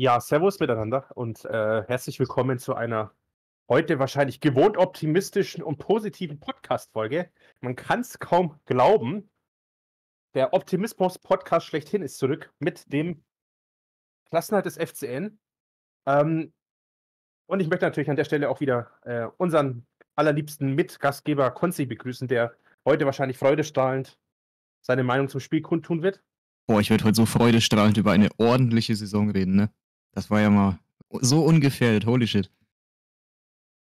Ja, servus miteinander und herzlich willkommen zu einer heute wahrscheinlich gewohnt optimistischen und positiven Podcast-Folge. Man kann es kaum glauben, der Optimismus-Podcast schlechthin ist zurück mit dem Klassenerhalt des FCN. Und ich möchte natürlich an der Stelle auch wieder unseren allerliebsten Mitgastgeber Konzi begrüßen, der heute wahrscheinlich freudestrahlend seine Meinung zum Spiel kundtun wird. Boah, ich werde heute so freudestrahlend über eine ordentliche Saison reden, ne? Das war ja mal so ungefährdet, holy shit.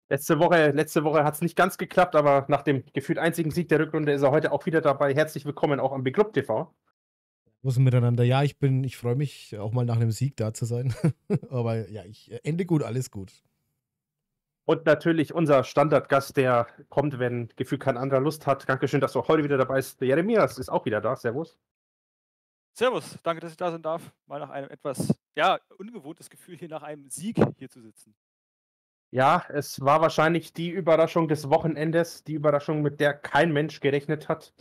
Letzte Woche hat es nicht ganz geklappt, aber nach dem gefühlt einzigen Sieg der Rückrunde ist er heute auch wieder dabei. Herzlich willkommen auch am Beklub TV. Muss miteinander. Ja, ich freue mich auch mal nach einem Sieg da zu sein. Aber ja, Ende gut, alles gut. Und natürlich unser Standardgast, der kommt, wenn gefühlt kein anderer Lust hat. Dankeschön, dass du auch heute wieder dabei bist. Der Jeremias ist auch wieder da. Servus. Servus, danke, dass ich da sein darf. Mal nach einem etwas, ja, ungewohntes Gefühl, hier nach einem Sieg hier zu sitzen. Ja, es war wahrscheinlich die Überraschung des Wochenendes, die Überraschung, mit der kein Mensch gerechnet hat.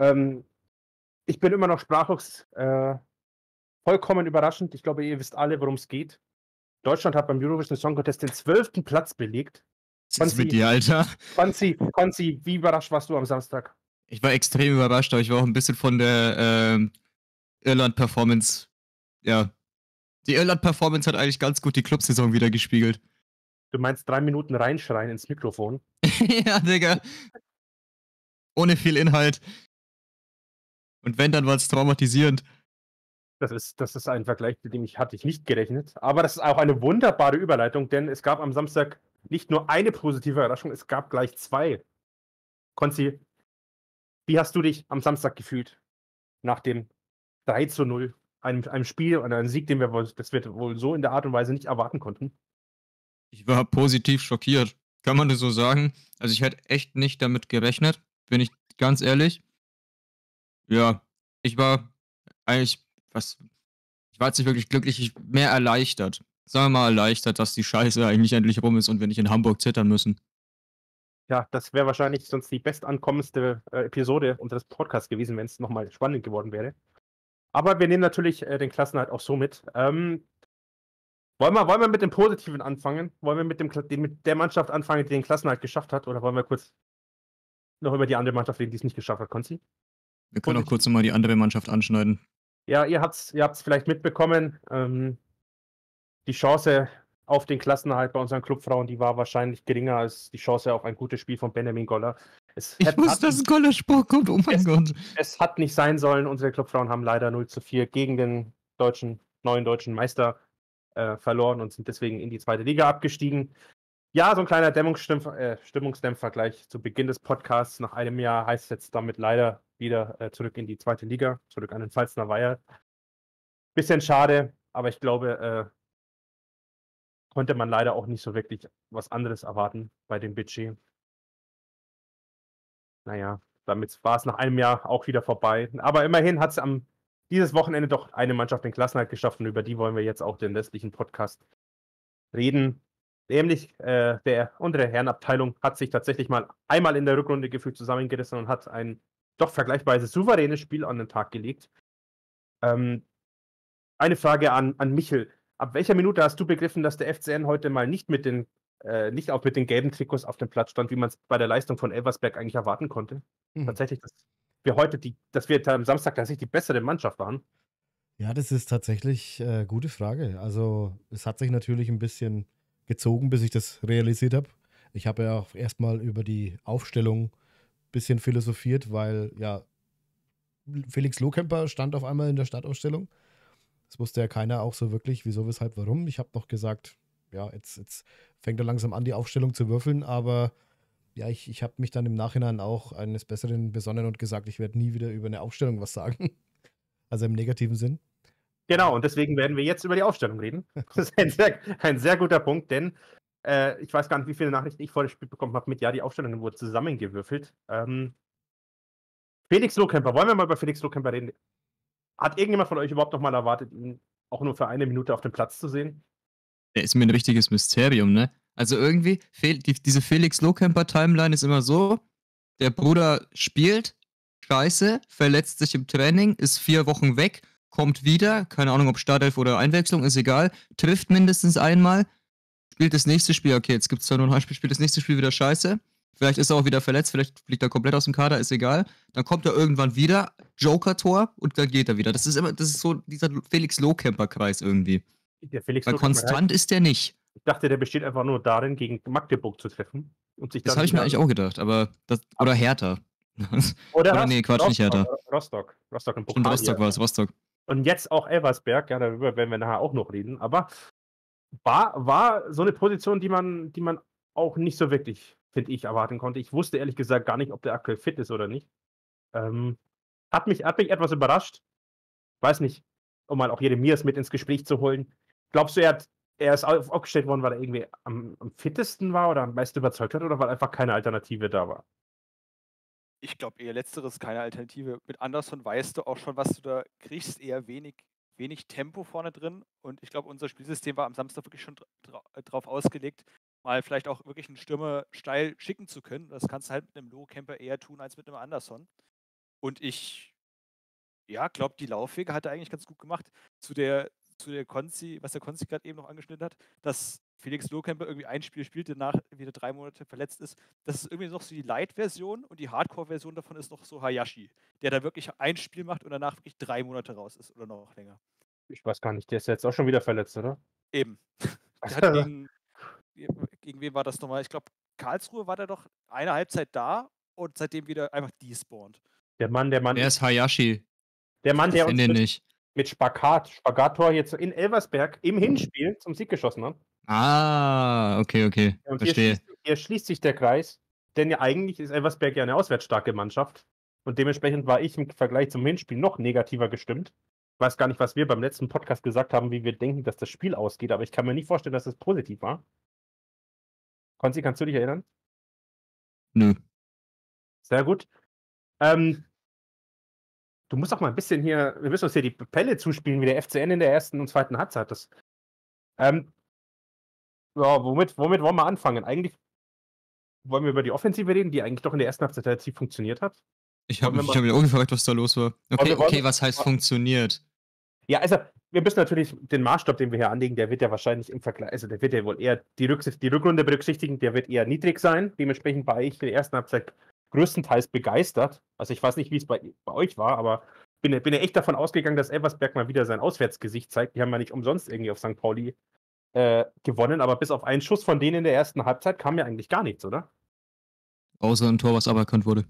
Ich bin immer noch sprachlos, vollkommen überraschend. Ich glaube, ihr wisst alle, worum es geht. Deutschland hat beim Eurovision Song Contest den 12. Platz belegt. Was ist mit dir, Alter? Konzi, wie überrascht warst du am Samstag? Ich war extrem überrascht, aber ich war auch ein bisschen von der Irland-Performance. Ja, die Irland-Performance hat eigentlich ganz gut die Clubsaison wieder gespiegelt. Du meinst 3 Minuten reinschreien ins Mikrofon? Ja, Digga. Ohne viel Inhalt. Und wenn, dann war es traumatisierend. Das ist ein Vergleich, mit dem hatte ich nicht gerechnet. Aber das ist auch eine wunderbare Überleitung, denn es gab am Samstag nicht nur eine positive Überraschung, es gab gleich 2. Konzi, wie hast du dich am Samstag gefühlt? Nach dem 3:0, einem Spiel und einem Sieg, den wir wohl so in der Art und Weise nicht erwarten konnten. Ich war positiv schockiert, kann man das so sagen. Also ich hätte echt nicht damit gerechnet, bin ich ganz ehrlich. Ja, ich war jetzt nicht wirklich glücklich, mehr erleichtert. Sagen wir mal erleichtert, dass die Scheiße eigentlich endlich rum ist und wir nicht in Hamburg zittern müssen. Ja, das wäre wahrscheinlich sonst die bestankommendste Episode unseres Podcasts gewesen, wenn es nochmal spannend geworden wäre. Aber wir nehmen natürlich den Klassenerhalt auch so mit. Wollen wir mit dem Positiven anfangen? Wollen wir mit der Mannschaft anfangen, die den Klassenerhalt geschafft hat? Oder wollen wir kurz noch über die andere Mannschaft reden, die es nicht geschafft hat, Konzi? Wir können auch kurz nochmal die andere Mannschaft anschneiden. Ja, ihr habt's vielleicht mitbekommen. Die Chance auf den Klassenerhalt bei unseren Clubfrauen, die war wahrscheinlich geringer als die Chance auf ein gutes Spiel von Benjamin Goller. Dass Goller-Spur kommt, oh mein Gott. Es hat nicht sein sollen. Unsere Clubfrauen haben leider 0:4 gegen den neuen deutschen Meister verloren und sind deswegen in die 2. Liga abgestiegen. Ja, so ein kleiner Stimmungsdämpfer gleich zu Beginn des Podcasts. Nach einem Jahr heißt es jetzt damit leider wieder zurück in die 2. Liga, zurück an den Pfalzner Weiher. Bisschen schade, aber ich glaube, konnte man leider auch nicht so wirklich was anderes erwarten bei dem Budget. Naja, damit war es nach einem Jahr auch wieder vorbei. Aber immerhin hat es dieses Wochenende doch eine Mannschaft den Klassenerhalt geschafft und über die wollen wir jetzt auch den restlichen Podcast reden. Nämlich unsere Herrenabteilung hat sich tatsächlich mal einmal in der Rückrunde gefühlt zusammengerissen und hat ein doch vergleichsweise souveränes Spiel an den Tag gelegt. Eine Frage an Michel. Ab welcher Minute hast du begriffen, dass der FCN heute mal nicht auch mit den gelben Trikots auf dem Platz stand, wie man es bei der Leistung von Elversberg eigentlich erwarten konnte? Mhm. Tatsächlich, dass wir am Samstag tatsächlich die bessere Mannschaft waren? Ja, das ist tatsächlich eine gute Frage. Also es hat sich natürlich ein bisschen gezogen, bis ich das realisiert habe. Ich habe ja auch erstmal über die Aufstellung ein bisschen philosophiert, weil ja Felix Lohkämper stand auf einmal in der Startaufstellung. Das wusste ja keiner auch so wirklich, wieso, weshalb, warum. Ich habe noch gesagt, ja, jetzt fängt er langsam an, die Aufstellung zu würfeln, aber ja, ich habe mich dann im Nachhinein auch eines Besseren besonnen und gesagt, ich werde nie wieder über eine Aufstellung was sagen. Also im negativen Sinn. Genau, und deswegen werden wir jetzt über die Aufstellung reden. Das ist ein sehr guter Punkt, denn ich weiß gar nicht, wie viele Nachrichten ich vor dem Spiel bekommen habe mit, ja, die Aufstellungen wurden zusammengewürfelt. Felix Lohkämper, wollen wir mal über Felix Lohkämper reden? Hat irgendjemand von euch überhaupt nochmal erwartet, ihn auch nur für eine Minute auf dem Platz zu sehen? Der ist mir ein richtiges Mysterium, ne? Also irgendwie, diese Felix Lohkämper-Timeline ist immer so, der Bruder spielt, scheiße, verletzt sich im Training, ist 4 Wochen weg, kommt wieder, keine Ahnung, ob Startelf oder Einwechslung, ist egal, trifft mindestens einmal, spielt das nächste Spiel, okay, jetzt gibt es zwar nur ein Heimspiel, spielt das nächste Spiel wieder scheiße, vielleicht ist er auch wieder verletzt, vielleicht fliegt er komplett aus dem Kader, ist egal, dann kommt er irgendwann wieder, Joker-Tor und dann geht er wieder. Das ist immer, das ist so dieser Felix Lohkämper-Kreis irgendwie. Der Felix Weil Lohkämper konstant ist der nicht. Ich dachte, der besteht einfach nur darin, gegen Magdeburg zu treffen. Und sich das habe ich mir eigentlich auch gedacht, aber das, oder Hertha. Oder nee, Quatsch, Rostock, nicht Hertha. Rostock im Pokal. Und Rostock war es, Rostock. Und jetzt auch Elversberg, ja, darüber werden wir nachher auch noch reden, aber war so eine Position, die man auch nicht so wirklich, finde ich, erwarten konnte. Ich wusste ehrlich gesagt gar nicht, ob der aktuell fit ist oder nicht. Hat mich etwas überrascht. Weiß nicht, um mal auch Jeremias mit ins Gespräch zu holen. Glaubst du, er ist aufgestellt worden, weil er irgendwie am fittesten war oder am meisten überzeugt hat oder weil einfach keine Alternative da war? Ich glaube eher letzteres, keine Alternative. Mit Andersson weißt du auch schon, was du da kriegst, eher wenig Tempo vorne drin. Und ich glaube, unser Spielsystem war am Samstag wirklich schon drauf ausgelegt, mal vielleicht auch wirklich einen Stürmer steil schicken zu können. Das kannst du halt mit einem Lohkämper eher tun, als mit einem Andersson. Und ich glaube, die Laufwege hat er eigentlich ganz gut gemacht. Zu der Konzi, was der Konzi gerade eben noch angeschnitten hat, dass Felix Lohkämper irgendwie ein Spiel spielt, danach wieder 3 Monate verletzt ist. Das ist irgendwie noch so die Light-Version und die Hardcore-Version davon ist noch so Hayashi, der da wirklich ein Spiel macht und danach wirklich 3 Monate raus ist oder noch länger. Ich weiß gar nicht, der ist jetzt auch schon wieder verletzt, oder? Eben. Der hat gegen wen war das nochmal? Ich glaube, Karlsruhe war da doch eine Halbzeit da und seitdem wieder einfach despawned. Der Mann. Der ist Hayashi. Der Mann, der uns mit Spagat-Tor jetzt in Elversberg im Hinspiel zum Sieg geschossen hat. Ah, okay, und verstehe. Hier schließt sich der Kreis, denn ja eigentlich ist Elversberg ja eine auswärtsstarke Mannschaft und dementsprechend war ich im Vergleich zum Hinspiel noch negativer gestimmt. Ich weiß gar nicht, was wir beim letzten Podcast gesagt haben, wie wir denken, dass das Spiel ausgeht, aber ich kann mir nicht vorstellen, dass es positiv war. Konzi, kannst du dich erinnern? Nö. Sehr gut. Du musst auch mal ein bisschen hier, wir müssen uns hier die Pelle zuspielen, wie der FCN in der ersten und zweiten Halbzeit das. Ja, womit wollen wir anfangen? Eigentlich wollen wir über die Offensive reden, die eigentlich doch in der ersten Halbzeit relativ funktioniert hat. Ich habe mir auch gefragt, was da los war. Okay, was heißt funktioniert? Ja, also, wir müssen natürlich den Maßstab, den wir hier anlegen, der wird ja wahrscheinlich im Vergleich, also der wird ja wohl eher die Rückrunde berücksichtigen, der wird eher niedrig sein. Dementsprechend war ich in der ersten Halbzeit größtenteils begeistert. Also ich weiß nicht, wie es bei euch war, aber bin ja echt davon ausgegangen, dass Elversberg mal wieder sein Auswärtsgesicht zeigt. Die haben ja nicht umsonst irgendwie auf St. Pauli gewonnen, aber bis auf einen Schuss von denen in der ersten Halbzeit kam ja eigentlich gar nichts, oder? Außer ein Tor, was aber erkannt wurde.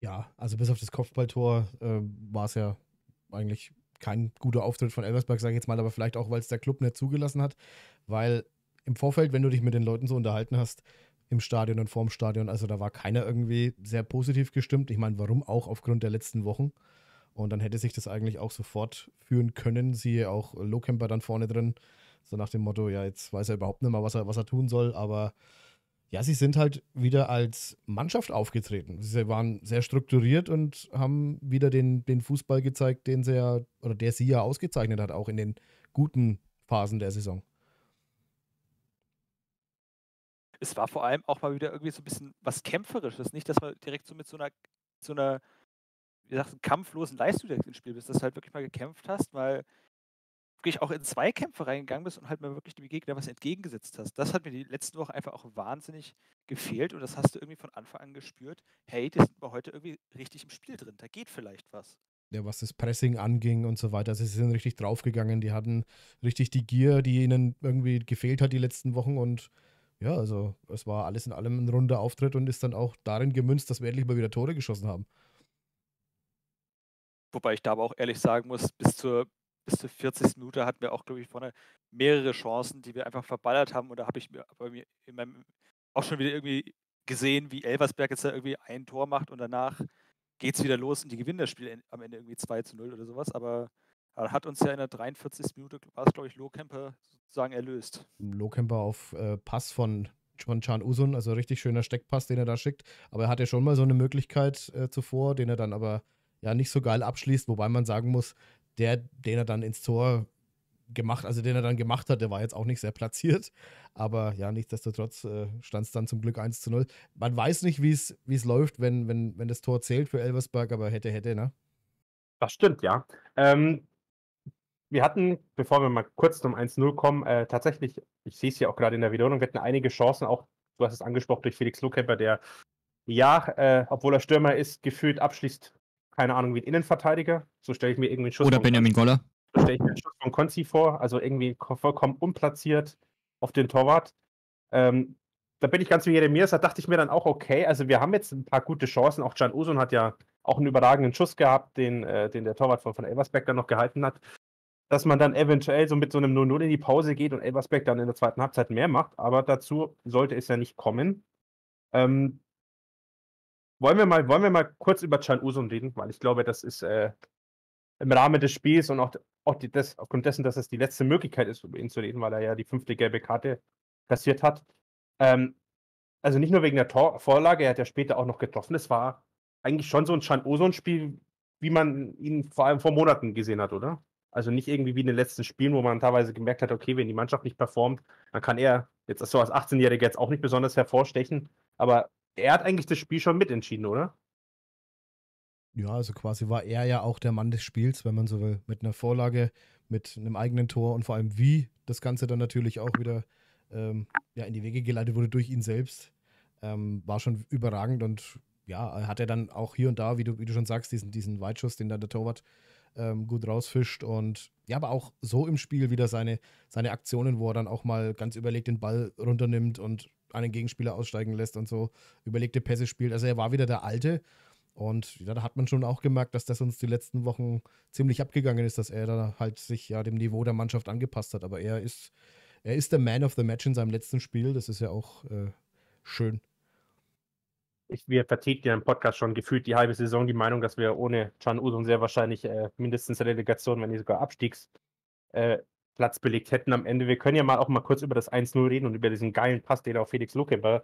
Ja, also bis auf das Kopfballtor war es ja eigentlich kein guter Auftritt von Elversberg, sage ich jetzt mal, aber vielleicht auch, weil es der Club nicht zugelassen hat, weil im Vorfeld, wenn du dich mit den Leuten so unterhalten hast, im Stadion und vorm Stadion. Also da war keiner irgendwie sehr positiv gestimmt. Ich meine, warum auch? Aufgrund der letzten Wochen. Und dann hätte sich das eigentlich auch sofort führen können. Siehe auch Lohkämper dann vorne drin. So nach dem Motto, ja, jetzt weiß er überhaupt nicht mehr, was er tun soll. Aber ja, sie sind halt wieder als Mannschaft aufgetreten. Sie waren sehr strukturiert und haben wieder den Fußball gezeigt, den sie ja, oder der sie ja ausgezeichnet hat, auch in den guten Phasen der Saison. Es war vor allem auch mal wieder irgendwie so ein bisschen was Kämpferisches, nicht, dass man direkt so mit so einer wie gesagt, kampflosen Leistung direkt ins Spiel bist, dass du halt wirklich mal gekämpft hast, mal wirklich auch in Zweikämpfe reingegangen bist und halt mal wirklich dem Gegner was entgegengesetzt hast. Das hat mir die letzten Wochen einfach auch wahnsinnig gefehlt und das hast du irgendwie von Anfang an gespürt, hey, das sind wir heute irgendwie richtig im Spiel drin, da geht vielleicht was. Ja, was das Pressing anging und so weiter. Also sie sind richtig draufgegangen, die hatten richtig die Gier, die ihnen irgendwie gefehlt hat die letzten Wochen und ja, also es war alles in allem ein runder Auftritt und ist dann auch darin gemünzt, dass wir endlich mal wieder Tore geschossen haben. Wobei ich da aber auch ehrlich sagen muss, bis zur 40. Minute hatten wir auch, glaube ich, vorne mehrere Chancen, die wir einfach verballert haben. Und da habe ich mir in meinem auch schon wieder irgendwie gesehen, wie Elversberg jetzt da irgendwie ein Tor macht und danach geht es wieder los und die gewinnen das Spiel am Ende irgendwie 2-0 oder sowas. Aber da hat uns ja in der 43. Minute, war es, glaube ich, Lohkämper sozusagen erlöst. Lohkämper auf Pass von Can Uzun, also richtig schöner Steckpass, den er da schickt. Aber er hatte schon mal so eine Möglichkeit zuvor, den er dann aber ja nicht so geil abschließt, wobei man sagen muss, den er dann gemacht hat, der war jetzt auch nicht sehr platziert. Aber ja, nichtsdestotrotz stand es dann zum Glück 1-0. Man weiß nicht, wie es läuft, wenn das Tor zählt für Elversberg, aber hätte, ne? Das stimmt, ja. Wir hatten, bevor wir mal kurz zum 1-0 kommen, tatsächlich, ich sehe es ja auch gerade in der Wiederholung, wir hatten einige Chancen, auch, du hast es angesprochen, durch Felix Lohkämper, der, ja, obwohl er Stürmer ist, gefühlt abschließt, keine Ahnung, wie ein Innenverteidiger. So stelle ich mir irgendwie einen Schuss. Oder Benjamin Goller. So stelle ich mir einen Schuss von Konzi vor, also irgendwie vollkommen unplatziert auf den Torwart. Da bin ich ganz wie Jeremias, da dachte ich mir dann auch, okay, also wir haben jetzt ein paar gute Chancen, auch Can Uzun hat ja auch einen überragenden Schuss gehabt, den der Torwart von Elversberg dann noch gehalten hat, dass man dann eventuell so mit so einem 0-0 in die Pause geht und Elversberg dann in der zweiten Halbzeit mehr macht, aber dazu sollte es ja nicht kommen. Wollen wir mal kurz über Can Uzun reden, weil ich glaube, das ist im Rahmen des Spiels und auch aufgrund dessen, dass es die letzte Möglichkeit ist, über ihn zu reden, weil er ja die 5. gelbe Karte kassiert hat. Also nicht nur wegen der Torvorlage, er hat ja später auch noch getroffen. Es war eigentlich schon so ein Can Uzun-Spiel, wie man ihn vor allem vor Monaten gesehen hat, oder? Also nicht irgendwie wie in den letzten Spielen, wo man teilweise gemerkt hat, okay, wenn die Mannschaft nicht performt, dann kann er jetzt so als 18-Jähriger jetzt auch nicht besonders hervorstechen. Aber er hat eigentlich das Spiel schon mitentschieden, oder? Ja, also quasi war er ja auch der Mann des Spiels, wenn man so will, mit einer Vorlage, mit einem eigenen Tor und vor allem wie das Ganze dann natürlich auch wieder in die Wege geleitet wurde durch ihn selbst, war schon überragend und ja, hat er dann auch hier und da, wie du schon sagst, diesen Weitschuss, den dann der Torwart gut rausfischt und ja, aber auch so im Spiel wieder seine Aktionen, wo er dann auch mal ganz überlegt den Ball runternimmt und einen Gegenspieler aussteigen lässt und so überlegte Pässe spielt. Also er war wieder der Alte und ja, da hat man schon auch gemerkt, dass das uns die letzten Wochen ziemlich abgegangen ist, dass er da halt sich ja dem Niveau der Mannschaft angepasst hat, aber er ist der Man of the Match in seinem letzten Spiel. Das ist ja auch schön. Wir vertreten ja im Podcast schon gefühlt die halbe Saison die Meinung, dass wir ohne Can Uzun sehr wahrscheinlich mindestens Relegation, wenn nicht sogar Abstiegsplatz belegt hätten am Ende. Wir können ja auch mal kurz über das 1-0 reden und über diesen geilen Pass, den auf Felix Lohkämper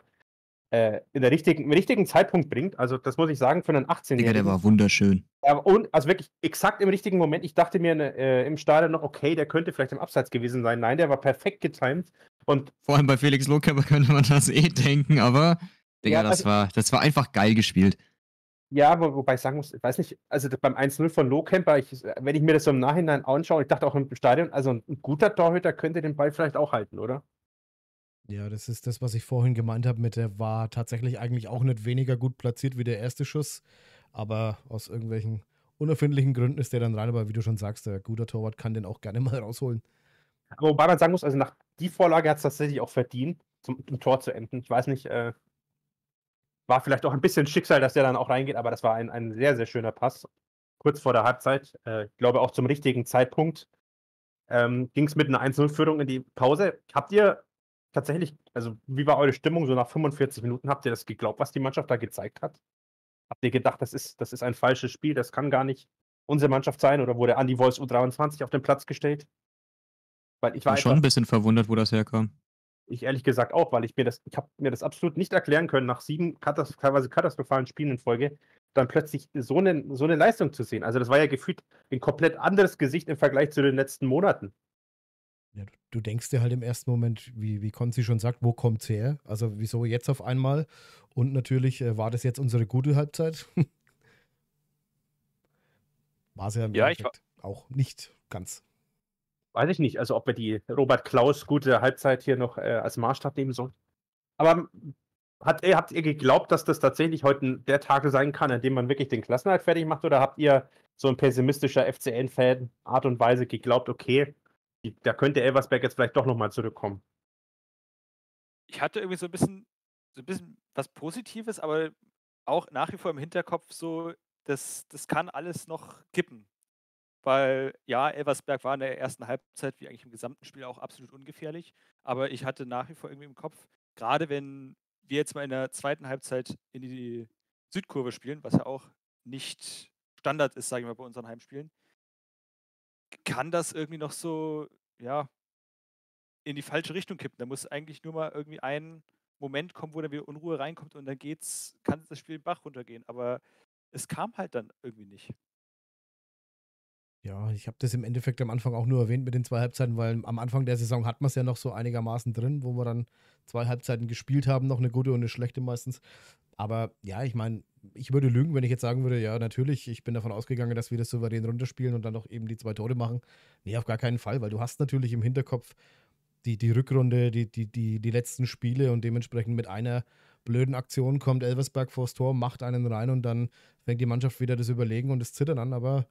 im richtigen Zeitpunkt bringt. Also das muss ich sagen, für einen 18-Jährigen. Ja, der war wunderschön. Also wirklich exakt im richtigen Moment. Ich dachte mir im Stadion noch, okay, der könnte vielleicht im Abseits gewesen sein. Nein, der war perfekt getimed. Und vor allem bei Felix Lohkämper könnte man das denken, aber Digga, ja, das war einfach geil gespielt. Ja, wobei ich sagen muss, ich weiß nicht, also beim 1-0 von Lohkämper, wenn ich mir das so im Nachhinein anschaue, ich dachte auch im Stadion, also ein guter Torhüter könnte den Ball vielleicht auch halten, oder? Ja, das ist das, was ich vorhin gemeint habe mit der war tatsächlich eigentlich auch nicht weniger gut platziert wie der erste Schuss, aber aus irgendwelchen unerfindlichen Gründen ist der dann rein, aber wie du schon sagst, der guter Torwart kann den auch gerne mal rausholen. Aber wobei man sagen muss, also nach die Vorlage hat es tatsächlich auch verdient, zum Tor zu enden. Ich weiß nicht, war vielleicht auch ein bisschen Schicksal, dass der dann auch reingeht, aber das war ein sehr, sehr schöner Pass. Kurz vor der Halbzeit, ich glaube auch zum richtigen Zeitpunkt, ging es mit einer 1-0-Führung in die Pause. Habt ihr tatsächlich, also wie war eure Stimmung so nach 45 Minuten? Habt ihr das geglaubt, was die Mannschaft da gezeigt hat? Habt ihr gedacht, das ist ein falsches Spiel, das kann gar nicht unsere Mannschaft sein? Oder wurde Andy Wolfs U23 auf den Platz gestellt? Weil ich war schon ein bisschen verwundert, wo das herkam. Ich ehrlich gesagt auch, weil ich habe mir das absolut nicht erklären können, nach 7 teilweise katastrophalen Spielen in Folge, dann plötzlich so eine Leistung zu sehen. Also das war ja gefühlt ein komplett anderes Gesicht im Vergleich zu den letzten Monaten. Ja, du denkst dir halt im ersten Moment, wie Konzi schon sagt, wo kommt's her? Also wieso jetzt auf einmal? Und natürlich war das jetzt unsere gute Halbzeit. War es ja im Endeffekt auch nicht ganz. Weiß ich nicht, also ob wir die Robert Klaus gute Halbzeit hier noch als Maßstab nehmen sollen. Aber habt ihr geglaubt, dass das tatsächlich heute der Tag sein kann, an dem man wirklich den Klassenerhalt fertig macht? Oder habt ihr so ein pessimistischer FCN-Fan Art und Weise geglaubt, okay, da könnte Elversberg jetzt vielleicht doch nochmal zurückkommen? Ich hatte irgendwie so ein bisschen was Positives, aber auch nach wie vor im Hinterkopf so, das kann alles noch kippen. Weil, ja, Elversberg war in der ersten Halbzeit, wie eigentlich im gesamten Spiel, auch absolut ungefährlich. Aber ich hatte nach wie vor irgendwie im Kopf, gerade wenn wir jetzt mal in der zweiten Halbzeit in die Südkurve spielen, was ja auch nicht Standard ist, sage ich mal, bei unseren Heimspielen, kann das irgendwie noch so, ja, in die falsche Richtung kippen. Da muss eigentlich nur mal irgendwie ein Moment kommen, wo dann wieder Unruhe reinkommt und dann kann das Spiel in den Bach runtergehen. Aber es kam halt dann irgendwie nicht. Ja, ich habe das im Endeffekt am Anfang auch nur erwähnt mit den 2 Halbzeiten, weil am Anfang der Saison hat man es ja noch so einigermaßen drin, wo wir dann 2 Halbzeiten gespielt haben, noch eine gute und eine schlechte meistens. Aber ja, ich meine, ich würde lügen, wenn ich jetzt sagen würde, ja, natürlich, ich bin davon ausgegangen, dass wir das souverän runterspielen und dann noch eben die 2 Tore machen. Nee, auf gar keinen Fall, weil du hast natürlich im Hinterkopf die Rückrunde, die letzten Spiele und dementsprechend mit einer blöden Aktion kommt Elversberg vors Tor, macht einen rein und dann fängt die Mannschaft wieder das Überlegen und das Zittern an. Aber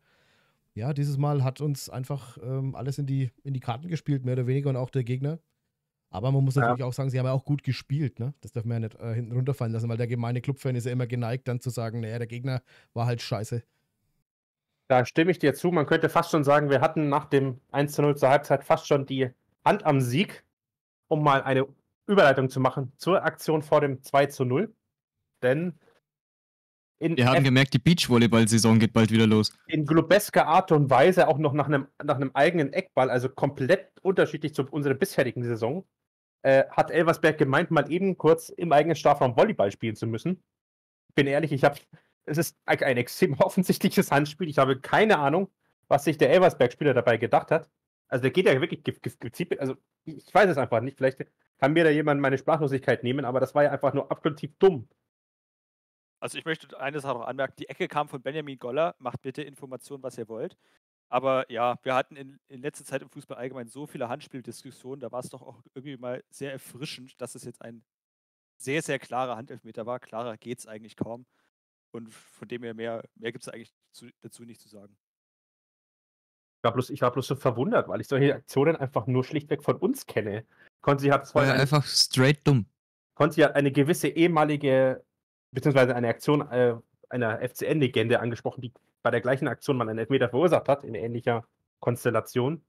ja, dieses Mal hat uns einfach alles in die Karten gespielt, mehr oder weniger, und auch der Gegner. Aber man muss natürlich auch sagen, sie haben ja auch gut gespielt, ne? Das darf man ja nicht hinten runterfallen lassen, weil der gemeine Clubfan ist ja immer geneigt, dann zu sagen, naja, der Gegner war halt scheiße. Da stimme ich dir zu. Man könnte fast schon sagen, wir hatten nach dem 1:0 zur Halbzeit fast schon die Hand am Sieg, um mal eine Überleitung zu machen zur Aktion vor dem 2:0. Denn wir haben gemerkt, die Beachvolleyball-Saison geht bald wieder los. In globesker Art und Weise, auch noch nach einem eigenen Eckball, also komplett unterschiedlich zu unserer bisherigen Saison, hat Elversberg gemeint, mal eben kurz im eigenen Strafraum Volleyball spielen zu müssen. Ich bin ehrlich, es ist ein extrem offensichtliches Handspiel. Ich habe keine Ahnung, was sich der Elversberg-Spieler dabei gedacht hat. Also der geht ja wirklich gezielt, also ich weiß es einfach nicht, vielleicht kann mir da jemand meine Sprachlosigkeit nehmen, aber das war ja einfach nur abgrundtief dumm. Also ich möchte eine Sache noch anmerken, die Ecke kam von Benjamin Goller, macht bitte Informationen, was ihr wollt. Aber ja, wir hatten in letzter Zeit im Fußball allgemein so viele Handspieldiskussionen, da war es doch auch irgendwie mal sehr erfrischend, dass es jetzt ein sehr, sehr klarer Handelfmeter war. Klarer geht es eigentlich kaum und von dem her mehr gibt es eigentlich dazu nicht zu sagen. Ich war bloß so verwundert, weil ich solche Aktionen einfach nur schlichtweg von uns kenne. Konzi hat einfach straight dumm. Konzi hat eine gewisse ehemalige, beziehungsweise eine Aktion einer FCN-Legende angesprochen, die bei der gleichen Aktion mal einen Elfmeter verursacht hat, in ähnlicher Konstellation.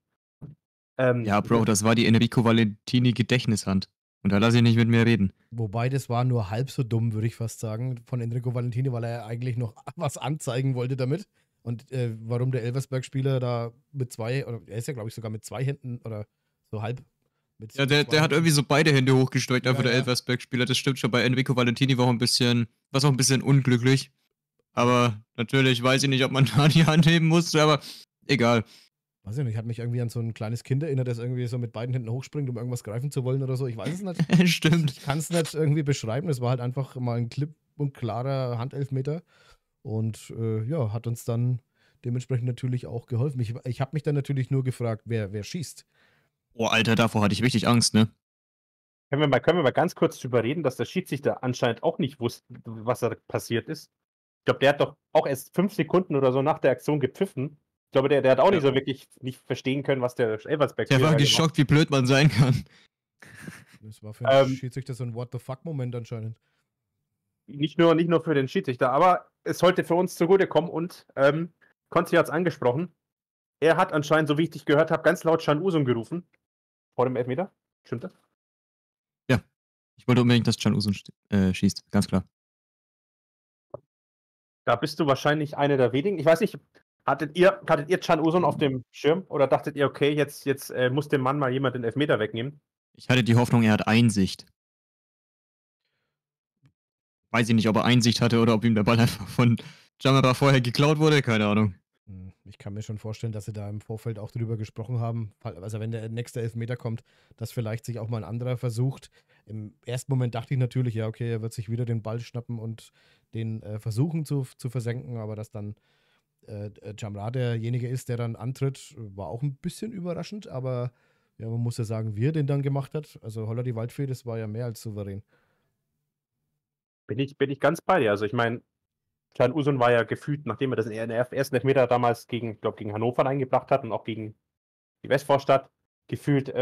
Ja, Bro, das war die Enrico Valentini Gedächtnishand. Und da lasse ich nicht mit mir reden. Wobei, das war nur halb so dumm, würde ich fast sagen, von Enrico Valentini, weil er eigentlich noch was anzeigen wollte damit. Und warum der Elversberg-Spieler da mit 2, oder er ist ja, glaube ich, sogar mit 2 Händen oder so halb. Mit ja, der hat irgendwie so beide Hände hochgestreckt, einfach der Elversberg-Spieler. Das stimmt schon. Bei Enrico Valentini war auch ein bisschen unglücklich. Aber natürlich weiß ich nicht, ob man da die Hand heben musste, aber egal. Weiß ich nicht, hat mich irgendwie an so ein kleines Kind erinnert, das irgendwie so mit beiden Händen hochspringt, um irgendwas greifen zu wollen oder so. Ich weiß es nicht. Stimmt. Ich kann es nicht irgendwie beschreiben. Es war halt einfach mal ein klipp und klarer Handelfmeter. Und ja, hat uns dann dementsprechend natürlich auch geholfen. Ich habe mich dann natürlich nur gefragt, wer schießt. Oh, Alter, davor hatte ich richtig Angst, ne? Können wir mal ganz kurz drüber reden, dass der Schiedsrichter anscheinend auch nicht wusste, was da passiert ist. Ich glaube, der hat doch auch erst 5 Sekunden oder so nach der Aktion gepfiffen. Ich glaube, der hat auch nicht so wirklich nicht verstehen können, was der Elversberg gemacht hat. Der war geschockt, wie blöd man sein kann. Das war für den Schiedsrichter so ein What-the-fuck-Moment anscheinend. Nicht nur für den Schiedsrichter, aber es sollte für uns zugutekommen und Konzi hat es angesprochen. Er hat anscheinend, so wie ich dich gehört habe, ganz laut Can Uzun gerufen. Vor dem Elfmeter. Stimmt das? Ja. Ich wollte unbedingt, dass Can Uzun schießt. Ganz klar. Da bist du wahrscheinlich einer der wenigen. Ich weiß nicht, hattet ihr Can Uzun auf dem Schirm oder dachtet ihr, okay, jetzt muss dem Mann mal jemand den Elfmeter wegnehmen? Ich hatte die Hoffnung, er hat Einsicht. Weiß ich nicht, ob er Einsicht hatte oder ob ihm der Ball einfach von Jamara vorher geklaut wurde, keine Ahnung. Ich kann mir schon vorstellen, dass sie da im Vorfeld auch drüber gesprochen haben, also wenn der nächste Elfmeter kommt, dass vielleicht sich auch mal ein anderer versucht. Im ersten Moment dachte ich natürlich, ja okay, er wird sich wieder den Ball schnappen und den versuchen zu versenken, aber dass dann Jamra derjenige ist, der dann antritt, war auch ein bisschen überraschend, aber ja, man muss ja sagen, wie er den dann gemacht hat, also Holla die Waldfee, das war ja mehr als souverän. Bin ich ganz bei dir, also ich meine, Can Uzun war ja gefühlt, nachdem er das in der ersten Elfmeter damals gegen Hannover eingebracht hat und auch gegen die Westvorstadt, gefühlt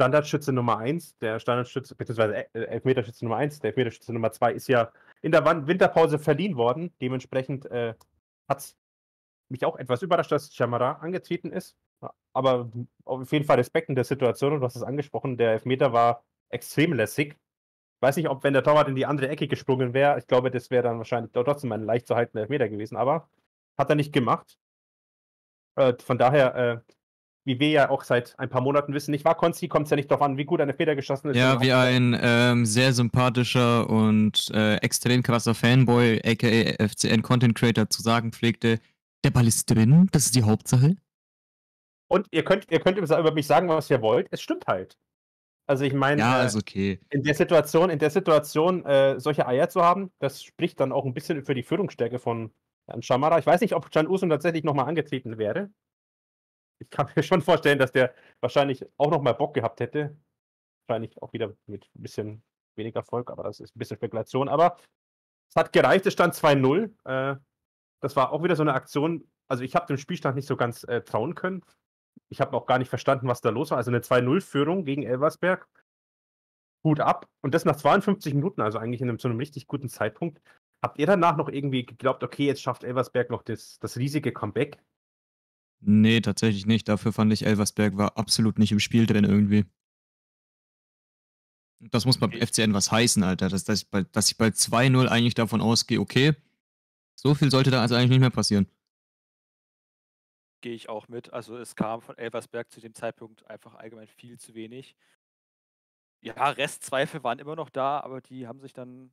Standardschütze Nummer 1, der Standardschütze, beziehungsweise Elfmeterschütze Nummer 1, der Elfmeterschütze Nummer 2 ist ja in der Winterpause verliehen worden. Dementsprechend hat es mich auch etwas überrascht, dass Jamara angetreten ist. Aber auf jeden Fall Respekt in der Situation, und du hast es angesprochen, der Elfmeter war extrem lässig. Weiß nicht, ob wenn der Torwart in die andere Ecke gesprungen wäre, ich glaube, das wäre dann wahrscheinlich trotzdem ein leicht zu haltender Elfmeter gewesen, aber hat er nicht gemacht. Von daher, wie wir ja auch seit ein paar Monaten wissen, nicht wahr, Konzi, kommt es ja nicht darauf an, wie gut eine Elfmeter geschossen ist. Ja, wie ein sehr sympathischer und extrem krasser Fanboy, aka FCN Content Creator, zu sagen pflegte, der Ball ist drin, das ist die Hauptsache. Und ihr könnt über mich sagen, was ihr wollt, es stimmt halt. Also ich meine, ja, ist okay. in der Situation solche Eier zu haben, das spricht dann auch ein bisschen für die Führungsstärke von Herrn Schamara. Ich weiß nicht, ob Can Uzun tatsächlich nochmal angetreten wäre. Ich kann mir schon vorstellen, dass der wahrscheinlich auch nochmal Bock gehabt hätte. Wahrscheinlich auch wieder mit ein bisschen weniger Erfolg, aber das ist ein bisschen Spekulation. Aber es hat gereicht, es stand 2-0. Das war auch wieder so eine Aktion. Also ich habe dem Spielstand nicht so ganz trauen können. Ich habe auch gar nicht verstanden, was da los war. Also eine 2-0-Führung gegen Elversberg. Hut ab. Und das nach 52 Minuten, also eigentlich zu einem richtig guten Zeitpunkt. Habt ihr danach noch irgendwie geglaubt, okay, jetzt schafft Elversberg noch das riesige Comeback? Nee, tatsächlich nicht. Dafür fand ich, Elversberg war absolut nicht im Spiel drin irgendwie. Das muss beim FCN was heißen, Alter. Dass ich bei 2-0 eigentlich davon ausgehe, okay, so viel sollte da also eigentlich nicht mehr passieren. Gehe ich auch mit. Also es kam von Elversberg zu dem Zeitpunkt einfach allgemein viel zu wenig. Ja, Restzweifel waren immer noch da, aber die haben sich dann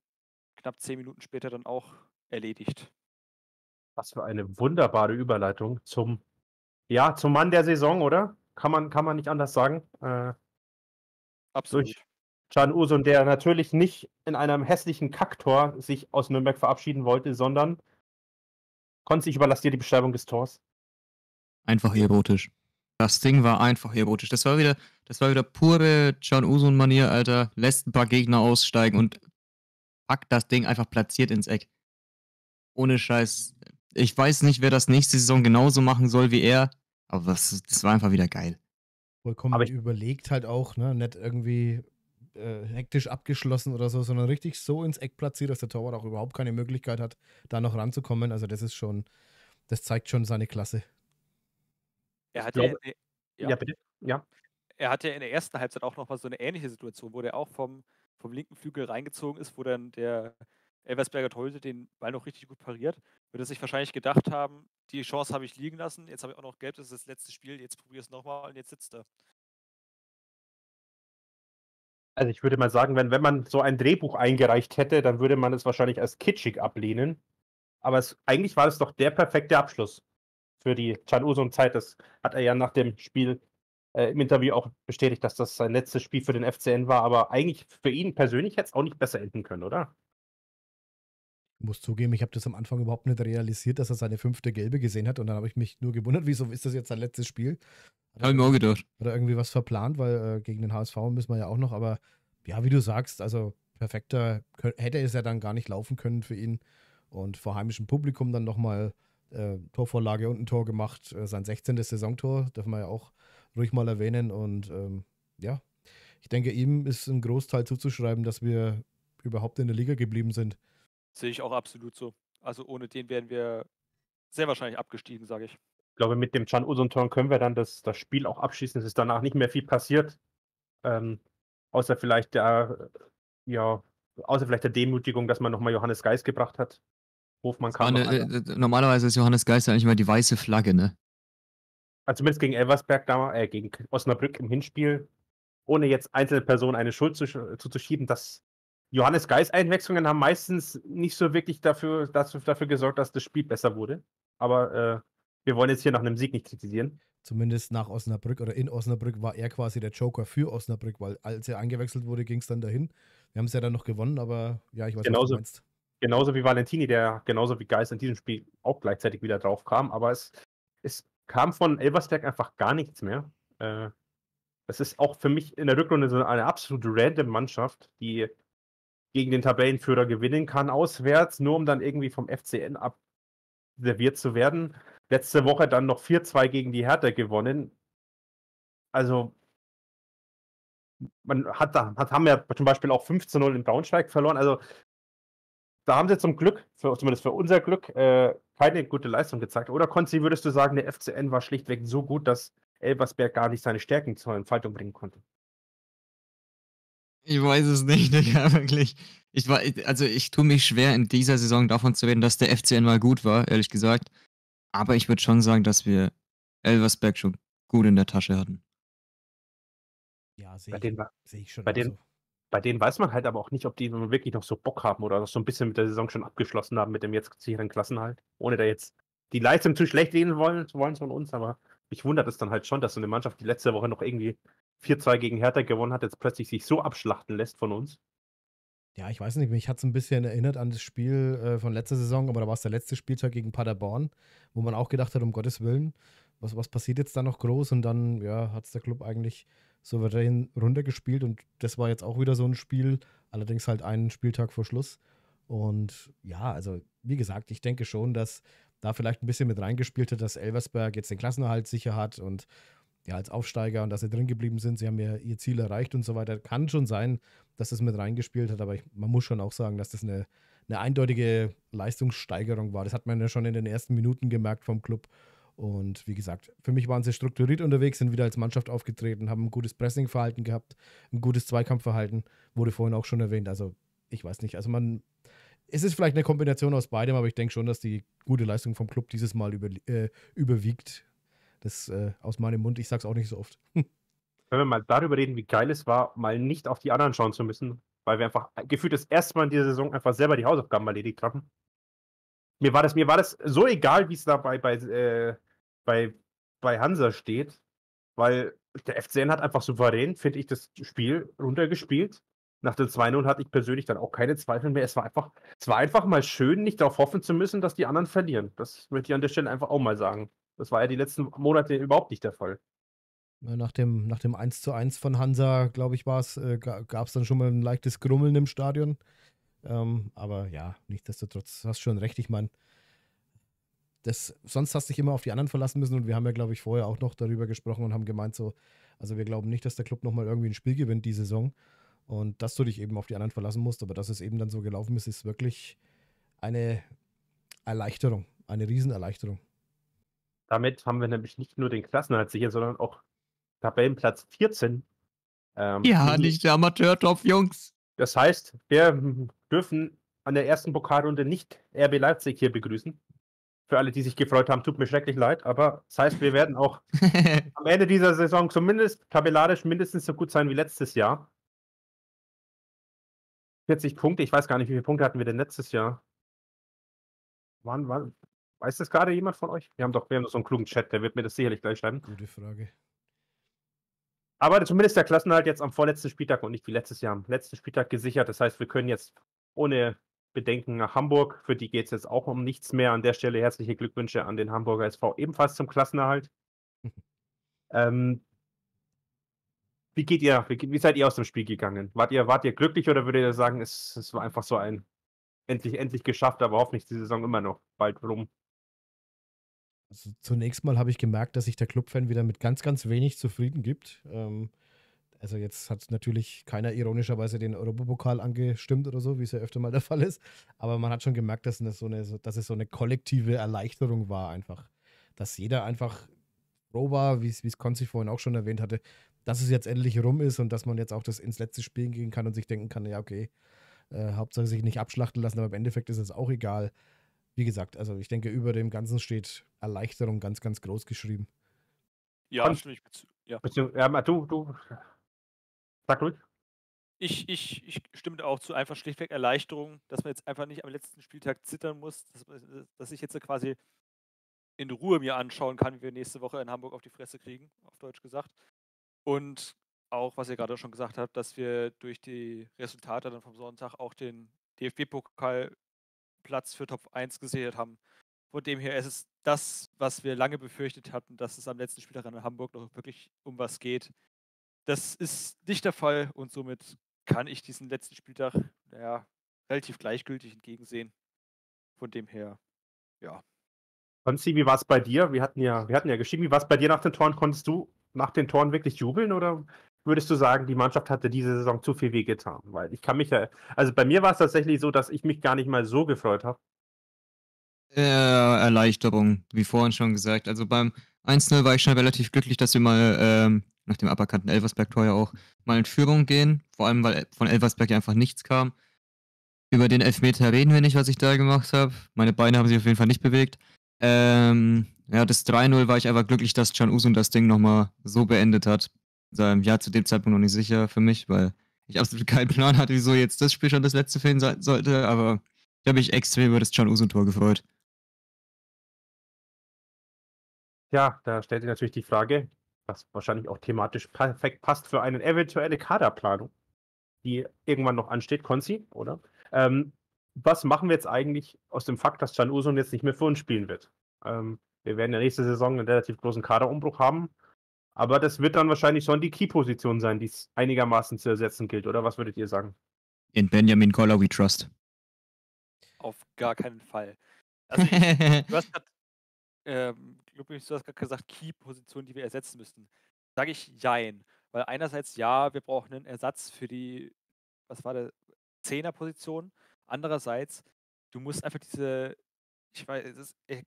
knapp 10 Minuten später dann auch erledigt. Was für eine wunderbare Überleitung zum Mann der Saison, oder? Kann man nicht anders sagen. Absolut. Durch Can Uzun, der natürlich nicht in einem hässlichen Kacktor sich aus Nürnberg verabschieden wollte, sondern Konzi, ich überlasse dir die Beschreibung des Tors. Einfach erotisch. Das Ding war einfach erotisch. Das war wieder pure Can Uzun-Manier, Alter. Lässt ein paar Gegner aussteigen und packt das Ding einfach platziert ins Eck. Ohne Scheiß. Ich weiß nicht, wer das nächste Saison genauso machen soll wie er, aber das war einfach wieder geil. Vollkommen aber überlegt halt auch, ne? Nicht irgendwie hektisch abgeschlossen oder so, sondern richtig so ins Eck platziert, dass der Torwart auch überhaupt keine Möglichkeit hat, da noch ranzukommen. Also das zeigt schon seine Klasse. Er hatte in der ersten Halbzeit auch nochmal so eine ähnliche Situation, wo der auch vom linken Flügel reingezogen ist, wo dann der Elversberger Torhüter den Ball noch richtig gut pariert. Würde sich wahrscheinlich gedacht haben, die Chance habe ich liegen lassen, jetzt habe ich auch noch Gelb, das ist das letzte Spiel, jetzt probiere es nochmal und jetzt sitzt er. Also ich würde mal sagen, wenn man so ein Drehbuch eingereicht hätte, dann würde man es wahrscheinlich als kitschig ablehnen. Aber eigentlich war es doch der perfekte Abschluss für die Can Uzun-Zeit. Das hat er ja nach dem Spiel im Interview auch bestätigt, dass das sein letztes Spiel für den FCN war. Aber eigentlich für ihn persönlich hätte es auch nicht besser enden können, oder? Ich muss zugeben, ich habe das am Anfang überhaupt nicht realisiert, dass er seine 5. Gelbe gesehen hat. Und dann habe ich mich nur gewundert, wieso ist das jetzt sein letztes Spiel? Habe ich mir auch gedacht. Oder irgendwie was verplant, weil gegen den HSV müssen wir ja auch noch. Aber ja, wie du sagst, also perfekter hätte es ja dann gar nicht laufen können für ihn. Und vor heimischem Publikum dann nochmal Torvorlage und ein Tor gemacht. Sein 16. Saisontor, dürfen wir ja auch ruhig mal erwähnen. Und ja, ich denke, ihm ist ein Großteil zuzuschreiben, dass wir überhaupt in der Liga geblieben sind. Sehe ich auch absolut so. Also ohne den wären wir sehr wahrscheinlich abgestiegen, sage ich. Ich glaube, mit dem Can Uzun-Tor können wir dann das Spiel auch abschließen. Es ist danach nicht mehr viel passiert. Außer vielleicht der Demütigung, dass man nochmal Johannes Geis gebracht hat. Hofmann kam normalerweise ist Johannes Geis ja eigentlich mal die weiße Flagge, ne? Also zumindest gegen Elversberg, gegen Osnabrück im Hinspiel, ohne jetzt einzelne Personen eine Schuld zuzuschieben, dass Johannes Geis Einwechslungen haben meistens nicht so wirklich dafür gesorgt, dass das Spiel besser wurde. Aber wir wollen jetzt hier nach einem Sieg nicht kritisieren. Zumindest nach Osnabrück oder in Osnabrück war er quasi der Joker für Osnabrück, weil als er eingewechselt wurde, ging es dann dahin. Wir haben es ja dann noch gewonnen, aber ja, ich weiß nicht, was du meinst. Genauso wie Valentini, der genauso wie Geis in diesem Spiel auch gleichzeitig wieder drauf kam. Aber es kam von Elversberg einfach gar nichts mehr. Das ist auch für mich in der Rückrunde so eine absolut random Mannschaft, die gegen den Tabellenführer gewinnen kann auswärts, nur um dann irgendwie vom FCN abserviert zu werden. Letzte Woche dann noch 4-2 gegen die Hertha gewonnen. Also man haben ja zum Beispiel auch 5-0 in Braunschweig verloren. Also da haben sie zum Glück, zumindest für unser Glück, keine gute Leistung gezeigt. Oder, Konzi, würdest du sagen, der FCN war schlichtweg so gut, dass Elversberg gar nicht seine Stärken zur Entfaltung bringen konnte? Ich weiß es nicht, Digga, wirklich. Ich tue mich schwer, in dieser Saison davon zu reden, dass der FCN mal gut war, ehrlich gesagt. Aber ich würde schon sagen, dass wir Elversberg schon gut in der Tasche hatten. Ja, sehe ich schon. Bei denen weiß man halt aber auch nicht, ob die wirklich noch so Bock haben oder noch so ein bisschen mit der Saison schon abgeschlossen haben mit dem jetzt sicheren Klassenhalt. Ohne da jetzt die Leistung zu schlecht reden zu wollen von uns, aber mich wundert es dann halt schon, dass so eine Mannschaft, die letzte Woche noch irgendwie 4-2 gegen Hertha gewonnen hat, jetzt plötzlich sich so abschlachten lässt von uns. Ja, ich weiß nicht, mich hat es ein bisschen erinnert an das Spiel von letzter Saison, aber da war es der letzte Spieltag gegen Paderborn, wo man auch gedacht hat, um Gottes Willen, was passiert jetzt da noch groß? Und dann ja, hat es der Club eigentlich souverän runtergespielt und das war jetzt auch wieder so ein Spiel, allerdings halt einen Spieltag vor Schluss. Und ja, also wie gesagt, ich denke schon, dass da vielleicht ein bisschen mit reingespielt hat, dass Elversberg jetzt den Klassenerhalt sicher hat und ja, als Aufsteiger und dass sie drin geblieben sind, sie haben ja ihr Ziel erreicht und so weiter. Kann schon sein, dass das mit reingespielt hat, aber man muss schon auch sagen, dass das eine eindeutige Leistungssteigerung war. Das hat man ja schon in den ersten Minuten gemerkt vom Club. Und wie gesagt, für mich waren sie strukturiert unterwegs, sind wieder als Mannschaft aufgetreten, haben ein gutes Pressingverhalten gehabt, ein gutes Zweikampfverhalten, wurde vorhin auch schon erwähnt. Also ich weiß nicht, also es ist vielleicht eine Kombination aus beidem, aber ich denke schon, dass die gute Leistung vom Club dieses Mal überwiegt. Das aus meinem Mund, ich sag's auch nicht so oft. Wenn wir mal darüber reden, wie geil es war, mal nicht auf die anderen schauen zu müssen, weil wir einfach gefühlt das erste Mal in dieser Saison einfach selber die Hausaufgaben erledigt haben. Mir war das so egal, wie es da bei Hansa steht, weil der FCN hat einfach souverän, finde ich, das Spiel runtergespielt. Nach den 2-0 hatte ich persönlich dann auch keine Zweifel mehr. Es war einfach mal schön, nicht darauf hoffen zu müssen, dass die anderen verlieren. Das möchte ich an der Stelle einfach auch mal sagen. Das war ja die letzten Monate überhaupt nicht der Fall. Nach dem 1:1 von Hansa, glaube ich, war es, gab es dann schon mal ein leichtes Grummeln im Stadion. Aber ja, nichtsdestotrotz, hast schon recht. Ich meine, sonst hast du dich immer auf die anderen verlassen müssen und wir haben ja, glaube ich, vorher auch noch darüber gesprochen und haben gemeint so, also wir glauben nicht, dass der Club nochmal irgendwie ein Spiel gewinnt die Saison und dass du dich eben auf die anderen verlassen musst, aber dass es eben dann so gelaufen ist, ist wirklich eine Erleichterung, eine Riesenerleichterung. Damit haben wir nämlich nicht nur den Klassenerhalt sicher, sondern auch Tabellenplatz 14. Ja, nicht der Amateurtopf, Jungs. Das heißt, wir dürfen an der ersten Pokalrunde nicht RB Leipzig hier begrüßen. Für alle, die sich gefreut haben, tut mir schrecklich leid, aber das heißt, wir werden auch am Ende dieser Saison zumindest tabellarisch mindestens so gut sein wie letztes Jahr. 40 Punkte, ich weiß gar nicht, wie viele Punkte hatten wir denn letztes Jahr? Wann? Weiß das gerade jemand von euch? Wir haben doch so einen klugen Chat, der wird mir das sicherlich gleich schreiben. Gute Frage. Aber zumindest der Klassenerhalt jetzt am vorletzten Spieltag und nicht wie letztes Jahr am letzten Spieltag gesichert. Das heißt, wir können jetzt ohne Bedenken nach Hamburg. Für die geht es jetzt auch um nichts mehr. An der Stelle herzliche Glückwünsche an den Hamburger SV ebenfalls zum Klassenerhalt. Wie seid ihr aus dem Spiel gegangen? Wart ihr glücklich oder würdet ihr sagen, es war einfach so ein endlich geschafft, aber hoffentlich die Saison immer noch bald rum? Also zunächst mal habe ich gemerkt, dass sich der Clubfan wieder mit ganz, ganz wenig zufrieden gibt. Also jetzt hat natürlich keiner ironischerweise den Europapokal angestimmt oder so, wie es ja öfter mal der Fall ist. Aber man hat schon gemerkt, dass es so eine kollektive Erleichterung war einfach. Dass jeder einfach froh war, wie es Konzi vorhin auch schon erwähnt hatte, dass es jetzt endlich rum ist und dass man jetzt auch das ins letzte Spiel gehen kann und sich denken kann, ja okay, Hauptsache sich nicht abschlachten lassen, aber im Endeffekt ist es auch egal. Wie gesagt, also ich denke, über dem Ganzen steht Erleichterung ganz, ganz groß geschrieben. Ja, stimme ja. Du. Sag ruhig. Ich stimme auch zu, einfach schlichtweg Erleichterung, dass man jetzt einfach nicht am letzten Spieltag zittern muss, dass ich jetzt quasi in Ruhe mir anschauen kann, wie wir nächste Woche in Hamburg auf die Fresse kriegen, auf Deutsch gesagt. Und auch, was ihr gerade schon gesagt habt, dass wir durch die Resultate dann vom Sonntag auch den DFB-Pokal Platz für Top 1 gesichert haben. Von dem her ist es das, was wir lange befürchtet hatten, dass es am letzten Spieltag in Hamburg noch wirklich um was geht. Das ist nicht der Fall und somit kann ich diesen letzten Spieltag relativ gleichgültig entgegensehen. Von dem her, ja. Konzi, wie war es bei dir? Wir hatten ja geschrieben, wie war es bei dir nach den Toren? Konntest du nach den Toren wirklich jubeln oder würdest du sagen, die Mannschaft hatte diese Saison zu viel wehgetan? Weil ich kann mich ja, also bei mir war es tatsächlich so, dass ich mich gar nicht mal so gefreut habe. Erleichterung, wie vorhin schon gesagt. Also beim 1-0 war ich schon relativ glücklich, dass wir mal nach dem aberkannten Elversberg-Tor ja auch mal in Führung gehen. Vor allem, weil von Elversberg ja einfach nichts kam. Über den Elfmeter reden wir nicht, was ich da gemacht habe. Meine Beine haben sich auf jeden Fall nicht bewegt. Das 3-0 war ich einfach glücklich, dass Can Uzun das Ding nochmal so beendet hat. Ja, zu dem Zeitpunkt noch nicht sicher für mich, weil ich absolut keinen Plan hatte, wieso jetzt das Spiel schon das letzte für ihn sein sollte, aber ich habe mich extrem über das Can Uzun-Tor gefreut. Ja, da stellt sich natürlich die Frage, was wahrscheinlich auch thematisch perfekt passt für eine eventuelle Kaderplanung, die irgendwann noch ansteht, Konzi, oder? Was machen wir jetzt eigentlich aus dem Fakt, dass Can Uzun jetzt nicht mehr für uns spielen wird? Wir werden ja nächste Saison einen relativ großen Kaderumbruch haben, aber das wird dann wahrscheinlich schon die Key-Position sein, die es einigermaßen zu ersetzen gilt, oder? Was würdet ihr sagen? In Benjamin Goller we trust. Auf gar keinen Fall. Also du hast gerade gesagt, Key-Position, die wir ersetzen müssten. Sage ich jein. Weil einerseits, ja, wir brauchen einen Ersatz für die, was war der, 10er-Position. Andererseits, du musst einfach diese, ich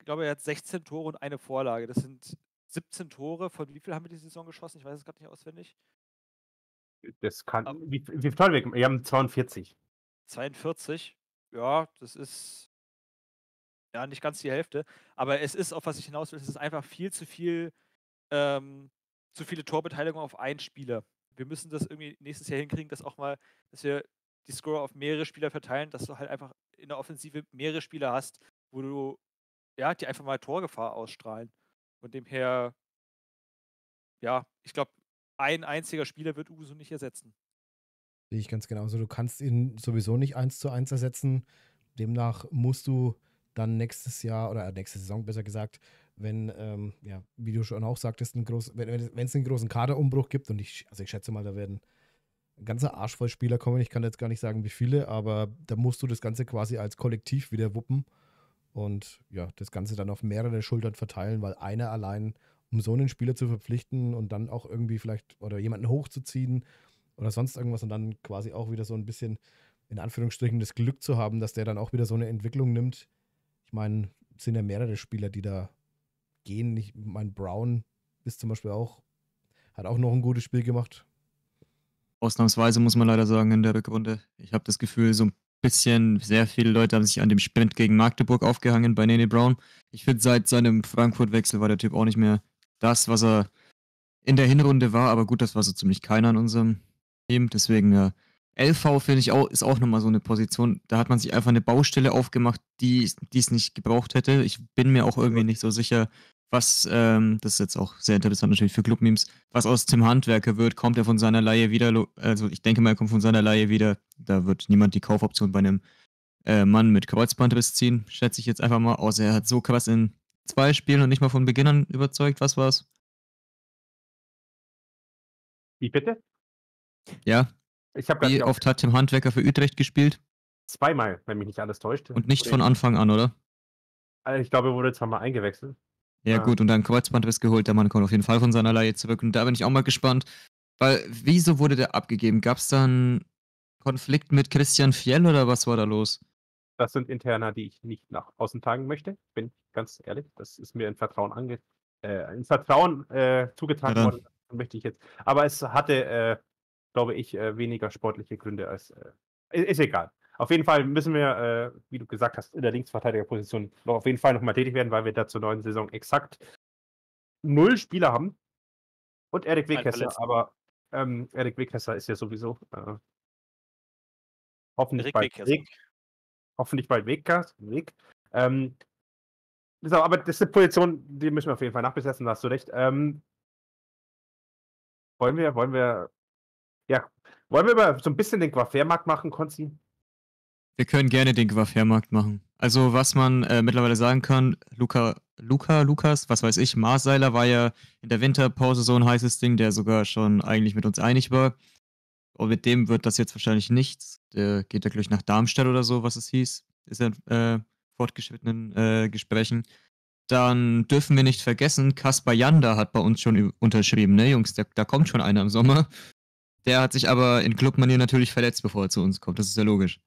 glaube, er hat 16 Tore und eine Vorlage. Das sind 17 Tore. Von wie viel haben wir diese Saison geschossen? Ich weiß es gerade nicht auswendig. Das kann, wie toll, wir haben 42. 42? Ja, das ist ja nicht ganz die Hälfte. Aber es ist, auf was ich hinaus will, es ist einfach zu viele Torbeteiligungen auf einen Spieler. Wir müssen das irgendwie nächstes Jahr hinkriegen, dass auch mal, dass wir die Scorer auf mehrere Spieler verteilen, dass du halt einfach in der Offensive mehrere Spieler hast, wo du, ja, die einfach mal Torgefahr ausstrahlen. Von dem her, ja, ich glaube, ein einziger Spieler wird Uzun nicht ersetzen. Sehe ich ganz genau. Also du kannst ihn sowieso nicht 1:1 ersetzen. Demnach musst du dann nächstes Jahr oder nächste Saison besser gesagt, wenn, ja, wie du schon auch sagtest, wenn es einen großen Kaderumbruch gibt, und ich schätze mal, da werden ein ganzer Arsch voll Spieler kommen, ich kann jetzt gar nicht sagen, wie viele, aber da musst du das Ganze quasi als Kollektiv wieder wuppen und ja, das Ganze dann auf mehrere Schultern verteilen, weil einer allein, um so einen Spieler zu verpflichten und dann auch irgendwie vielleicht, oder jemanden hochzuziehen oder sonst irgendwas und dann quasi auch wieder so ein bisschen, in Anführungsstrichen, das Glück zu haben, dass der dann auch wieder so eine Entwicklung nimmt. Ich meine, es sind ja mehrere Spieler, die da gehen. Ich meine, Brown ist zum Beispiel auch, hat auch noch ein gutes Spiel gemacht. Ausnahmsweise muss man leider sagen, in der Rückrunde. Ich habe das Gefühl, so ein bisschen, sehr viele Leute haben sich an dem Sprint gegen Magdeburg aufgehangen bei Nene Brown. Ich finde, seit seinem Frankfurt-Wechsel war der Typ auch nicht mehr das, was er in der Hinrunde war. Aber gut, das war so ziemlich keiner in unserem Team. Deswegen, ja, LV, finde ich, auch, ist auch nochmal so eine Position. Da hat man sich einfach eine Baustelle aufgemacht, die es nicht gebraucht hätte. Ich bin mir auch irgendwie nicht so sicher, was, das ist jetzt auch sehr interessant natürlich für Clubmemes, was aus Tim Handwerker wird. Kommt er von seiner Leihe wieder? Also ich denke mal, er kommt von seiner Leihe wieder. Da wird niemand die Kaufoption bei einem Mann mit Kreuzbandriss ziehen, schätze ich jetzt einfach mal. Außer er hat so krass in 2 Spielen und nicht mal von Beginn an überzeugt. Was war's? Wie bitte? Ja. Wie oft hat Tim Handwerker für Utrecht gespielt? 2-mal, wenn mich nicht alles täuscht. Und nicht von Anfang an, oder? Also ich glaube, er wurde 2-mal eingewechselt. Ja, gut, und dann Kreuzbandriss geholt. Der Mann kommt auf jeden Fall von seiner Leihe zurück. Und da bin ich auch mal gespannt, weil wieso wurde der abgegeben? Gab es da einen Konflikt mit Christian Fjell oder was war da los? Das sind Interna, die ich nicht nach außen tragen möchte. Bin ich ganz ehrlich. Das ist mir in Vertrauen zugetragen worden. Möchte ich jetzt. Aber es hatte glaube ich, weniger sportliche Gründe als. Ist egal. Auf jeden Fall müssen wir, wie du gesagt hast, in der Linksverteidigerposition noch auf jeden Fall nochmal tätig werden, weil wir da zur neuen Saison exakt 0 Spieler haben. Und Erik Wekesa, aber Erik Wekesa ist ja sowieso hoffentlich bald weg. Hoffentlich bald weg. Aber das ist eine Position, die müssen wir auf jeden Fall nachbesetzen, da hast du recht. Wollen wir mal so ein bisschen den Coiffeurmarkt machen, Konzi? Wir können gerne den Coiffeurmarkt machen. Also was man mittlerweile sagen kann, Lukas, was weiß ich, Marseiler war ja in der Winterpause so ein heißes Ding, der sogar schon eigentlich mit uns einig war. Und mit dem wird das jetzt wahrscheinlich nichts. Der geht ja gleich nach Darmstadt oder so, was es hieß. Ist ja fortgeschrittenen Gesprächen. Dann dürfen wir nicht vergessen, Kacper Jander hat bei uns schon unterschrieben, ne Jungs? Da kommt schon einer im Sommer. Der hat sich aber in Clubmanier natürlich verletzt, bevor er zu uns kommt. Das ist ja logisch.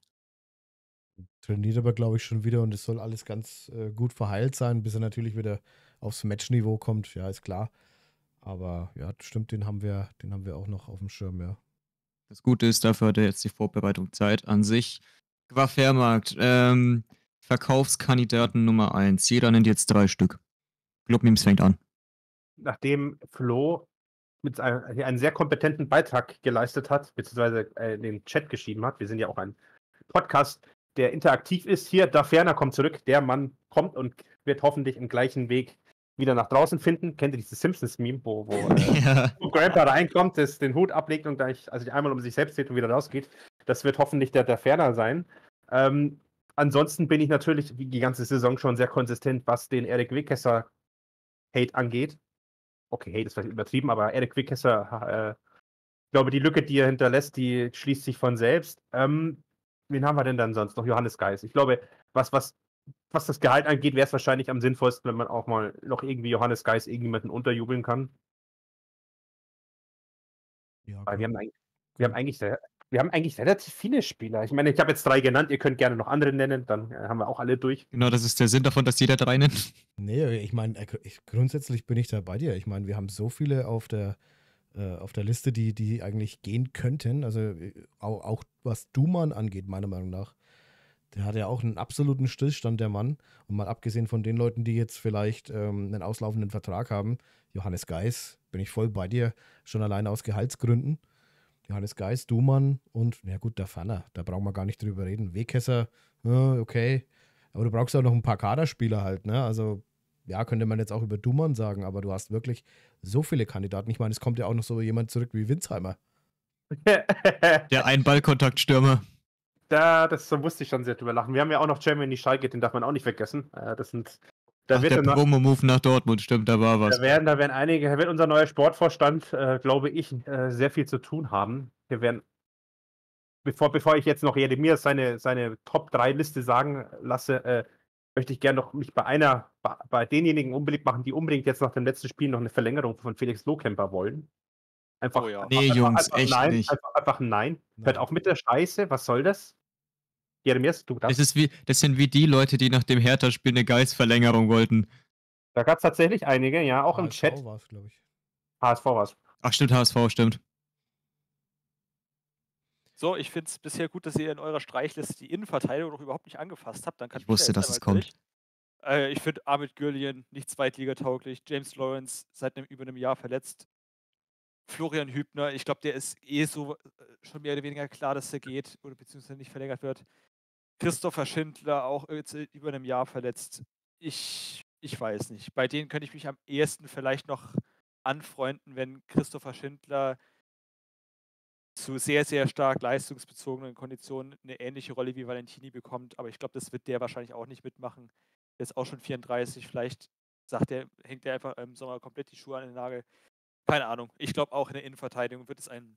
Trainiert aber, glaube ich, schon wieder und es soll alles ganz gut verheilt sein, bis er natürlich wieder aufs Matchniveau kommt. Ja, ist klar. Aber ja, stimmt, den haben wir auch noch auf dem Schirm, ja. Das Gute ist, dafür hat er jetzt die Vorbereitung Zeit an sich. Coiffeurmarkt, Verkaufskandidaten Nummer 1. Jeder nennt jetzt 3 Stück. Clubmemes fängt an. Nachdem Flo mit einem sehr kompetenten Beitrag geleistet hat, beziehungsweise den Chat geschrieben hat. Wir sind ja auch ein Podcast, der interaktiv ist. Hier, da Ferner kommt zurück. Der Mann kommt und wird hoffentlich im gleichen Weg wieder nach draußen finden. Kennt ihr dieses Simpsons-Meme, wo Grandpa reinkommt, den Hut ablegt und gleich, also einmal um sich selbst dreht und wieder rausgeht? Das wird hoffentlich der Ferner sein. Ansonsten bin ich natürlich die ganze Saison schon sehr konsistent, was den Erik Wekesa Hate angeht. Okay, Hate ist vielleicht übertrieben, aber Erik Wekesa, ich glaube, die Lücke, die er hinterlässt, die schließt sich von selbst. Wen haben wir denn dann sonst noch? Johannes Geis. Ich glaube, was das Gehalt angeht, wäre es wahrscheinlich am sinnvollsten, wenn man auch mal noch irgendwie Johannes Geis irgendjemanden unterjubeln kann. Ja, okay. Weil wir haben eigentlich relativ viele Spieler. Ich meine, ich habe jetzt 3 genannt, ihr könnt gerne noch andere nennen, dann haben wir auch alle durch. Genau, das ist der Sinn davon, dass jeder 3 nennt. Nee, ich meine, grundsätzlich bin ich da bei dir. Ich meine, wir haben so viele auf der Liste, die eigentlich gehen könnten. Also auch was Duman angeht, meiner Meinung nach. Der hat ja auch einen absoluten Stillstand, der Mann. Und mal abgesehen von den Leuten, die jetzt vielleicht einen auslaufenden Vertrag haben, Johannes Geis, bin ich voll bei dir, schon alleine aus Gehaltsgründen. Johannes Geis, Duman und, na gut, der Ferner, da brauchen wir gar nicht drüber reden. Wekesa, okay. Aber du brauchst auch noch ein paar Kaderspieler halt, ne? Also, ja, könnte man jetzt auch über Duman sagen, aber du hast wirklich so viele Kandidaten. Ich meine, es kommt ja auch noch so jemand zurück wie Winsheimer. Der Einballkontaktstürmer. Das wusste ich schon sehr drüber lachen. Wir haben ja auch noch Jeremy Schalke, den darf man auch nicht vergessen. Das sind... Der Promo-Move nach Dortmund, stimmt, da war was. Da wird unser neuer Sportvorstand, glaube ich, sehr viel zu tun haben. Wir werden, bevor ich jetzt noch Jeremias seine Top-3-Liste sagen lasse, möchte ich gerne noch mich bei denjenigen unbedingt machen, die unbedingt jetzt nach dem letzten Spiel noch eine Verlängerung von Felix Lohkämper wollen. Einfach, oh ja. Nee, einfach, Jungs, einfach echt nein, nicht. Einfach nein. Hört auf mit der Scheiße, was soll das? Jeremias, du darfst. Das sind wie die Leute, die nach dem Hertha-Spiel eine Geist-Verlängerung wollten. Da gab es tatsächlich einige, ja, auch HSV im Chat. HSV war es, glaube ich. HSV war es. Ach stimmt, HSV, stimmt. So, ich finde es bisher gut, dass ihr in eurer Streichliste die Innenverteidigung noch überhaupt nicht angefasst habt. Dann kann ich wusste, dass es kommt. Ich finde Ahmed Gülayan nicht zweitligatauglich, James Lawrence seit über einem Jahr verletzt. Florian Hübner, ich glaube, der ist eh so schon mehr oder weniger klar, dass er geht oder beziehungsweise nicht verlängert wird. Christopher Schindler, auch jetzt über einem Jahr verletzt. Ich weiß nicht. Bei denen könnte ich mich am ehesten vielleicht noch anfreunden, wenn Christopher Schindler zu sehr, sehr stark leistungsbezogenen Konditionen eine ähnliche Rolle wie Valentini bekommt. Aber ich glaube, das wird der wahrscheinlich auch nicht mitmachen. Der ist auch schon 34. Vielleicht hängt der einfach im Sommer komplett die Schuhe an den Nagel. Keine Ahnung. Ich glaube, auch in der Innenverteidigung wird es einen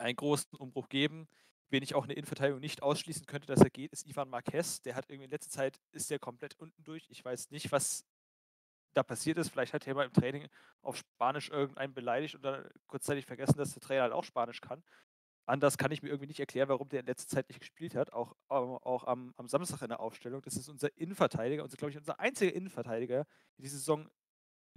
großen Umbruch geben. Wen ich auch in der Innenverteidigung nicht ausschließen könnte, dass er geht, ist Ivan Marquez. Der hat irgendwie in letzter Zeit, ist der komplett unten durch. Ich weiß nicht, was da passiert ist. Vielleicht hat er mal im Training auf Spanisch irgendeinen beleidigt und dann kurzzeitig vergessen, dass der Trainer halt auch Spanisch kann. Anders kann ich mir irgendwie nicht erklären, warum der in letzter Zeit nicht gespielt hat. Auch am Samstag in der Aufstellung. Das ist unser Innenverteidiger, glaube ich, unser einziger Innenverteidiger, der diese Saison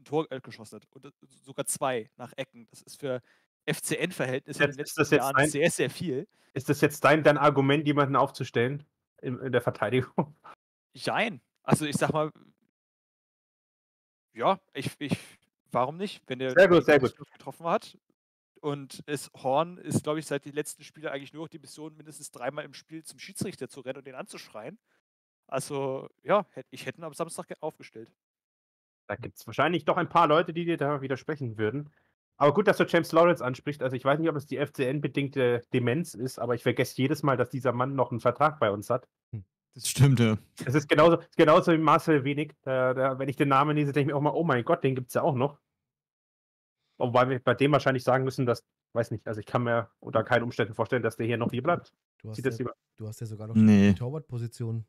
ein Tor geschossen hat. Und sogar 2 nach Ecken. Das ist für FCN-Verhältnisse in den letzten Jahren sehr, sehr viel. Ist das jetzt dein Argument, jemanden aufzustellen in der Verteidigung? Nein. Also ich sag mal, ja, warum nicht? Wenn der getroffen hat und Horn ist, glaube ich, seit den letzten Spielen eigentlich nur noch die Mission, mindestens 3-mal im Spiel zum Schiedsrichter zu rennen und den anzuschreien. Also ja, ich hätte ihn am Samstag aufgestellt. Da gibt es wahrscheinlich doch ein paar Leute, die dir da widersprechen würden. Aber gut, dass du James Lawrence ansprichst. Also ich weiß nicht, ob es die FCN-bedingte Demenz ist, aber ich vergesse jedes Mal, dass dieser Mann noch einen Vertrag bei uns hat. Das stimmt, ja. Das ist genauso wie Marcel Wenig. Wenn ich den Namen lese, denke ich mir auch mal, oh mein Gott, den gibt es ja auch noch. Wobei wir bei dem wahrscheinlich sagen müssen, dass, weiß nicht, also ich kann mir unter keinen Umständen vorstellen, dass der hier noch hier bleibt. Du hast ja sogar noch die Torwart-Position.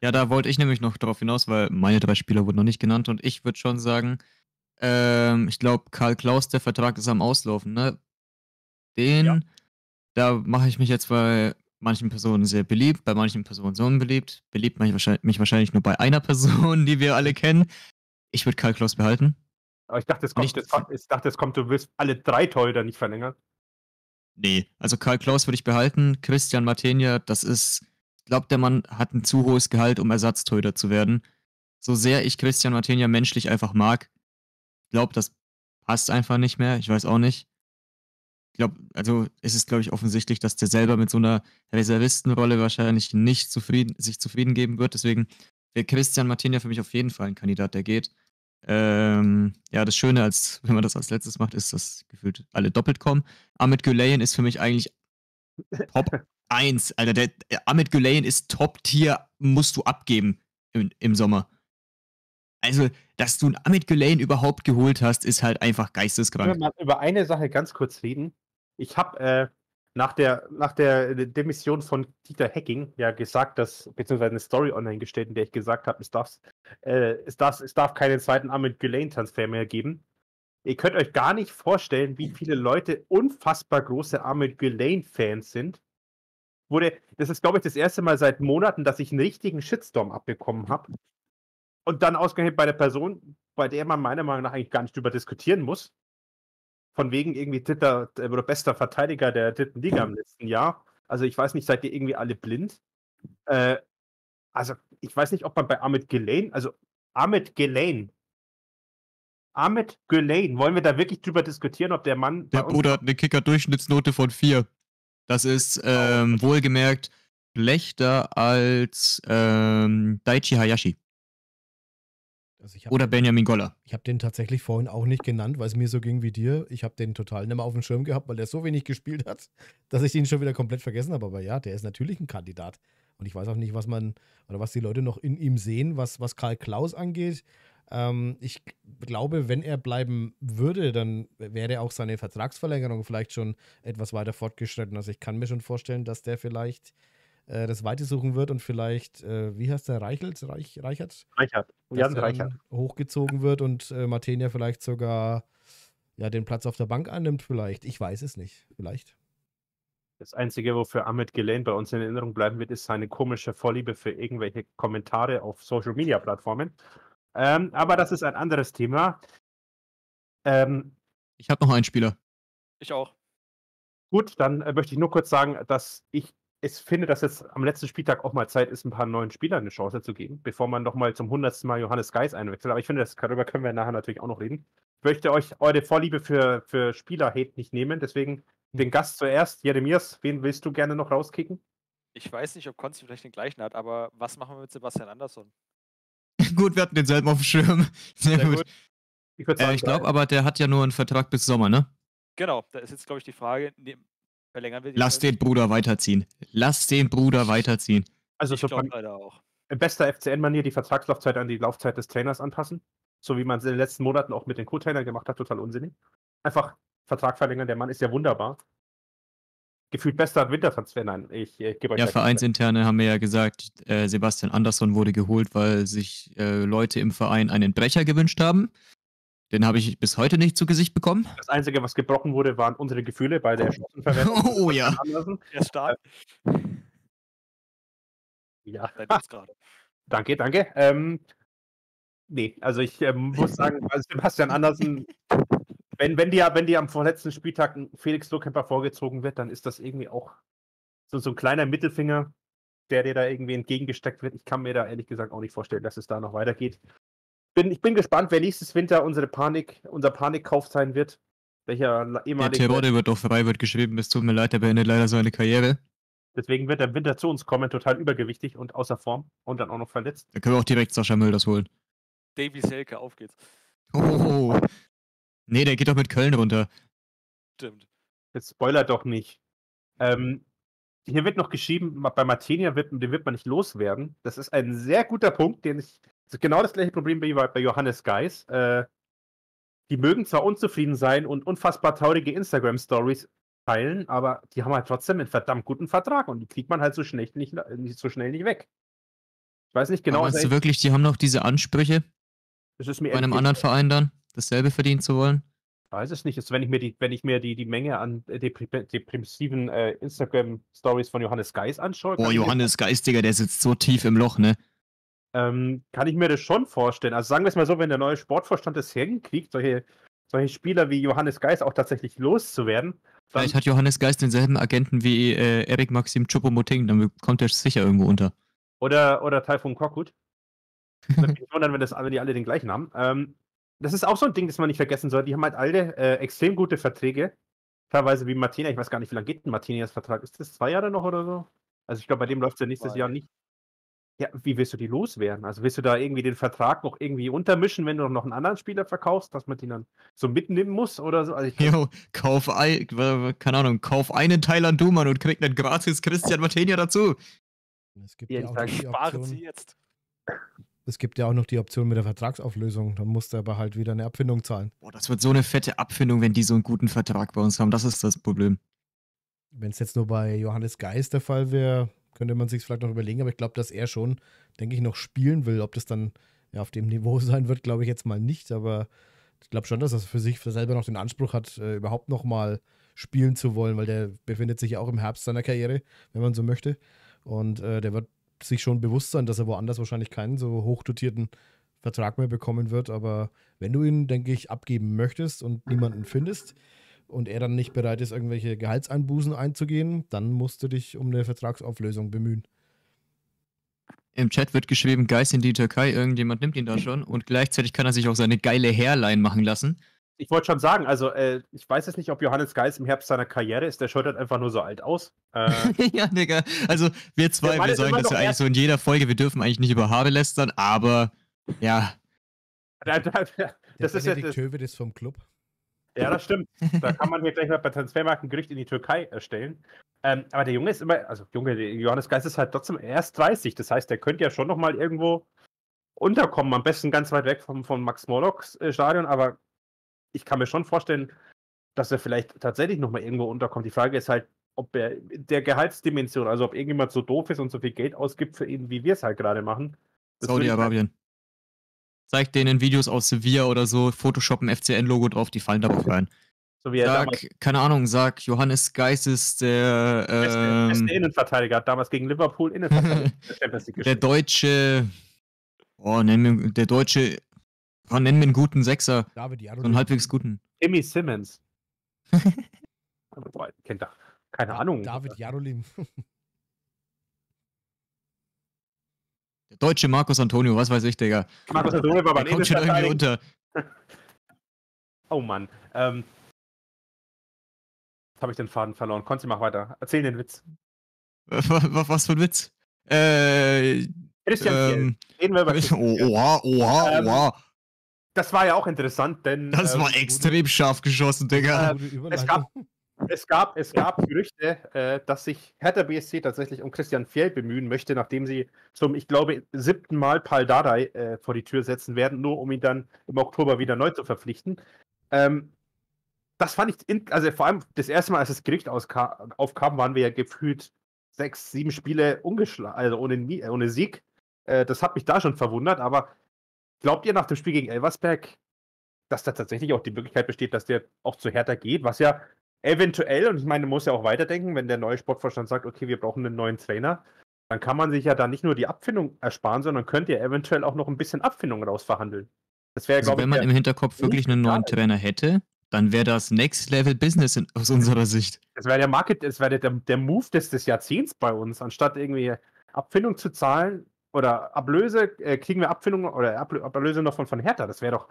Ja, da wollte ich nämlich noch drauf hinaus, weil meine 3 Spieler wurden noch nicht genannt und ich würde schon sagen, ich glaube, Karl Klaus, der Vertrag ist am Auslaufen, ne? Da mache ich mich jetzt bei manchen Personen sehr beliebt, bei manchen Personen so unbeliebt. Beliebt mache ich mich wahrscheinlich nur bei einer Person, die wir alle kennen. Ich würde Karl Klaus behalten. Aber ich dachte, du willst alle 3 Torhüter nicht verlängern. Nee, also Karl Klaus würde ich behalten. Christian Mathenia, das ist, ich glaube, der Mann hat ein zu hohes Gehalt, um Ersatztorhüter zu werden. So sehr ich Christian Mathenia menschlich einfach mag, glaube, das passt einfach nicht mehr. Ich weiß auch nicht. Ich glaube, also es ist, glaube ich, offensichtlich, dass der selber mit so einer Reservistenrolle wahrscheinlich nicht sich zufrieden geben wird. Deswegen wäre Christian Mathenia für mich auf jeden Fall ein Kandidat, der geht. Ja, das Schöne, als wenn man das als letztes macht, ist, dass gefühlt alle doppelt kommen. Ahmed Gülayan ist für mich eigentlich Top 1. Alter, der Ahmed Gülayan ist Top-Tier, musst du abgeben im Sommer. Also, dass du einen Ahmed Gülayan überhaupt geholt hast, ist halt einfach geisteskrank. Können wir mal über eine Sache ganz kurz reden? Ich habe nach der Demission von Dieter Hecking ja gesagt, dass, beziehungsweise eine Story online gestellt, in der ich gesagt habe, es darf keinen zweiten Ahmed Gülayan-Transfer mehr geben. Ihr könnt euch gar nicht vorstellen, wie viele Leute unfassbar große Ahmed Gülayan-Fans sind. Das ist, glaube ich, das erste Mal seit Monaten, dass ich einen richtigen Shitstorm abbekommen habe. Und dann ausgerechnet bei der Person, bei der man meiner Meinung nach eigentlich gar nicht drüber diskutieren muss. Von wegen irgendwie dritter oder bester Verteidiger der dritten Liga im letzten Jahr. Also ich weiß nicht, seid ihr irgendwie alle blind? Also ich weiß nicht, ob man bei Ahmed Gülayan, wollen wir da wirklich drüber diskutieren, ob der Mann... Der Bruder hat eine Kicker-Durchschnittsnote von 4. Das ist wohlgemerkt schlechter als Daichi Hayashi. Also oder Benjamin Goller. Ich habe den tatsächlich vorhin auch nicht genannt, weil es mir so ging wie dir. Ich habe den total nicht mehr auf dem Schirm gehabt, weil der so wenig gespielt hat, dass ich den schon wieder komplett vergessen habe. Aber ja, der ist natürlich ein Kandidat. Und ich weiß auch nicht, was man oder was die Leute noch in ihm sehen, was Karl Klaus angeht. Ich glaube, wenn er bleiben würde, dann wäre auch seine Vertragsverlängerung vielleicht schon etwas weiter fortgeschritten. Also ich kann mir schon vorstellen, dass der vielleicht das Weite suchen wird und vielleicht, wie heißt der, Reichert? Jan Reichert. Hochgezogen wird und Mathenia vielleicht sogar ja, den Platz auf der Bank annimmt vielleicht. Ich weiß es nicht. Vielleicht. Das Einzige, wofür Ahmed Gülayan bei uns in Erinnerung bleiben wird, ist seine komische Vorliebe für irgendwelche Kommentare auf Social-Media-Plattformen. Aber das ist ein anderes Thema. Ich habe noch einen Spieler. Ich auch. Gut, dann möchte ich nur kurz sagen, dass ich finde, dass jetzt am letzten Spieltag auch mal Zeit ist, ein paar neuen Spielern eine Chance zu geben, bevor man nochmal zum 100. Mal Johannes Geis einwechselt. Aber ich finde, darüber können wir nachher natürlich auch noch reden. Ich möchte euch eure Vorliebe für Spieler-Hate nicht nehmen. Deswegen den Gast zuerst. Jeremias, wen willst du gerne noch rauskicken? Ich weiß nicht, ob Konzi vielleicht den gleichen hat, aber was machen wir mit Sebastian Andersson? Gut, wir hatten den selben auf dem Schirm. Sehr gut. Ich glaube aber, der hat ja nur einen Vertrag bis Sommer, ne? Genau, da ist jetzt, glaube ich, die Frage... Verlängern wir die Lass den Bruder weiterziehen. Also ich glaube leider auch. In bester FCN-Manier die Vertragslaufzeit an die Laufzeit des Trainers anpassen. So wie man es in den letzten Monaten auch mit den Co-Trainern gemacht hat, total unsinnig. Einfach Vertrag verlängern, der Mann ist ja wunderbar. Gefühlt bester Wintertransfer, nein, ich gebe euch... Ja, Vereinsinterne haben wir ja gesagt, Sebastian Andersson wurde geholt, weil sich Leute im Verein einen Brecher gewünscht haben. Den habe ich bis heute nicht zu Gesicht bekommen. Das Einzige, was gebrochen wurde, waren unsere Gefühle bei der Erschossen-Verwendung. Oh ja. Der Start. Ja. Danke. Nee, also ich muss sagen, also Sebastian Andersson, wenn dir am vorletzten Spieltag ein Felix Lohkämper vorgezogen wird, dann ist das irgendwie auch so ein kleiner Mittelfinger, der dir da irgendwie entgegengesteckt wird. Ich kann mir da ehrlich gesagt auch nicht vorstellen, dass es da noch weitergeht. Ich bin gespannt, wer nächstes Winter unser Panikkauf sein wird. Welcher ehemalige... Der Terodde wird doch frei, wird geschrieben. Es tut mir leid, der beendet leider seine Karriere. Deswegen wird er im Winter zu uns kommen, total übergewichtig und außer Form und dann auch noch verletzt. Da können wir auch direkt Sascha Mölders holen. Davy Selke, auf geht's. Oh. Nee, der geht doch mit Köln runter. Stimmt. Jetzt spoilert doch nicht. Hier wird noch geschrieben, bei Mathenia, den wird man nicht loswerden. Das ist ein sehr guter Punkt, den ich... Das ist genau das gleiche Problem wie bei Johannes Geis. Die mögen zwar unzufrieden sein und unfassbar traurige Instagram-Stories teilen, aber die haben halt trotzdem einen verdammt guten Vertrag und die kriegt man halt so schnell nicht weg. Ich weiß nicht genau... Meinst du wirklich, die haben noch diese Ansprüche? Das ist mir bei einem anderen Verein dann, dasselbe verdienen zu wollen? Ich weiß es nicht. Also wenn ich mir die Menge an depressiven Instagram-Stories von Johannes Geis anschaue... Boah, Johannes Geis, Digga, der sitzt so tief im Loch, ne? Kann ich mir das schon vorstellen. Also sagen wir es mal so, wenn der neue Sportvorstand es hinkriegt, solche Spieler wie Johannes Geis auch tatsächlich loszuwerden. Vielleicht hat Johannes Geis denselben Agenten wie Eric Maxim Choupo-Moting, dann kommt er sicher irgendwo unter. Oder Taifun Korkut. Ich würde mich wundern, wenn die alle den gleichen haben. Das ist auch so ein Ding, das man nicht vergessen soll. Die haben halt alle extrem gute Verträge. Teilweise wie Mathenia, ich weiß gar nicht, wie lange geht denn Mathenias Vertrag? Ist das 2 Jahre noch oder so? Also ich glaube, bei dem läuft es ja nächstes Jahr nicht. Ja, wie willst du die loswerden? Also willst du da irgendwie den Vertrag noch irgendwie untermischen, wenn du noch einen anderen Spieler verkaufst, dass man den dann so mitnehmen muss oder so? Also jo, kauf einen Thailand Duman und krieg einen gratis Christian Mathenia dazu. Es gibt ja, auch noch die Option mit der Vertragsauflösung. Dann musst du aber halt wieder eine Abfindung zahlen. Boah, das wird so eine fette Abfindung, wenn die so einen guten Vertrag bei uns haben. Das ist das Problem. Wenn es jetzt nur bei Johannes Geis der Fall wäre, könnte man sich vielleicht noch überlegen, aber ich glaube, dass er schon, denke ich, noch spielen will. Ob das dann ja, auf dem Niveau sein wird, glaube ich jetzt mal nicht, aber ich glaube schon, dass er für sich selber noch den Anspruch hat, überhaupt noch mal spielen zu wollen, weil der befindet sich ja auch im Herbst seiner Karriere, wenn man so möchte, und der wird sich schon bewusst sein, dass er woanders wahrscheinlich keinen so hochdotierten Vertrag mehr bekommen wird, aber wenn du ihn, denke ich, abgeben möchtest und niemanden findest, und er dann nicht bereit ist, irgendwelche Gehaltseinbußen einzugehen, dann musst du dich um eine Vertragsauflösung bemühen. Im Chat wird geschrieben, Geist in die Türkei, irgendjemand nimmt ihn da schon und gleichzeitig kann er sich auch seine geile Hairline machen lassen. Ich wollte schon sagen, also ich weiß jetzt nicht, ob Johannes Geis im Herbst seiner Karriere ist, der schaut halt einfach nur so alt aus. Ja, Digga, also wir zwei, wir sagen das ja eigentlich so in jeder Folge, wir dürfen eigentlich nicht über Haare lästern, aber ja. Das ist ja die Töwe vom Club. Ja, das stimmt. Da kann man hier gleich mal bei Transfermarkt ein Gericht in die Türkei erstellen. Aber der Junge ist immer, also der Johannes Geis ist halt trotzdem erst 30. Das heißt, der könnte ja schon nochmal irgendwo unterkommen. Am besten ganz weit weg vom Max-Morlock-Stadion. Aber ich kann mir schon vorstellen, dass er vielleicht tatsächlich nochmal irgendwo unterkommt. Die Frage ist halt, ob er der Gehaltsdimension, also ob irgendjemand so doof ist und so viel Geld ausgibt für ihn, wie wir es halt gerade machen. Saudi-Arabien. Zeigt denen Videos aus Sevilla oder so, Photoshop ein FCN-Logo drauf, die fallen darauf rein. So wie er damals, keine Ahnung, sag Johannes Geis ist der beste Innenverteidiger, hat damals gegen Liverpool Innenverteidiger der deutsche, nenn mir einen guten Sechser, David, so einen halbwegs guten. Jimmy Simmons. Kennt er. Keine Ahnung. David Jarolim. Der deutsche Marcos Antonio, was weiß ich, Digga. Marcos Antonio war bei der kommt schon irgendwie unter. Oh Mann. Jetzt habe ich den Faden verloren. Konzi, mach weiter. Erzähl den Witz. Was für ein Witz? Christian Fjell. Reden wir über Christian Fjell. Oha. Das war ja auch interessant, denn... Das war extrem scharf geschossen, Digga. Es gab Gerüchte, dass sich Hertha BSC tatsächlich um Christian Fjell bemühen möchte, nachdem sie zum, ich glaube, 7. Mal Pal Dardai vor die Tür setzen werden, nur um ihn dann im Oktober wieder neu zu verpflichten. Das fand ich, also vor allem das erste Mal, als das Gericht aufkam, waren wir ja gefühlt 6, 7 Spiele ungeschlagen, also ohne Sieg. Das hat mich da schon verwundert, aber glaubt ihr nach dem Spiel gegen Elversberg, dass da tatsächlich auch die Möglichkeit besteht, dass der auch zu Hertha geht, was ja eventuell, und ich meine, man muss ja auch weiterdenken, wenn der neue Sportvorstand sagt, okay, wir brauchen einen neuen Trainer, dann kann man sich ja da nicht nur die Abfindung ersparen, sondern könnte ja eventuell auch noch ein bisschen Abfindung rausverhandeln. Das wäre, also, glaube ich, wenn man im Hinterkopf wirklich einen neuen Trainer hätte, dann wäre das Next Level Business aus unserer Sicht. Das wäre der Move des Jahrzehnts bei uns. Anstatt irgendwie Abfindung zu zahlen oder Ablöse, kriegen wir Abfindung oder Ablöse noch von Hertha. Das wäre doch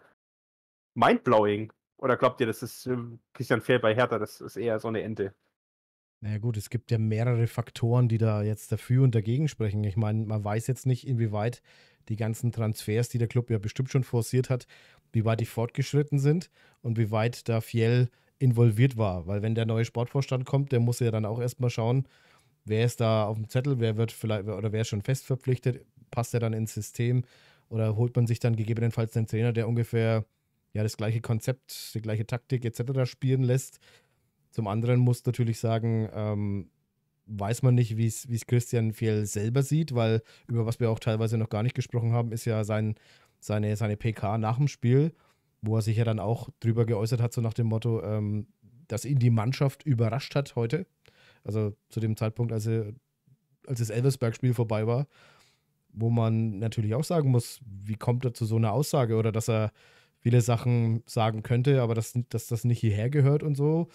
mindblowing. Oder glaubt ihr, das ist Christian Fjell bei Hertha, das ist eher so eine Ente? Naja gut, es gibt ja mehrere Faktoren, die da jetzt dafür und dagegen sprechen. Ich meine, man weiß jetzt nicht, inwieweit die ganzen Transfers, die der Club ja bestimmt schon forciert hat, wie weit die fortgeschritten sind und wie weit da Fjell involviert war. Weil wenn der neue Sportvorstand kommt, der muss ja dann auch erstmal schauen, wer ist da auf dem Zettel, wer wird vielleicht oder wer ist schon fest verpflichtet, passt er dann ins System oder holt man sich dann gegebenenfalls einen Trainer, der ungefähr ja das gleiche Konzept, die gleiche Taktik etc. spielen lässt. Zum anderen muss natürlich sagen, weiß man nicht, wie es Christian Fjell selber sieht, weil über was wir auch teilweise noch gar nicht gesprochen haben, ist ja seine PK nach dem Spiel, wo er sich ja dann auch drüber geäußert hat, so nach dem Motto, dass ihn die Mannschaft überrascht hat heute. Also zu dem Zeitpunkt, als das Elversberg-Spiel vorbei war, wo man natürlich auch sagen muss, wie kommt er zu so einer Aussage oder dass er viele Sachen sagen könnte, aber dass das nicht hierher gehört und so.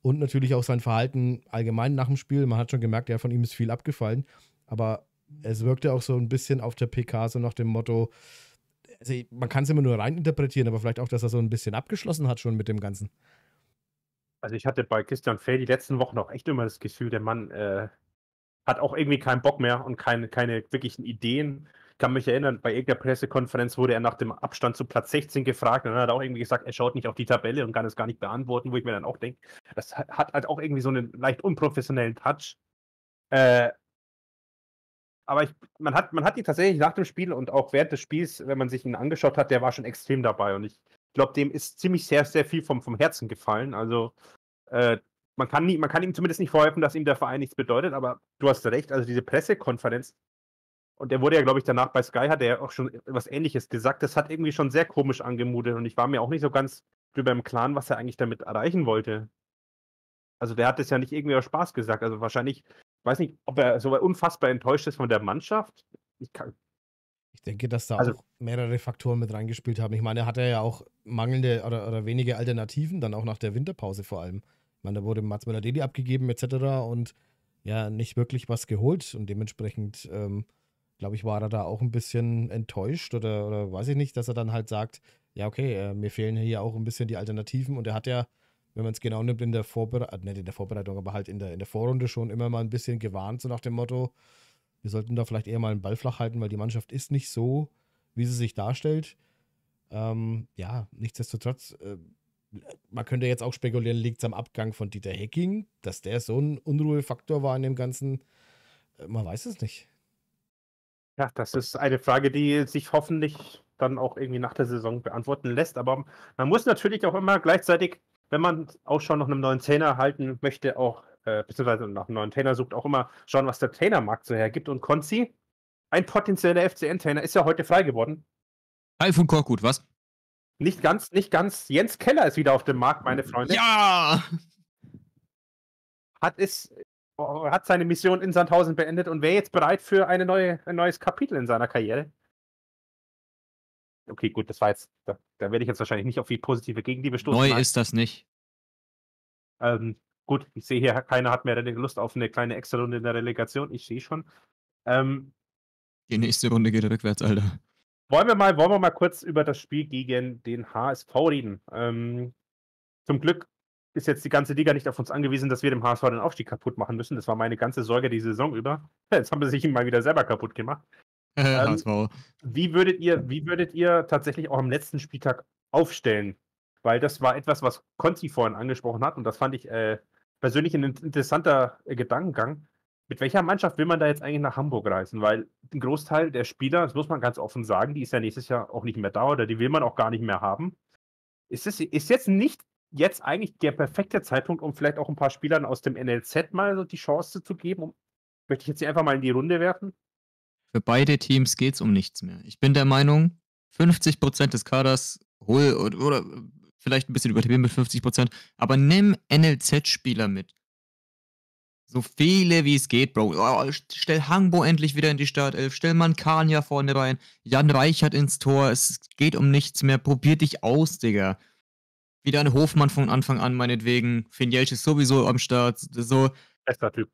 Und natürlich auch sein Verhalten allgemein nach dem Spiel. Man hat schon gemerkt, ja, von ihm ist viel abgefallen. Aber es wirkte auch so ein bisschen auf der PK, so nach dem Motto, also man kann es immer nur reininterpretieren, aber vielleicht auch, dass er so ein bisschen abgeschlossen hat schon mit dem Ganzen. Also ich hatte bei Christian Fjell die letzten Wochen auch echt immer das Gefühl, der Mann hat auch irgendwie keinen Bock mehr und keine wirklichen Ideen. Ich kann mich erinnern, bei irgendeiner Pressekonferenz wurde er nach dem Abstand zu Platz 16 gefragt und dann hat er auch irgendwie gesagt, er schaut nicht auf die Tabelle und kann es gar nicht beantworten, wo ich mir dann auch denke, das hat halt auch irgendwie so einen leicht unprofessionellen Touch. Aber man hat ihn tatsächlich nach dem Spiel und auch während des Spiels, wenn man sich ihn angeschaut hat, der war schon extrem dabei und ich glaube, dem ist ziemlich sehr viel vom Herzen gefallen. Also man kann ihm zumindest nicht vorwerfen, dass ihm der Verein nichts bedeutet, aber du hast recht, also diese Pressekonferenz, und der wurde ja, glaube ich, danach bei Sky, hat er ja auch schon was Ähnliches gesagt, das hat irgendwie schon sehr komisch angemutet und ich war mir auch nicht so ganz drüber im Klaren, was er eigentlich damit erreichen wollte. Also der hat es ja nicht irgendwie aus Spaß gesagt, also wahrscheinlich, weiß nicht, ob er so unfassbar enttäuscht ist von der Mannschaft. Ich denke, dass da also auch mehrere Faktoren mit reingespielt haben. Ich meine, er hatte ja auch mangelnde oder wenige Alternativen, dann auch nach der Winterpause vor allem. Ich meine, da wurde Mats Müller-Deli abgegeben etc. und ja, nicht wirklich was geholt und dementsprechend, glaube ich, war er da auch ein bisschen enttäuscht oder weiß ich nicht, dass er dann halt sagt, ja okay, mir fehlen hier auch ein bisschen die Alternativen und er hat ja, wenn man es genau nimmt, in der Vorrunde schon immer mal ein bisschen gewarnt, so nach dem Motto, wir sollten da vielleicht eher mal einen Ball flach halten, weil die Mannschaft ist nicht so, wie sie sich darstellt. Ja, nichtsdestotrotz, man könnte jetzt auch spekulieren, liegt es am Abgang von Dieter Hecking, dass der so ein Unruhefaktor war in dem Ganzen. Man weiß es nicht. Ja, das ist eine Frage, die sich hoffentlich dann auch irgendwie nach der Saison beantworten lässt. Aber man muss natürlich auch immer gleichzeitig, wenn man Ausschau nach einem neuen Trainer halten möchte, auch beziehungsweise nach einem neuen Trainer sucht, auch immer schauen, was der Trainermarkt so hergibt. Und Konzi, ein potenzieller FCN-Trainer, ist ja heute frei geworden. Teil von Korkut, was? Nicht ganz. Jens Keller ist wieder auf dem Markt, meine Freunde. Ja! Hat seine Mission in Sandhausen beendet und wäre jetzt bereit für ein neues Kapitel in seiner Karriere. Okay, gut, das war jetzt, da werde ich jetzt wahrscheinlich nicht auf die positive Gegenliebe stoßen. Neu ist das nicht. Gut, ich sehe hier, keiner hat mehr Lust auf eine kleine Extra-Runde in der Relegation. Ich sehe schon. Die nächste Runde geht rückwärts, Alter. Wollen wir mal kurz über das Spiel gegen den HSV reden. Zum Glück ist jetzt die ganze Liga nicht auf uns angewiesen, dass wir dem HSV den Aufstieg kaputt machen müssen. Das war meine ganze Sorge die Saison über. Jetzt haben sie sich mal wieder selber kaputt gemacht. Wie würdet ihr tatsächlich auch am letzten Spieltag aufstellen? Weil das war etwas, was Konzi vorhin angesprochen hat und das fand ich persönlich ein interessanter Gedankengang. Mit welcher Mannschaft will man da jetzt eigentlich nach Hamburg reisen? Weil ein Großteil der Spieler, das muss man ganz offen sagen, die ist ja nächstes Jahr auch nicht mehr da oder die will man auch gar nicht mehr haben. Ist jetzt eigentlich der perfekte Zeitpunkt, um vielleicht auch ein paar Spielern aus dem NLZ mal so die Chance zu geben? Möchte ich jetzt hier einfach mal in die Runde werfen? Für beide Teams geht es um nichts mehr. Ich bin der Meinung, 50% des Kaders hol oder vielleicht ein bisschen übertrieben mit 50%, aber nimm NLZ-Spieler mit. So viele wie es geht, Bro. Oh, stell Hangbo endlich wieder in die Startelf, stell Mancania vorne rein, Jan Reichert ins Tor, es geht um nichts mehr, probier dich aus, Digga. Wieder ein Hofmann von Anfang an, meinetwegen. Finn Jelsch ist sowieso am Start, so. Bester Typ.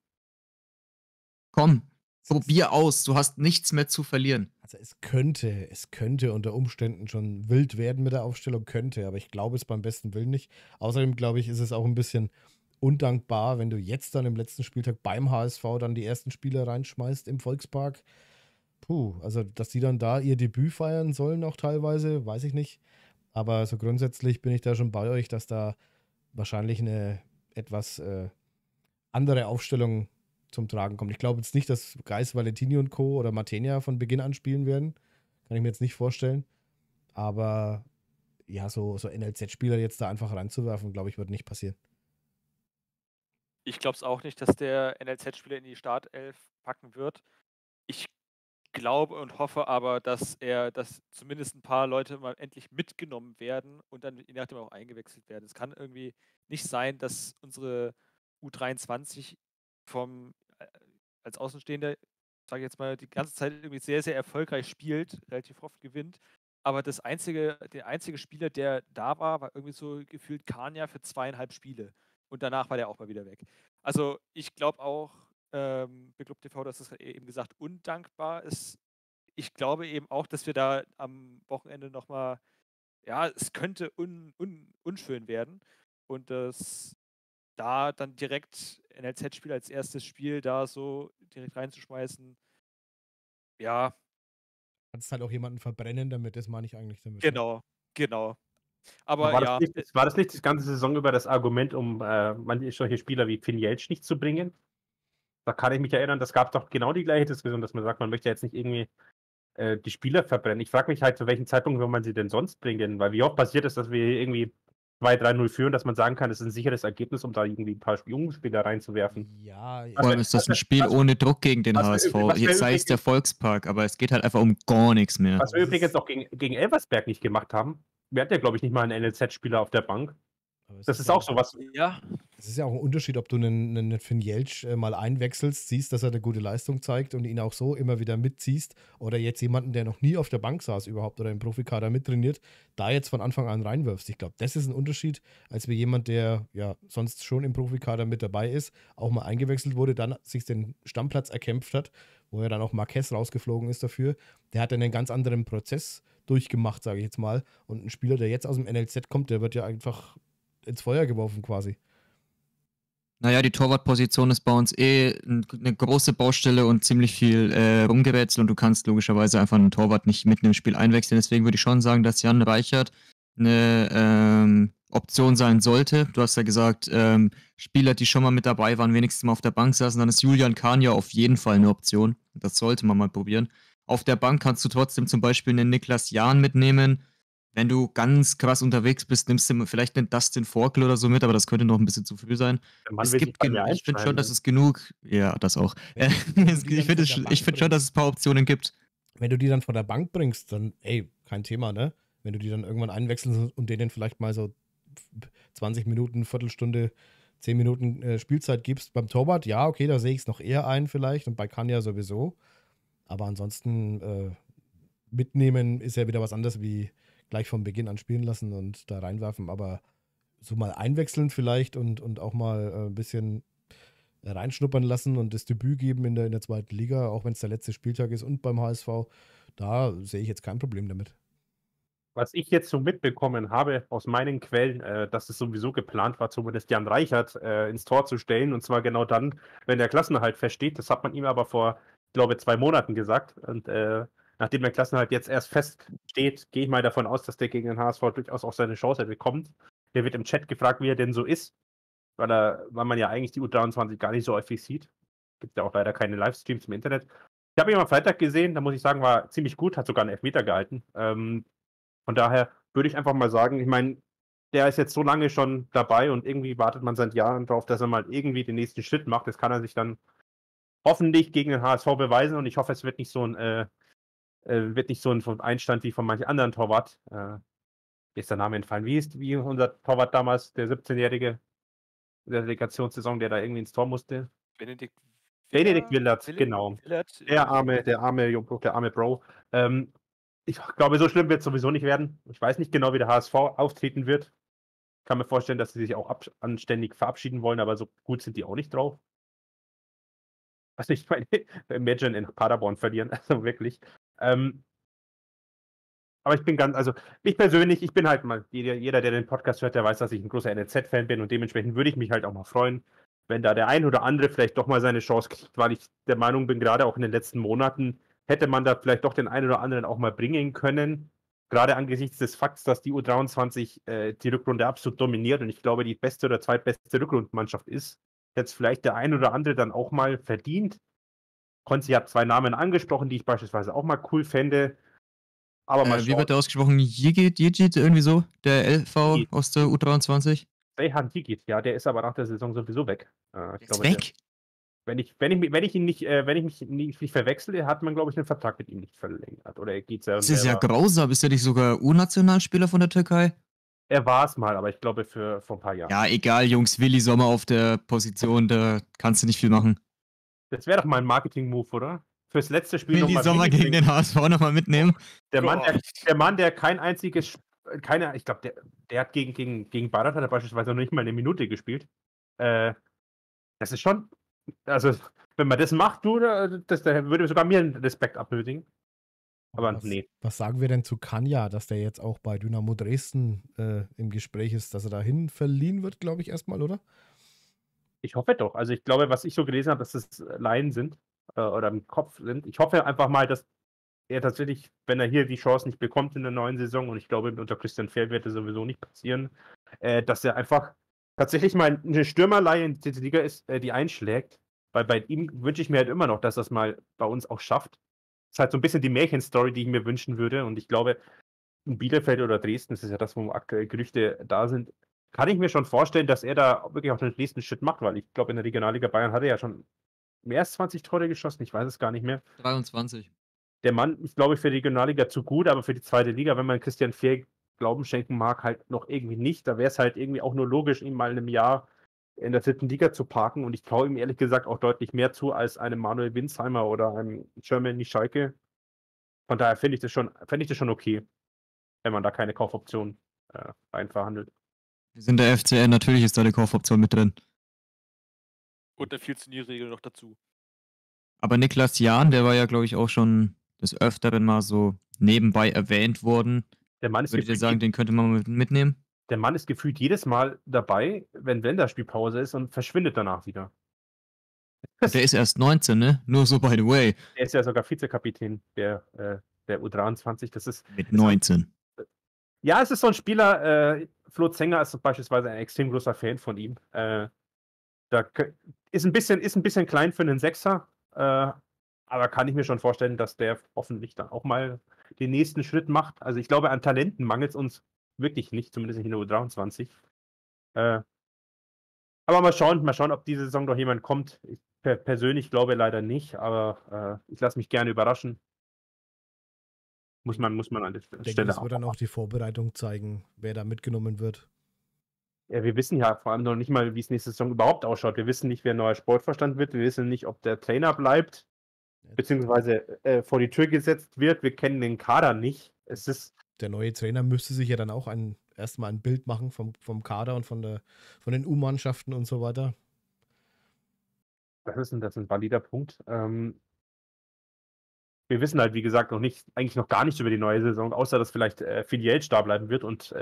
Komm. Probier aus, du hast nichts mehr zu verlieren. Also es könnte unter Umständen schon wild werden mit der Aufstellung, aber ich glaube es beim besten Willen nicht. Außerdem glaube ich, ist es auch ein bisschen undankbar, wenn du jetzt dann im letzten Spieltag beim HSV dann die ersten Spieler reinschmeißt im Volkspark. Puh, also dass die dann da ihr Debüt feiern sollen auch teilweise, weiß ich nicht. Aber so grundsätzlich bin ich da schon bei euch, dass da wahrscheinlich eine etwas andere Aufstellung zum Tragen kommt. Ich glaube jetzt nicht, dass Geis, Valentini und Co. oder Mathenia von Beginn an spielen werden. Kann ich mir jetzt nicht vorstellen. Aber ja, so NLZ-Spieler jetzt da einfach reinzuwerfen, glaube ich, wird nicht passieren. Ich glaube es auch nicht, dass der NLZ-Spieler in die Startelf packen wird. Ich glaube und hoffe aber, dass zumindest ein paar Leute mal endlich mitgenommen werden und dann je nachdem auch eingewechselt werden. Es kann irgendwie nicht sein, dass unsere U23 als Außenstehender, sage ich jetzt mal, die ganze Zeit irgendwie sehr, sehr erfolgreich spielt, relativ oft gewinnt, aber der einzige Spieler, der da war, war irgendwie so gefühlt Kania für 2,5 Spiele und danach war der auch mal wieder weg. Also ich glaube auch, bei Club TV, das ist eben gesagt, undankbar ist. Ich glaube eben auch, dass wir da am Wochenende nochmal, ja, es könnte unschön werden und das da dann direkt NLZ-Spiel als erstes Spiel da so direkt reinzuschmeißen, ja. Kannst halt auch jemanden verbrennen, damit das mal nicht eigentlich damit. Genau, genau. Aber war, ja. War das nicht die ganze Saison über das Argument, um manche solche Spieler wie Finn Jeltsch nicht zu bringen? Da kann ich mich erinnern, das gab doch genau die gleiche Diskussion, dass man sagt, man möchte jetzt nicht irgendwie die Spieler verbrennen. Ich frage mich halt, zu welchem Zeitpunkt will man sie denn sonst bringen? Weil wie oft passiert ist, dass wir irgendwie 2-3-0 führen, dass man sagen kann, das ist ein sicheres Ergebnis, um da irgendwie ein paar jungen Spieler reinzuwerfen. Ja, ja. Vor allem ist das ein Spiel ohne Druck gegen den HSV. Jetzt sei es der Volkspark, aber es geht halt einfach um gar nichts mehr. Was wir übrigens auch gegen Elversberg nicht gemacht haben. Wir hatten ja, glaube ich, nicht mal einen NLZ-Spieler auf der Bank. Das ist auch sowas. Ja. Es ist ja auch ein Unterschied, ob du einen Finn Jeltsch mal einwechselst, siehst, dass er eine gute Leistung zeigt und ihn auch so immer wieder mitziehst oder jetzt jemanden, der noch nie auf der Bank saß überhaupt oder im Profikader mittrainiert, da jetzt von Anfang an reinwirfst. Ich glaube, das ist ein Unterschied, als wie jemand, der ja sonst schon im Profikader mit dabei ist, auch mal eingewechselt wurde, dann sich den Stammplatz erkämpft hat, wo ja dann auch Marquez rausgeflogen ist dafür. Der hat dann einen ganz anderen Prozess durchgemacht, sage ich jetzt mal. Und ein Spieler, der jetzt aus dem NLZ kommt, der wird ja einfach ins Feuer geworfen quasi. Naja, die Torwartposition ist bei uns eh eine große Baustelle und ziemlich viel rumgerätselt und du kannst logischerweise einfach einen Torwart nicht mitten im Spiel einwechseln. Deswegen würde ich schon sagen, dass Jan Reichert eine Option sein sollte. Du hast ja gesagt, Spieler, die schon mal mit dabei waren, wenigstens mal auf der Bank saßen, dann ist Julian Kahn ja auf jeden Fall eine Option. Das sollte man mal probieren. Auf der Bank kannst du trotzdem zum Beispiel einen Niklas Jahn mitnehmen. Wenn du ganz krass unterwegs bist, nimmst du vielleicht einen Dustin Forkel oder so mit, aber das könnte noch ein bisschen zu früh sein. Es gibt ich finde schon, dass es genug... Ja, das auch. Ich finde schon, dass es ein paar Optionen gibt. Wenn du die dann von der Bank bringst, dann, ey, kein Thema, ne? Wenn du die dann irgendwann einwechselst und denen vielleicht mal so 20 Minuten, Viertelstunde, 10 Minuten Spielzeit gibst beim Torwart, ja, okay, da sehe ich es noch eher ein vielleicht und bei Kanja sowieso. Aber ansonsten mitnehmen ist ja wieder was anderes wie gleich vom Beginn an spielen lassen und da reinwerfen, aber so mal einwechseln vielleicht und auch mal ein bisschen reinschnuppern lassen und das Debüt geben in der zweiten Liga, auch wenn es der letzte Spieltag ist und beim HSV, da sehe ich jetzt kein Problem damit. Was ich jetzt so mitbekommen habe aus meinen Quellen, dass es sowieso geplant war, zumindest Jan Reichert ins Tor zu stellen und zwar genau dann, wenn der Klassenerhalt feststeht. Das hat man ihm aber vor, ich glaube, 2 Monaten gesagt und nachdem der Klassenerhalt jetzt erst feststeht, gehe ich mal davon aus, dass der gegen den HSV durchaus auch seine Chance bekommt. Der wird im Chat gefragt, wie er denn so ist, weil man ja eigentlich die U23 gar nicht so häufig sieht. Gibt ja auch leider keine Livestreams im Internet. Ich habe ihn am Freitag gesehen, da muss ich sagen, war ziemlich gut, hat sogar einen Elfmeter gehalten. Von daher würde ich einfach mal sagen, ich meine, der ist jetzt so lange schon dabei und irgendwie wartet man seit Jahren darauf, dass er mal irgendwie den nächsten Schritt macht. Das kann er sich dann hoffentlich gegen den HSV beweisen und ich hoffe, es wird nicht so ein Einstand wie von manchen anderen Torwart. Mir ist der Name entfallen. Wie unser Torwart damals, der 17-Jährige in der Relegationssaison, der da irgendwie ins Tor musste? Benedikt Willert, genau. Willert. Der arme Bro. Ich glaube, so schlimm wird es sowieso nicht werden. Ich weiß nicht genau, wie der HSV auftreten wird. Ich kann mir vorstellen, dass sie sich auch anständig verabschieden wollen, aber so gut sind die auch nicht drauf. Also ich meine, imagine in Paderborn verlieren, also wirklich. Aber ich bin ich bin halt mal, jeder, der den Podcast hört, der weiß, dass ich ein großer NLZ-Fan bin und dementsprechend würde ich mich halt auch mal freuen, wenn da der ein oder andere vielleicht doch mal seine Chance kriegt, weil ich der Meinung bin, gerade auch in den letzten Monaten hätte man da vielleicht doch den einen oder anderen auch mal bringen können, gerade angesichts des Fakts, dass die U23 die Rückrunde absolut dominiert und ich glaube, die beste oder zweitbeste Rückrundenmannschaft ist, jetzt vielleicht der ein oder andere dann auch mal verdient. Konzi hat 2 Namen angesprochen, die ich beispielsweise auch mal cool fände. Aber mal wie wird der ausgesprochen? Yigit, irgendwie so? Der LV Yigit aus der U23? Seyhan Yigit, ja, der ist aber nach der Saison sowieso weg. Ich glaube, weg? Wenn ich mich nicht verwechsel, hat man, glaube ich, einen Vertrag mit ihm nicht verlängert. Oder geht's ja, das ist ja grausam. Ist er nicht sogar U-Nationalspieler von der Türkei? Er war es mal, aber ich glaube vor ein paar Jahren. Ja, egal, Jungs, Willi Sommer auf der Position, da kannst du nicht viel machen. Das wäre doch mal ein Marketing-Move, oder? Fürs letzte Spiel nochmal. Willi Sommer gegen den HSV nochmal mitnehmen. Der Mann, der kein einziges, ich glaube, der hat gegen Bayreuth hat er beispielsweise noch nicht mal eine Minute gespielt. Das ist schon, also wenn man das macht, da würde sogar mir einen Respekt abnötigen. Aber nee. Was sagen wir denn zu Kanja, dass der jetzt auch bei Dynamo Dresden im Gespräch ist, dass er dahin verliehen wird, glaube ich, erstmal, oder? Ich hoffe doch. Also ich glaube, was ich so gelesen habe, dass es Laien sind oder im Kopf sind. Ich hoffe einfach mal, dass er tatsächlich, wenn er hier die Chance nicht bekommt in der neuen Saison, und ich glaube, unter Christian Fjell wird das sowieso nicht passieren, dass er einfach tatsächlich mal eine Stürmerleihe in der Liga ist, die einschlägt. Weil bei ihm wünsche ich mir halt immer noch, dass das mal bei uns auch schafft. Das ist halt so ein bisschen die Märchenstory, die ich mir wünschen würde. Und ich glaube, in Bielefeld oder Dresden, das ist ja das, wo aktuell Gerüchte da sind, kann ich mir schon vorstellen, dass er da wirklich auch den nächsten Schritt macht, weil ich glaube, in der Regionalliga Bayern hat er ja schon mehr als 20 Tore geschossen, ich weiß es gar nicht mehr. 23. Der Mann ist, glaube ich, für die Regionalliga zu gut, aber für die zweite Liga, wenn man Christian Fjell Glauben schenken mag, halt noch irgendwie nicht. Da wäre es halt irgendwie auch nur logisch, ihn mal in einem Jahr in der dritten Liga zu parken, und ich traue ihm ehrlich gesagt auch deutlich mehr zu als einem Manuel Winsheimer oder einem Germany Schalke. Von daher fände ich das schon okay, wenn man da keine Kaufoption einverhandelt. Wir sind der FCN, natürlich ist da eine Kaufoption mit drin. Und der 14-Jährige noch dazu. Aber Niklas Jahn, der war ja, glaube ich, auch schon des Öfteren mal so nebenbei erwähnt worden. Der Mann ist gefühlt, würde ich sagen, den könnte man mitnehmen? Der Mann ist gefühlt jedes Mal dabei, wenn Länderspielpause ist, und verschwindet danach wieder. Der ist erst 19, ne? Nur so by the way. Der ist ja sogar Vizekapitän der U23. Das ist, mit 19. Ja, es ist so ein Spieler, Flo Zenger ist beispielsweise ein extrem großer Fan von ihm. Ist ein bisschen klein für einen Sechser, aber kann ich mir schon vorstellen, dass der hoffentlich dann auch mal den nächsten Schritt macht. Also ich glaube, an Talenten mangelt es uns wirklich nicht, zumindest nicht in der U23. Aber mal schauen, ob diese Saison doch jemand kommt. Ich persönlich glaube leider nicht, aber ich lasse mich gerne überraschen. Muss man an der Stelle auch. Ich denke, das wird dann auch die Vorbereitung zeigen, wer da mitgenommen wird. Ja, wir wissen ja vor allem noch nicht mal, wie es nächste Saison überhaupt ausschaut. Wir wissen nicht, wer neuer Sportvorstand wird. Wir wissen nicht, ob der Trainer bleibt, beziehungsweise vor die Tür gesetzt wird. Wir kennen den Kader nicht. Der neue Trainer müsste sich ja dann auch erstmal ein Bild machen vom Kader und von den U-Mannschaften und so weiter. Das ist ein valider Punkt. Wir wissen halt, wie gesagt, eigentlich noch gar nichts über die neue Saison, außer dass vielleicht Filielsch da bleiben wird und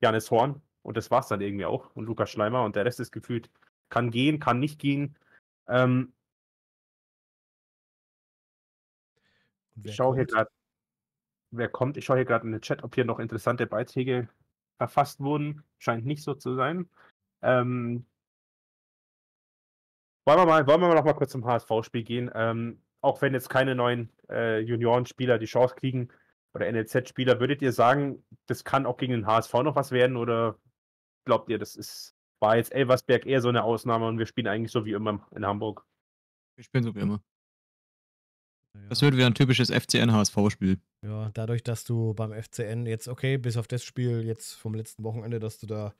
Janis Horn. Und das war es dann irgendwie auch. Und Lukas Schleimer. Und der Rest ist gefühlt, kann gehen, kann nicht gehen. Ich schaue hier gerade in den Chat, ob hier noch interessante Beiträge verfasst wurden. Scheint nicht so zu sein. Wollen wir noch mal kurz zum HSV-Spiel gehen? Auch wenn jetzt keine neuen Juniorenspieler die Chance kriegen oder NLZ-Spieler, würdet ihr sagen, das kann auch gegen den HSV noch was werden, oder glaubt ihr, war jetzt Elversberg eher so eine Ausnahme und wir spielen eigentlich so wie immer in Hamburg? Wir spielen so wie immer. Ja. Das wird wieder ein typisches FCN-HSV-Spiel. Ja, dadurch, dass du beim FCN jetzt, okay, bis auf das Spiel jetzt vom letzten Wochenende, dass du da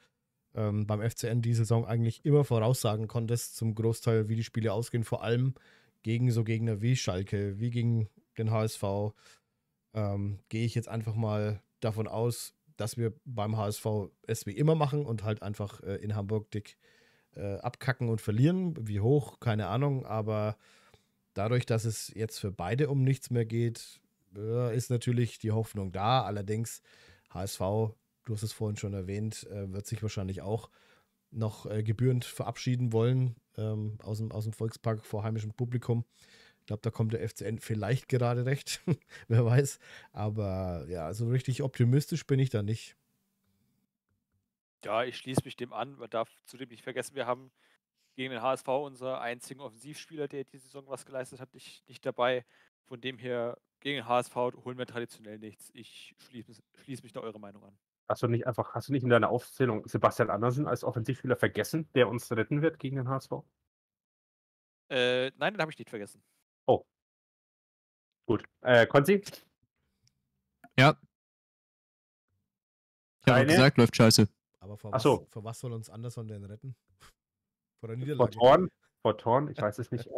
beim FCN die Saison eigentlich immer voraussagen konntest, zum Großteil, wie die Spiele ausgehen, vor allem gegen so Gegner wie Schalke, wie gegen den HSV, gehe ich jetzt einfach mal davon aus, dass wir beim HSV es wie immer machen und halt einfach in Hamburg dick abkacken und verlieren. Wie hoch, keine Ahnung, aber dadurch, dass es jetzt für beide um nichts mehr geht, ist natürlich die Hoffnung da. Allerdings, HSV, du hast es vorhin schon erwähnt, wird sich wahrscheinlich auch noch gebührend verabschieden wollen aus dem Volkspark vor heimischem Publikum. Ich glaube, da kommt der FCN vielleicht gerade recht, wer weiß. Aber ja, so richtig optimistisch bin ich da nicht. Ja, ich schließe mich dem an. Man darf zudem nicht vergessen, wir haben gegen den HSV unseren einzigen Offensivspieler, der die Saison was geleistet hat, nicht dabei. Von dem her, gegen den HSV holen wir traditionell nichts. Ich schließe mich da eure Meinung an. Hast du nicht in deiner Aufzählung Sebastian Andersson als Offensivspieler vergessen, der uns retten wird gegen den HSV? Nein, den habe ich nicht vergessen. Oh. Gut. Konzi? Ja. Ich habe gesagt, läuft scheiße. Aber vor was soll uns Andersson denn retten? Vor der Niederlage? Vor Torn, ich weiß es nicht.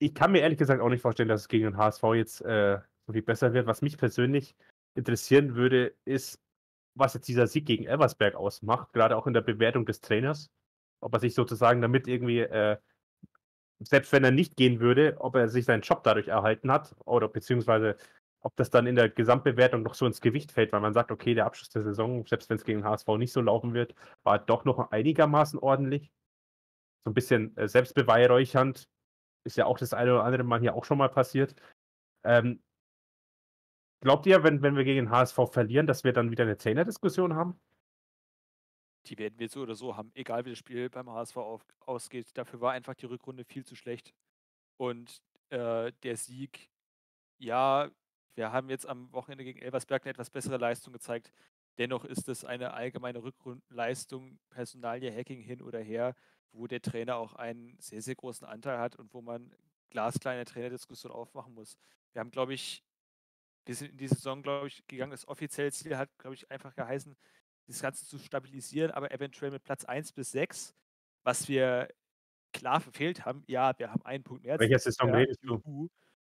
Ich kann mir ehrlich gesagt auch nicht vorstellen, dass es gegen den HSV jetzt so viel besser wird. Was mich persönlich interessieren würde, ist, was jetzt dieser Sieg gegen Elversberg ausmacht, gerade auch in der Bewertung des Trainers. Ob er sich sozusagen damit irgendwie, selbst wenn er nicht gehen würde, ob er sich seinen Job dadurch erhalten hat oder beziehungsweise ob das dann in der Gesamtbewertung noch so ins Gewicht fällt, weil man sagt, okay, der Abschluss der Saison, selbst wenn es gegen HSV nicht so laufen wird, war doch noch einigermaßen ordentlich. So ein bisschen selbstbeweihräuchernd, ist ja auch das eine oder andere Mal hier auch schon mal passiert. Glaubt ihr, wenn wir gegen HSV verlieren, dass wir dann wieder eine Zehner-Diskussion haben? Die werden wir so oder so haben, egal wie das Spiel beim HSV ausgeht. Dafür war einfach die Rückrunde viel zu schlecht. Und der Sieg, ja, wir haben jetzt am Wochenende gegen Elversberg eine etwas bessere Leistung gezeigt. Dennoch ist es eine allgemeine Rückrundenleistung, Personalie, Hacking hin oder her, wo der Trainer auch einen sehr, sehr großen Anteil hat und wo man glaskleine Trainerdiskussion aufmachen muss. Wir haben, glaube ich, wir sind in die Saison, glaube ich, gegangen. Das offizielle Ziel hat, glaube ich, einfach geheißen, das Ganze zu stabilisieren, aber eventuell mit Platz 1 bis 6, was wir klar verfehlt haben. Ja, wir haben einen Punkt mehr. Welcher Saison redest du?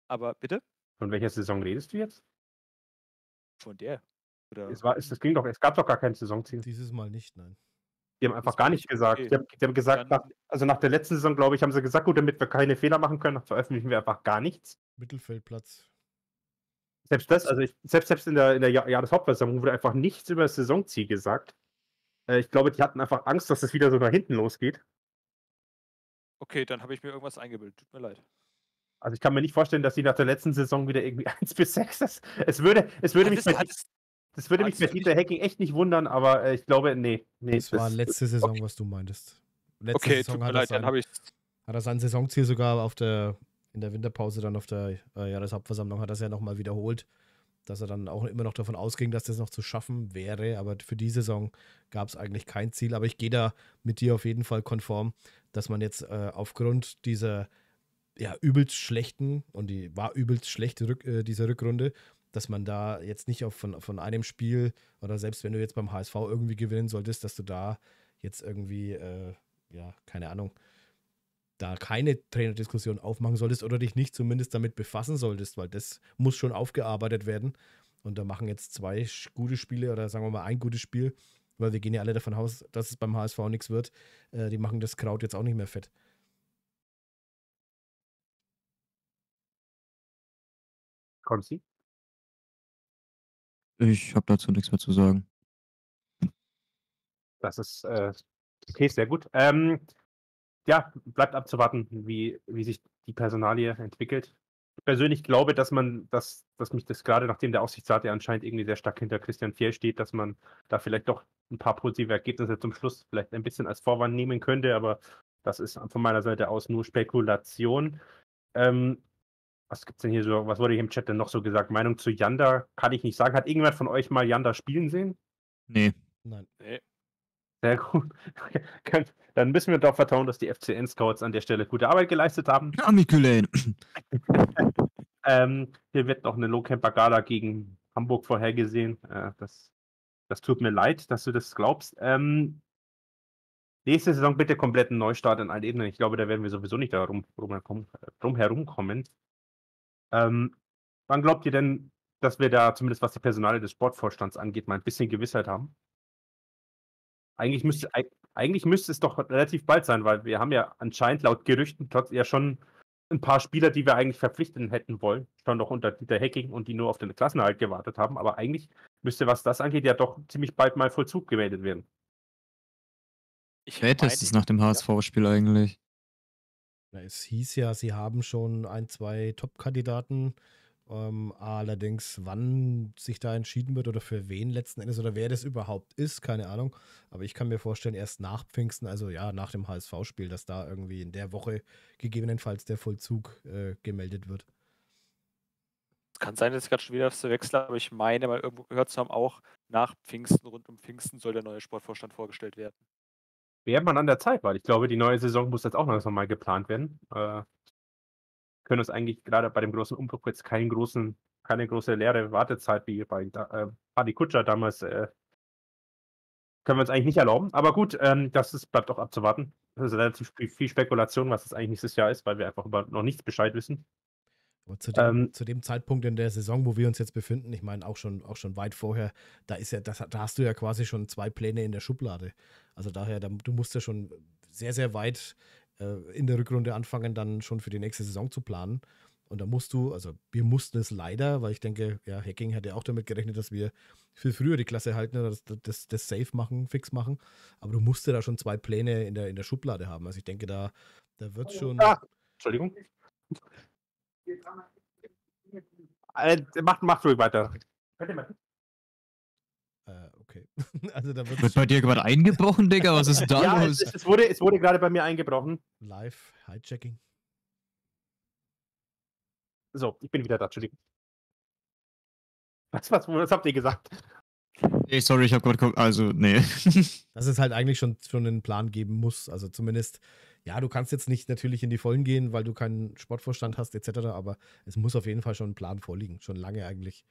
Aber bitte? Von welcher Saison redest du jetzt? Von der. Oder? Es gab doch gar kein Saisonziel. Dieses Mal nicht, nein. Die haben einfach gar nicht gesagt. Okay. Die haben gesagt, nach der letzten Saison, glaube ich, haben sie gesagt, gut, damit wir keine Fehler machen können, veröffentlichen wir einfach gar nichts. Mittelfeldplatz. Selbst das, also selbst in der Jahreshauptversammlung wurde einfach nichts über das Saisonziel gesagt. Ich glaube, die hatten einfach Angst, dass das wieder so nach hinten losgeht. Okay, dann habe ich mir irgendwas eingebildet. Tut mir leid. Also ich kann mir nicht vorstellen, dass die nach der letzten Saison wieder irgendwie 1 bis 6 ist. Das würde mich mit Dieter Hecking echt nicht wundern, aber ich glaube, nee. Das war letzte Saison, okay. Was du meintest. Hat er sein Saisonziel sogar in der Winterpause dann auf der Jahreshauptversammlung hat er es ja nochmal wiederholt, dass er dann auch immer noch davon ausging, dass das noch zu schaffen wäre. Aber für die Saison gab es eigentlich kein Ziel. Aber ich gehe da mit dir auf jeden Fall konform, dass man jetzt aufgrund dieser übelst schlechten, und die war übelst schlecht, diese Rückrunde, dass man da jetzt nicht von einem Spiel oder selbst wenn du jetzt beim HSV irgendwie gewinnen solltest, dass du da jetzt irgendwie, keine Ahnung, da keine Trainerdiskussion aufmachen solltest oder dich nicht zumindest damit befassen solltest, weil das muss schon aufgearbeitet werden. Und da machen jetzt 2 gute Spiele oder sagen wir mal ein gutes Spiel, weil wir gehen ja alle davon aus, dass es beim HSV nichts wird. Die machen das Kraut jetzt auch nicht mehr fett. Konzi? Ich habe dazu nichts mehr zu sagen. Das ist okay, sehr gut. Bleibt abzuwarten, wie sich die Personalie entwickelt. Ich persönlich glaube, dass mich das gerade, nachdem der Aufsichtsrat ja anscheinend irgendwie sehr stark hinter Christian Fjell steht, dass man da vielleicht doch ein paar positive Ergebnisse zum Schluss vielleicht ein bisschen als Vorwand nehmen könnte, aber das ist von meiner Seite aus nur Spekulation. Was gibt's denn hier so? Was wurde hier im Chat denn noch so gesagt? Meinung zu Jander kann ich nicht sagen. Hat irgendjemand von euch mal Jander spielen sehen? Nee. Nein. Nee. Sehr gut. Dann müssen wir darauf vertrauen, dass die FCN-Scouts an der Stelle gute Arbeit geleistet haben. Ahmed Gülayan. Hier wird noch eine Lohkämper-Gala gegen Hamburg vorhergesehen. Das tut mir leid, dass du das glaubst. Nächste Saison bitte kompletten Neustart in allen Ebenen. Ich glaube, da werden wir sowieso nicht drum herumkommen. Wann glaubt ihr denn, dass wir da zumindest was die Personalie des Sportvorstands angeht, mal ein bisschen Gewissheit haben? Eigentlich müsste es doch relativ bald sein, weil wir haben ja anscheinend laut Gerüchten schon ein paar Spieler, die wir eigentlich verpflichten hätten wollen, schon noch unter Dieter Hecking und die nur auf den Klassenerhalt gewartet haben. Aber eigentlich müsste, was das angeht, ja doch ziemlich bald mal Vollzug gemeldet werden. Ich hätte es nach dem HSV-Spiel eigentlich. Es hieß ja, sie haben schon 1, 2 Top-Kandidaten. Allerdings, wann sich da entschieden wird oder für wen letzten Endes oder wer das überhaupt ist, keine Ahnung. Aber ich kann mir vorstellen, erst nach Pfingsten, also ja, nach dem HSV-Spiel, dass da irgendwie in der Woche gegebenenfalls der Vollzug gemeldet wird. Es kann sein, dass ich gerade schon wieder verwechsle, aber ich meine, mal irgendwo gehört zu haben, auch nach Pfingsten, rund um Pfingsten soll der neue Sportvorstand vorgestellt werden. Wäre man an der Zeit, weil ich glaube, die neue Saison muss jetzt auch langsam mal geplant werden. Wir können uns eigentlich gerade bei dem großen Umbruch jetzt keine große leere Wartezeit wie bei Adi Kutscher damals können wir uns eigentlich nicht erlauben. Aber gut, bleibt auch abzuwarten. Das ist relativ viel Spekulation, was es eigentlich nächstes Jahr ist, weil wir einfach über noch nichts Bescheid wissen. Aber zu dem Zeitpunkt in der Saison, wo wir uns jetzt befinden, ich meine auch schon weit vorher, da hast du ja quasi schon 2 Pläne in der Schublade. Also daher, du musst ja schon sehr, sehr weit in der Rückrunde anfangen, dann schon für die nächste Saison zu planen. Und da musst du, also wir mussten es leider, weil ich denke, ja, Hecking hat ja auch damit gerechnet, dass wir viel früher die Klasse halten oder das safe machen, fix machen. Aber du musst ja da schon zwei Pläne in der Schublade haben. Also ich denke, da wird schon... Ah, Entschuldigung. Macht ruhig weiter. Könnt ihr mal... Okay. Also da wird bei dir gerade eingebrochen, Digga? Was ist da los? Ja, es wurde gerade bei mir eingebrochen. Live Hijacking. So, ich bin wieder da, Entschuldigung. Was habt ihr gesagt? Nee, sorry, ich hab gerade geguckt, also, nee. Dass es halt eigentlich schon einen Plan geben muss, also zumindest, ja, du kannst jetzt nicht natürlich in die Vollen gehen, weil du keinen Sportvorstand hast, etc., aber es muss auf jeden Fall schon ein Plan vorliegen, schon lange eigentlich.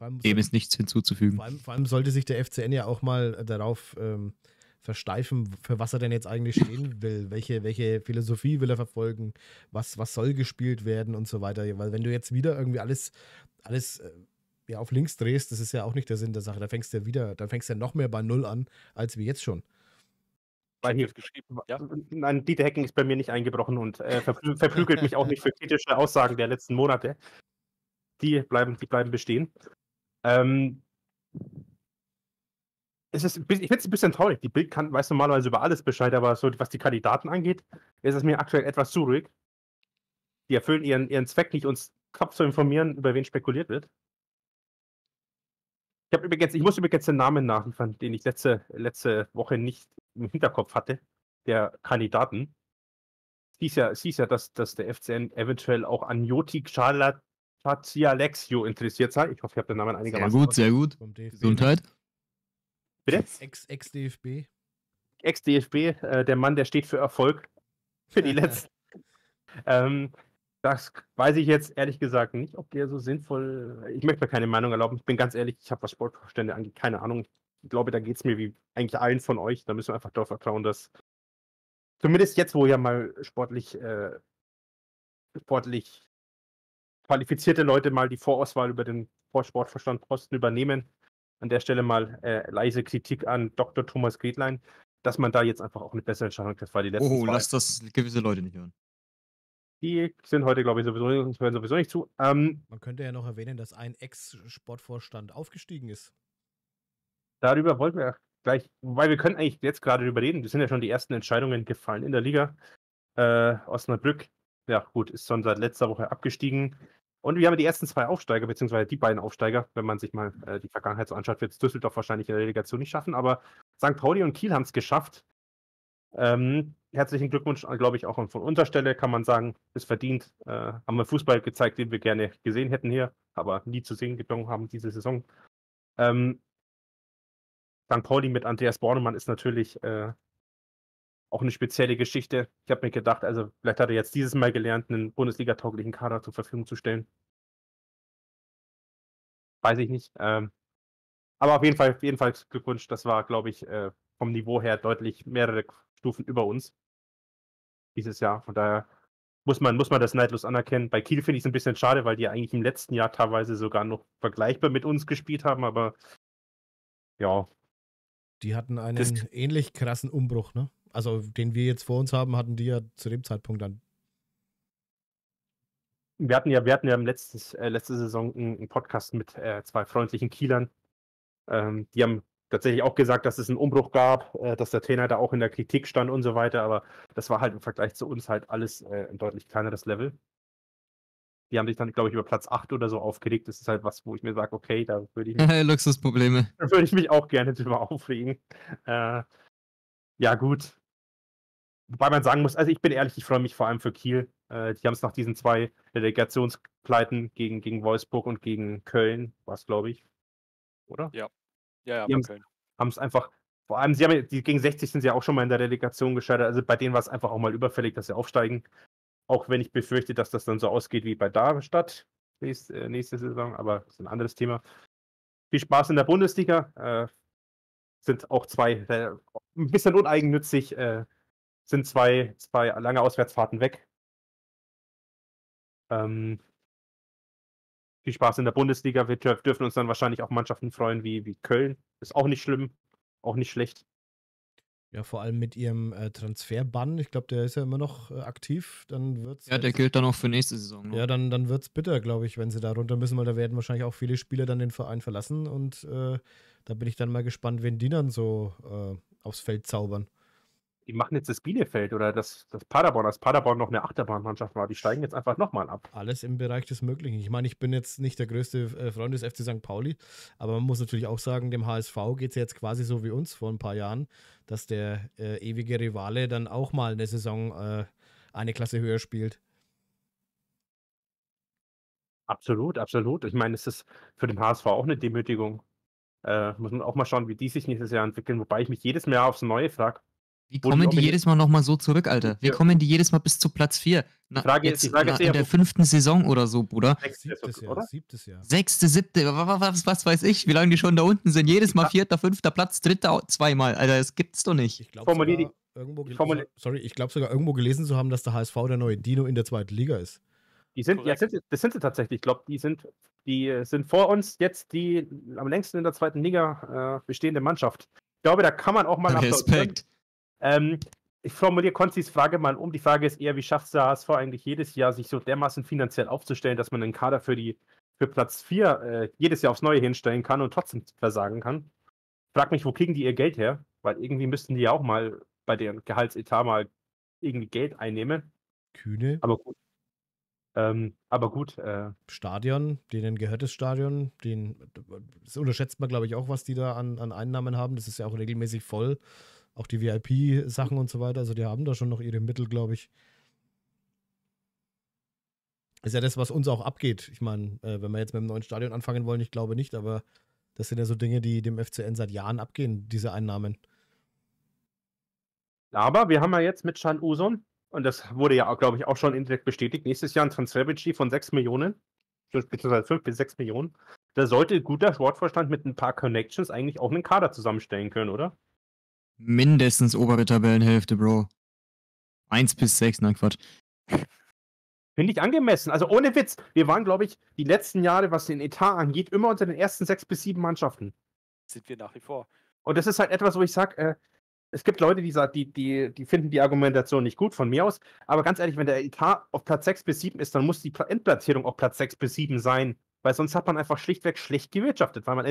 Dem ist nichts hinzuzufügen. Vor allem sollte sich der FCN ja auch mal darauf versteifen, für was er denn jetzt eigentlich stehen will, welche Philosophie will er verfolgen, was soll gespielt werden und so weiter. Weil wenn du jetzt wieder irgendwie alles ja, auf links drehst, das ist ja auch nicht der Sinn der Sache. Dann fängst du ja noch mehr bei Null an, als wir jetzt schon. Weil hier geschrieben, ja. Nein, Dieter Hecking ist bei mir nicht eingebrochen und verprügelt mich auch nicht für kritische Aussagen der letzten Monate. Die bleiben bestehen. Ich finde es ein bisschen traurig. Die Bild weiß normalerweise über alles Bescheid, aber so, was die Kandidaten angeht, ist es mir aktuell etwas zu ruhig. Die erfüllen ihren Zweck nicht, uns knapp zu informieren, über wen spekuliert wird. Ich muss übrigens den Namen nachliefern, den ich letzte Woche nicht im Hinterkopf hatte, der Kandidaten. Es hieß ja, dass der FCN eventuell auch an Joti Tatialexio interessiert sein. Ich hoffe, ich habe den Namen einigermaßen. Sehr gut, sehr gut. Gesundheit. Bitte? Ex-DFB. Ex-DFB, der Mann, der steht für Erfolg. Für die Letzten. Das weiß ich jetzt ehrlich gesagt nicht, ob der so sinnvoll... Ich möchte mir keine Meinung erlauben. Ich bin ganz ehrlich, ich habe was Sportvorstände angeht keine Ahnung. Ich glaube, da geht es mir wie eigentlich allen von euch. Da müssen wir einfach darauf vertrauen, dass zumindest jetzt, wo ja mal sportlich qualifizierte Leute mal die Vorauswahl über den Sportvorstandposten übernehmen. An der Stelle mal leise Kritik an Dr. Thomas Gretlein, dass man da jetzt einfach auch eine bessere Entscheidung trifft, weil die letzten zwei... lass das gewisse Leute nicht hören. Die sind heute, glaube ich, hören sowieso nicht zu. Man könnte ja noch erwähnen, dass ein Ex-Sportvorstand aufgestiegen ist. Darüber wollten wir gleich, weil wir können eigentlich jetzt gerade darüber reden. Das sind ja schon die ersten Entscheidungen gefallen in der Liga. Osnabrück, ja gut, ist schon seit letzter Woche abgestiegen. Und wir haben die ersten zwei Aufsteiger, beziehungsweise die beiden Aufsteiger, wenn man sich mal die Vergangenheit so anschaut, wird es Düsseldorf wahrscheinlich in der Relegation nicht schaffen, aber St. Pauli und Kiel haben es geschafft. Herzlichen Glückwunsch, glaube ich, auch von unserer Stelle kann man sagen, ist verdient. Haben wir Fußball gezeigt, den wir gerne gesehen hätten hier, aber nie zu sehen gekommen haben diese Saison. St. Pauli mit Andreas Bornemann ist natürlich auch eine spezielle Geschichte. Ich habe mir gedacht, also vielleicht hat er jetzt dieses Mal gelernt, einen Bundesliga-tauglichen Kader zur Verfügung zu stellen. Weiß ich nicht. Aber auf jeden Fall Glückwunsch. Das war, glaube ich, vom Niveau her deutlich mehrere Stufen über uns dieses Jahr. Von daher muss man das neidlos anerkennen. Bei Kiel finde ich es ein bisschen schade, weil die ja eigentlich im letzten Jahr teilweise sogar noch vergleichbar mit uns gespielt haben. Aber ja. Die hatten einen ähnlich krassen Umbruch, ne? Also den wir jetzt vor uns haben, hatten die ja zu dem Zeitpunkt dann. Wir hatten ja letzte Saison einen Podcast mit zwei freundlichen Kielern. Die haben tatsächlich auch gesagt, dass es einen Umbruch gab, dass der Trainer da auch in der Kritik stand und so weiter. Aber das war halt im Vergleich zu uns halt alles ein deutlich kleineres Level. Die haben sich dann, glaube ich, über Platz 8 oder so aufgeregt. Das ist halt was, wo ich mir sage, okay, da würde ich mich... Luxusprobleme. Da würde ich mich auch gerne drüber aufregen. Ja, gut. Wobei man sagen muss, also ich bin ehrlich, ich freue mich vor allem für Kiel. Die haben es nach diesen zwei Relegationspleiten gegen Wolfsburg und gegen Köln, war es, glaube ich, oder? Ja. Ja, ja, Köln. Haben es einfach, vor allem, gegen 60 sind sie ja auch schon mal in der Relegation gescheitert. Also bei denen war es einfach auch mal überfällig, dass sie aufsteigen. Auch wenn ich befürchte, dass das dann so ausgeht wie bei Darmstadt nächste Saison, aber das ist ein anderes Thema. Viel Spaß in der Bundesliga. Sind auch zwei, ein bisschen uneigennützig, sind zwei lange Auswärtsfahrten weg. Viel Spaß in der Bundesliga. Wir dürfen uns dann wahrscheinlich auf Mannschaften freuen wie Köln. Ist auch nicht schlimm, auch nicht schlecht. Ja, vor allem mit ihrem Transferbann. Ich glaube, der ist ja immer noch aktiv. Dann wird's ja, der gilt dann auch für nächste Saison. Ne? Ja, dann wird es bitter, glaube ich, wenn sie da runter müssen, weil da werden wahrscheinlich auch viele Spieler dann den Verein verlassen. Und da bin ich dann mal gespannt, wen die dann so aufs Feld zaubern. Die machen jetzt das Bielefeld oder das Paderborn, als Paderborn noch eine Achterbahnmannschaft war. Die steigen jetzt einfach nochmal ab. Alles im Bereich des Möglichen. Ich meine, ich bin jetzt nicht der größte Freund des FC St. Pauli, aber man muss natürlich auch sagen, dem HSV geht es ja jetzt quasi so wie uns vor ein paar Jahren, dass der ewige Rivale dann auch mal eine Saison eine Klasse höher spielt. Absolut, absolut. Ich meine, es ist für den HSV auch eine Demütigung. Muss man auch mal schauen, wie die sich nächstes Jahr entwickeln, wobei ich mich jedes Mal aufs Neue frage, wie kommen die jedes Mal nochmal so zurück, Alter? Wie kommen die jedes Mal bis zu Platz 4? Die Frage ist in der 5. Saison oder so, Bruder. 6., 7. Jahr. 6., 7. Was weiß ich, wie lange die schon da unten sind. Jedes Mal 4., 5. Platz, 3. zweimal. Alter, das gibt's doch nicht. Ich glaube sogar irgendwo gelesen zu haben, dass der HSV der neue Dino in der 2. Liga ist. Das sind sie tatsächlich. Ich glaube, die sind vor uns jetzt die am längsten in der 2. Liga bestehende Mannschaft. Ich glaube, da kann man auch mal nach Respekt. Ich formuliere Konzis Frage mal um. Die Frage ist eher, wie schafft es der HSV eigentlich jedes Jahr, sich so dermaßen finanziell aufzustellen, dass man einen Kader für Platz 4 jedes Jahr aufs Neue hinstellen kann und trotzdem versagen kann? Frag mich, wo kriegen die ihr Geld her? Weil irgendwie müssten die ja auch mal bei deren Gehaltsetat mal irgendwie Geld einnehmen. Kühne. Aber gut. Stadion, denen gehört das Stadion. Das unterschätzt man, glaube ich, auch, was die da an Einnahmen haben. Das ist ja auch regelmäßig voll. Auch die VIP-Sachen und so weiter, also die haben da schon noch ihre Mittel, glaube ich. Ist ja das, was uns auch abgeht. Ich meine, wenn wir jetzt mit dem neuen Stadion anfangen wollen, ich glaube nicht, aber das sind ja so Dinge, die dem FCN seit Jahren abgehen, diese Einnahmen. Aber wir haben ja jetzt mit Can Uzun, und das wurde ja, glaube ich, auch schon indirekt bestätigt, nächstes Jahr ein Transferbudget von 6 Millionen, beziehungsweise 5 bis 6 Millionen. Da sollte ein guter Sportvorstand mit ein paar Connections eigentlich auch einen Kader zusammenstellen können, oder? Mindestens obere Tabellenhälfte, Bro. 1 bis 6, nein, Quatsch. Finde ich angemessen. Also ohne Witz. Wir waren, glaube ich, die letzten Jahre, was den Etat angeht, immer unter den ersten 6 bis 7 Mannschaften. Sind wir nach wie vor. Und das ist halt etwas, wo ich sage, es gibt Leute, die finden die Argumentation nicht gut, von mir aus. Aber ganz ehrlich, wenn der Etat auf Platz 6 bis 7 ist, dann muss die Endplatzierung auf Platz 6 bis 7 sein. Weil sonst hat man einfach schlichtweg schlecht gewirtschaftet, weil man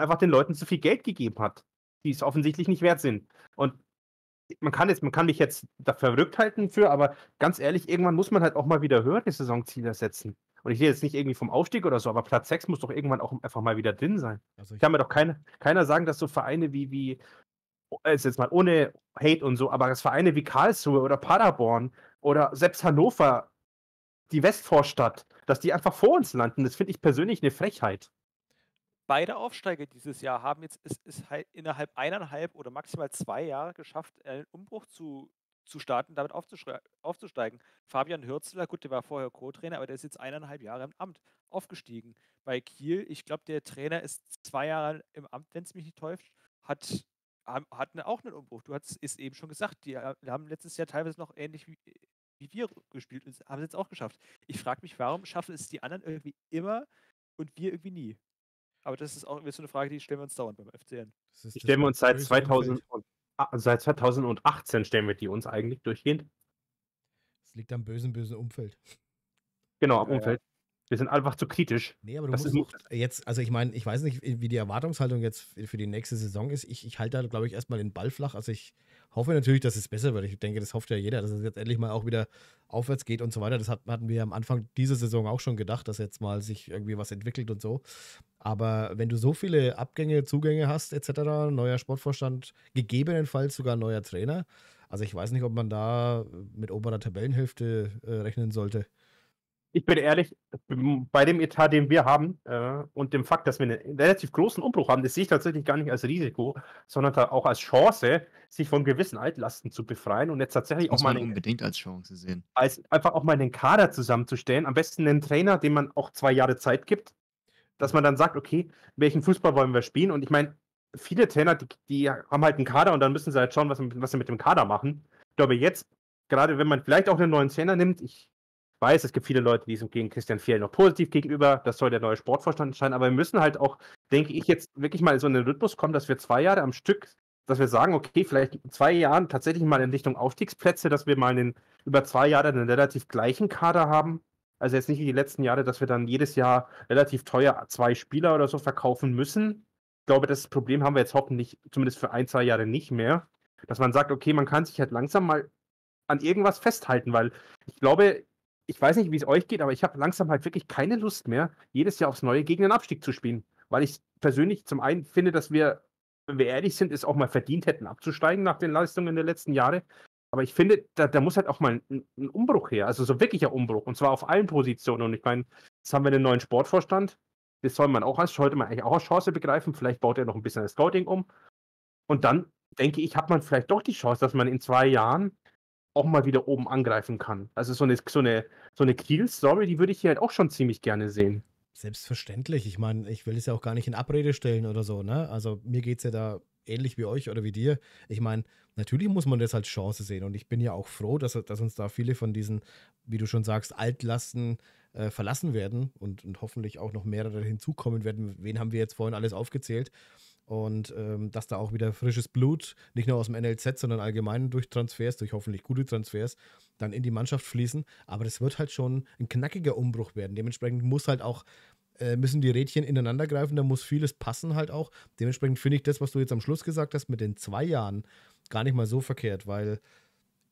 einfach den Leuten zu viel Geld gegeben hat, die es offensichtlich nicht wert sind. Und man kann mich jetzt da verrückt halten für, aber ganz ehrlich, irgendwann muss man halt auch mal wieder höhere Saisonziele setzen. Und ich sehe jetzt nicht irgendwie vom Aufstieg oder so, aber Platz 6 muss doch irgendwann auch einfach mal wieder drin sein. Also ich kann mir doch keiner sagen, dass so Vereine wie ist jetzt mal ohne Hate und so, aber dass Vereine wie Karlsruhe oder Paderborn oder selbst Hannover, die Westvorstadt, dass die einfach vor uns landen, das finde ich persönlich eine Frechheit. Beide Aufsteiger dieses Jahr haben jetzt ist halt innerhalb 1,5 oder maximal 2 Jahre geschafft, einen Umbruch zu starten, damit aufzusteigen. Fabian Hürzeler, gut, der war vorher Co-Trainer, aber der ist jetzt 1,5 Jahre im Amt aufgestiegen. Bei Kiel, ich glaube, der Trainer ist 2 Jahre im Amt, wenn es mich nicht täuscht, hat auch einen Umbruch. Du hast es eben schon gesagt, die haben letztes Jahr teilweise noch ähnlich wie wir gespielt und haben es jetzt auch geschafft. Ich frage mich, warum schaffen es die anderen irgendwie immer und wir irgendwie nie? Aber das ist auch so eine Frage, die stellen wir uns dauernd beim FCN. Die stellen wir uns seit 2018 stellen wir die uns eigentlich durchgehend. Das liegt am bösen Umfeld. Genau, am Umfeld. Wir sind einfach zu kritisch. Nee, aber du musst jetzt, also ich meine, ich weiß nicht, wie die Erwartungshaltung jetzt für die nächste Saison ist. Ich halte da, glaube ich, erstmal den Ball flach. Also ich hoffe natürlich, dass es besser wird. Ich denke, das hofft ja jeder, dass es jetzt endlich mal auch wieder aufwärts geht und so weiter. Das hatten wir am Anfang dieser Saison auch schon gedacht, dass jetzt mal sich irgendwie was entwickelt und so. Aber wenn du so viele Abgänge, Zugänge hast etc., neuer Sportvorstand, gegebenenfalls sogar neuer Trainer, also ich weiß nicht, ob man da mit oberer Tabellenhälfte rechnen sollte. Ich bin ehrlich, bei dem Etat, den wir haben und dem Fakt, dass wir einen relativ großen Umbruch haben, das sehe ich tatsächlich gar nicht als Risiko, sondern auch als Chance, sich von gewissen Altlasten zu befreien und jetzt tatsächlich auch mal unbedingt als Chance sehen. Als einfach auch mal einen Kader zusammenzustellen, am besten einen Trainer, dem man auch 2 Jahre Zeit gibt, dass man dann sagt, okay, welchen Fußball wollen wir spielen? Und ich meine, viele Trainer, die haben halt einen Kader und dann müssen sie halt schauen, was sie mit dem Kader machen. Ich glaube jetzt, gerade wenn man vielleicht auch einen neuen Trainer nimmt, ich weiß, es gibt viele Leute, die sind gegen Christian Fjell noch positiv gegenüber. Das soll der neue Sportvorstand entscheiden. Aber wir müssen halt auch, denke ich, jetzt wirklich mal in so einen Rhythmus kommen, dass wir 2 Jahre am Stück dass wir sagen, okay, vielleicht in 2 Jahren tatsächlich mal in Richtung Aufstiegsplätze, dass wir mal über 2 Jahre einen relativ gleichen Kader haben. Also jetzt nicht wie die letzten Jahre, dass wir dann jedes Jahr relativ teuer 2 Spieler oder so verkaufen müssen. Ich glaube, das Problem haben wir jetzt hoffentlich zumindest für 1, 2 Jahre nicht mehr. Dass man sagt, okay, man kann sich halt langsam mal an irgendwas festhalten, weil ich glaube, ich weiß nicht, wie es euch geht, aber ich habe langsam halt wirklich keine Lust mehr, jedes Jahr aufs Neue gegen den Abstieg zu spielen. Weil ich persönlich zum einen finde, dass wir, wenn wir ehrlich sind, es auch mal verdient hätten, abzusteigen nach den Leistungen der letzten Jahre. Aber ich finde, da muss halt auch mal ein Umbruch her, also so wirklicher Umbruch, und zwar auf allen Positionen. Und ich meine, jetzt haben wir den neuen Sportvorstand, das sollte man eigentlich auch als Chance begreifen, vielleicht baut er noch ein bisschen das Scouting um. Und dann, denke ich, hat man vielleicht doch die Chance, dass man in 2 Jahren auch mal wieder oben angreifen kann. Also so eine Kiel-Story, die würde ich hier halt auch schon ziemlich gerne sehen. Selbstverständlich. Ich meine, ich will es ja auch gar nicht in Abrede stellen oder so, ne? Also mir geht es ja da ähnlich wie euch oder wie dir. Ich meine, natürlich muss man das als Chance sehen und ich bin ja auch froh, dass uns da viele von diesen, wie du schon sagst, Altlasten verlassen werden und hoffentlich auch noch mehrere hinzukommen werden. Wen haben wir jetzt vorhin alles aufgezählt? Und dass da auch wieder frisches Blut, nicht nur aus dem NLZ, sondern allgemein durch Transfers, durch hoffentlich gute Transfers, dann in die Mannschaft fließen. Aber das wird halt schon ein knackiger Umbruch werden. Dementsprechend muss halt auch, müssen die Rädchen ineinander greifen, da muss vieles passen halt auch. Dementsprechend finde ich das, was du jetzt am Schluss gesagt hast, mit den 2 Jahren gar nicht mal so verkehrt, weil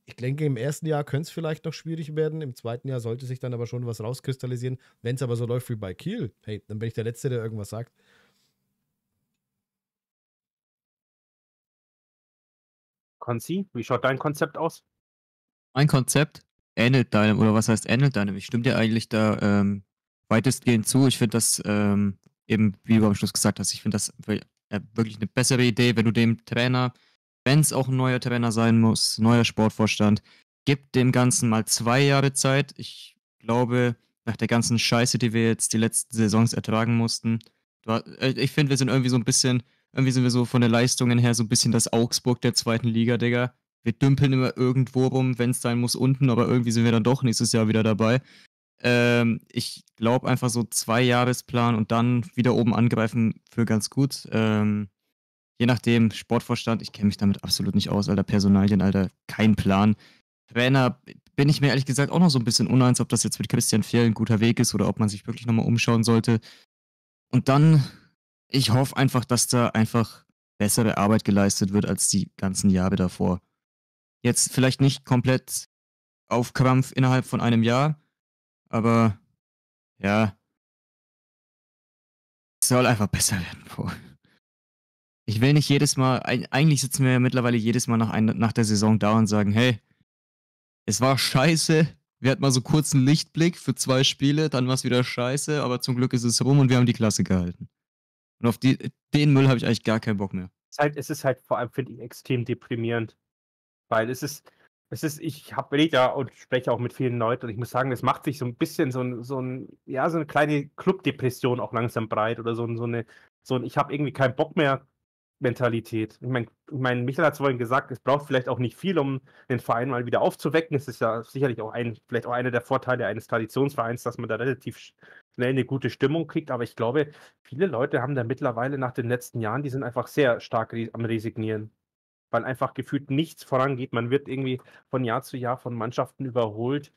ich denke, im ersten Jahr könnte es vielleicht noch schwierig werden, im zweiten Jahr sollte sich dann aber schon was rauskristallisieren. Wenn es aber so läuft wie bei Kiel, hey, dann bin ich der Letzte, der irgendwas sagt. Konzi, wie schaut dein Konzept aus? Mein Konzept ähnelt deinem, oder was heißt ähnelt deinem? Ich stimme dir eigentlich da weitestgehend zu. Ich finde das, eben wie du am Schluss gesagt hast, ich finde das wirklich eine bessere Idee, wenn du dem Trainer, wenn es auch ein neuer Trainer sein muss, neuer Sportvorstand, gib dem Ganzen mal 2 Jahre Zeit. Ich glaube, nach der ganzen Scheiße, die wir jetzt die letzten Saisons ertragen mussten, ich finde, wir sind irgendwie so ein bisschen... Irgendwie sind wir so von den Leistungen her so ein bisschen das Augsburg der 2. Liga, Digga. Wir dümpeln immer irgendwo rum, wenn es sein muss, unten, aber irgendwie sind wir dann doch nächstes Jahr wieder dabei. Ich glaube einfach so 2-Jahresplan und dann wieder oben angreifen für ganz gut. Je nachdem, Sportvorstand, ich kenne mich damit absolut nicht aus, Alter, Personalien, Alter, kein Plan. Trainer, bin ich mir ehrlich gesagt auch noch so ein bisschen uneins, ob das jetzt mit Christian Fjell ein guter Weg ist oder ob man sich wirklich nochmal umschauen sollte. Und dann... Ich hoffe einfach, dass da einfach bessere Arbeit geleistet wird als die ganzen Jahre davor. Jetzt vielleicht nicht komplett auf Krampf innerhalb von einem Jahr, aber ja, es soll einfach besser werden. Boah. Ich will nicht jedes Mal, eigentlich sitzen wir ja mittlerweile jedes Mal nach der Saison da und sagen, hey, es war scheiße, wir hatten mal so kurz einen Lichtblick für 2 Spiele, dann war es wieder scheiße, aber zum Glück ist es rum und wir haben die Klasse gehalten. Und auf den Müll habe ich eigentlich gar keinen Bock mehr. Es ist halt vor allem, finde ich, extrem deprimierend. Weil ich rede da und spreche auch mit vielen Leuten und ich muss sagen, es macht sich so ein bisschen so eine kleine Clubdepression auch langsam breit oder so eine ich habe irgendwie keinen Bock mehr Mentalität. Ich meine, Michael hat es vorhin gesagt, es braucht vielleicht auch nicht viel, um den Verein mal wieder aufzuwecken. Es ist ja sicherlich auch vielleicht auch einer der Vorteile eines Traditionsvereins, dass man da relativ schnell eine gute Stimmung kriegt, aber ich glaube, viele Leute haben da mittlerweile nach den letzten Jahren, die sind einfach sehr stark am Resignieren, weil einfach gefühlt nichts vorangeht. Man wird irgendwie von Jahr zu Jahr von Mannschaften überholt.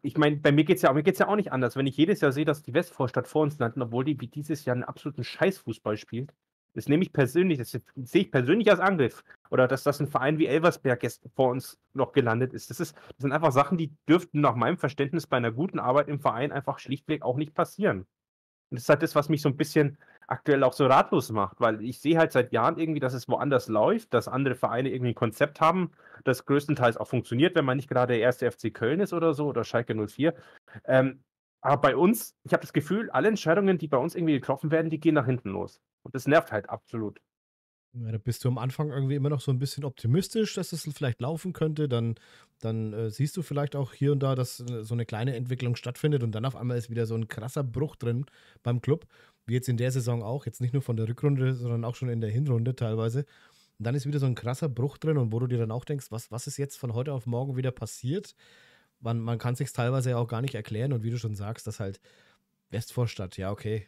Ich meine, bei mir geht's ja auch nicht anders. Wenn ich jedes Jahr sehe, dass die Westvorstadt vor uns landen, obwohl die wie dieses Jahr einen absoluten Scheißfußball spielt, das sehe ich persönlich als Angriff. Oder dass das ein Verein wie Elversberg jetzt vor uns noch gelandet ist. Das sind einfach Sachen, die dürften nach meinem Verständnis bei einer guten Arbeit im Verein einfach schlichtweg auch nicht passieren. Und das ist halt das, was mich so ein bisschen aktuell auch so ratlos macht, weil ich sehe halt seit Jahren irgendwie, dass es woanders läuft, dass andere Vereine irgendwie ein Konzept haben, das größtenteils auch funktioniert, wenn man nicht gerade der erste FC Köln ist oder so, oder Schalke 04. Aber bei uns, ich habe das Gefühl, alle Entscheidungen, die bei uns irgendwie getroffen werden, die gehen nach hinten los. Und das nervt halt absolut. Ja, da bist du am Anfang irgendwie immer noch so ein bisschen optimistisch, dass es vielleicht laufen könnte. Dann siehst du vielleicht auch hier und da, dass so eine kleine Entwicklung stattfindet und dann auf einmal ist wieder so ein krasser Bruch drin beim Club, wie jetzt in der Saison auch, jetzt nicht nur von der Rückrunde, sondern auch schon in der Hinrunde teilweise. Und dann ist wieder so ein krasser Bruch drin und wo du dir dann auch denkst, was ist jetzt von heute auf morgen wieder passiert? Man kann es sich teilweise ja auch gar nicht erklären und wie du schon sagst, dass halt Westvorstadt, ja okay,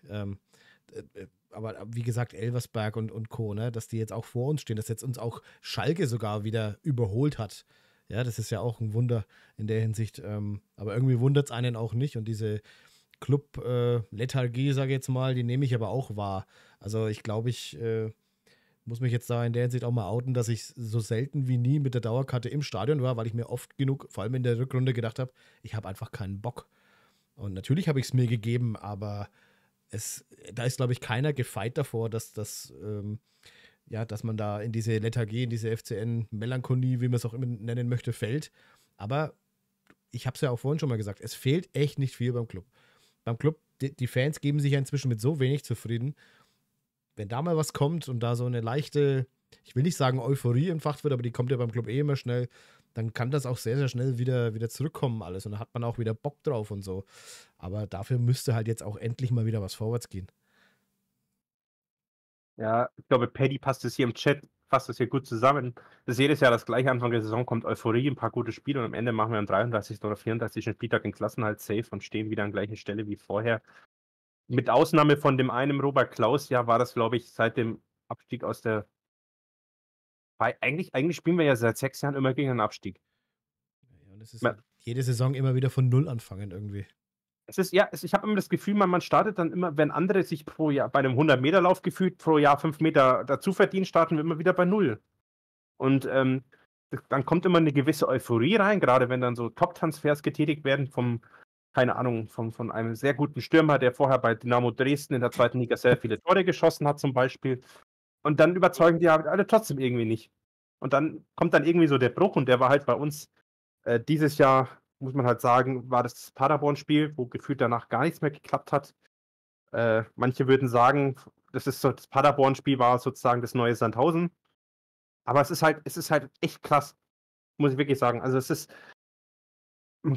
aber wie gesagt, Elversberg und Co., ne, dass die jetzt auch vor uns stehen, dass jetzt uns auch Schalke sogar wieder überholt hat. Ja, das ist ja auch ein Wunder in der Hinsicht. Aber irgendwie wundert es einen auch nicht. Und diese Club-Lethargie, sage ich jetzt mal, die nehme ich aber auch wahr. Also ich glaube, ich muss mich jetzt da in der Hinsicht auch mal outen, dass ich so selten wie nie mit der Dauerkarte im Stadion war, weil ich mir oft genug, vor allem in der Rückrunde, gedacht habe, ich habe einfach keinen Bock. Und natürlich habe ich es mir gegeben, aber da ist, glaube ich, keiner gefeit davor, dass man da in diese Lethargie, in diese FCN-Melancholie, wie man es auch immer nennen möchte, fällt. Aber ich habe es ja auch vorhin schon mal gesagt, es fehlt echt nicht viel beim Club. Beim Club, die Fans geben sich ja inzwischen mit so wenig zufrieden. Wenn da mal was kommt und da so eine leichte, ich will nicht sagen Euphorie entfacht wird, aber die kommt ja beim Club eh immer schnell, dann kann das auch sehr, sehr schnell wieder zurückkommen alles. Und da hat man auch wieder Bock drauf und so. Aber dafür müsste halt jetzt auch endlich mal wieder was vorwärts gehen. Ja, ich glaube, Paddy fasst das hier gut zusammen. Das ist jedes Jahr das gleiche. Anfang der Saison kommt Euphorie, ein paar gute Spiele und am Ende machen wir am 33. oder 34. Spieltag den Klassenhalt safe und stehen wieder an der gleichen Stelle wie vorher. Mit Ausnahme von dem einen Robert Klaus, ja, war das, glaube ich, seit dem Abstieg aus der... Eigentlich spielen wir ja seit 6 Jahren immer gegen einen Abstieg. Ja, und es ist halt jede Saison immer wieder von Null anfangen irgendwie. Ich habe immer das Gefühl, man startet dann immer, wenn andere sich pro Jahr bei einem 100-Meter-Lauf gefühlt pro Jahr 5 Meter dazu verdienen, starten wir immer wieder bei Null. Und dann kommt immer eine gewisse Euphorie rein, gerade wenn dann so Top-Transfers getätigt werden von einem sehr guten Stürmer, der vorher bei Dynamo Dresden in der 2. Liga sehr viele Tore geschossen hat zum Beispiel. Und dann überzeugen die alle trotzdem irgendwie nicht. Und dann kommt dann irgendwie so der Bruch und der war halt bei uns dieses Jahr, muss man halt sagen, war das Paderborn-Spiel, wo gefühlt danach gar nichts mehr geklappt hat. Manche würden sagen, das Paderborn-Spiel war sozusagen das neue Sandhausen. Aber es ist halt echt krass, muss ich wirklich sagen. Also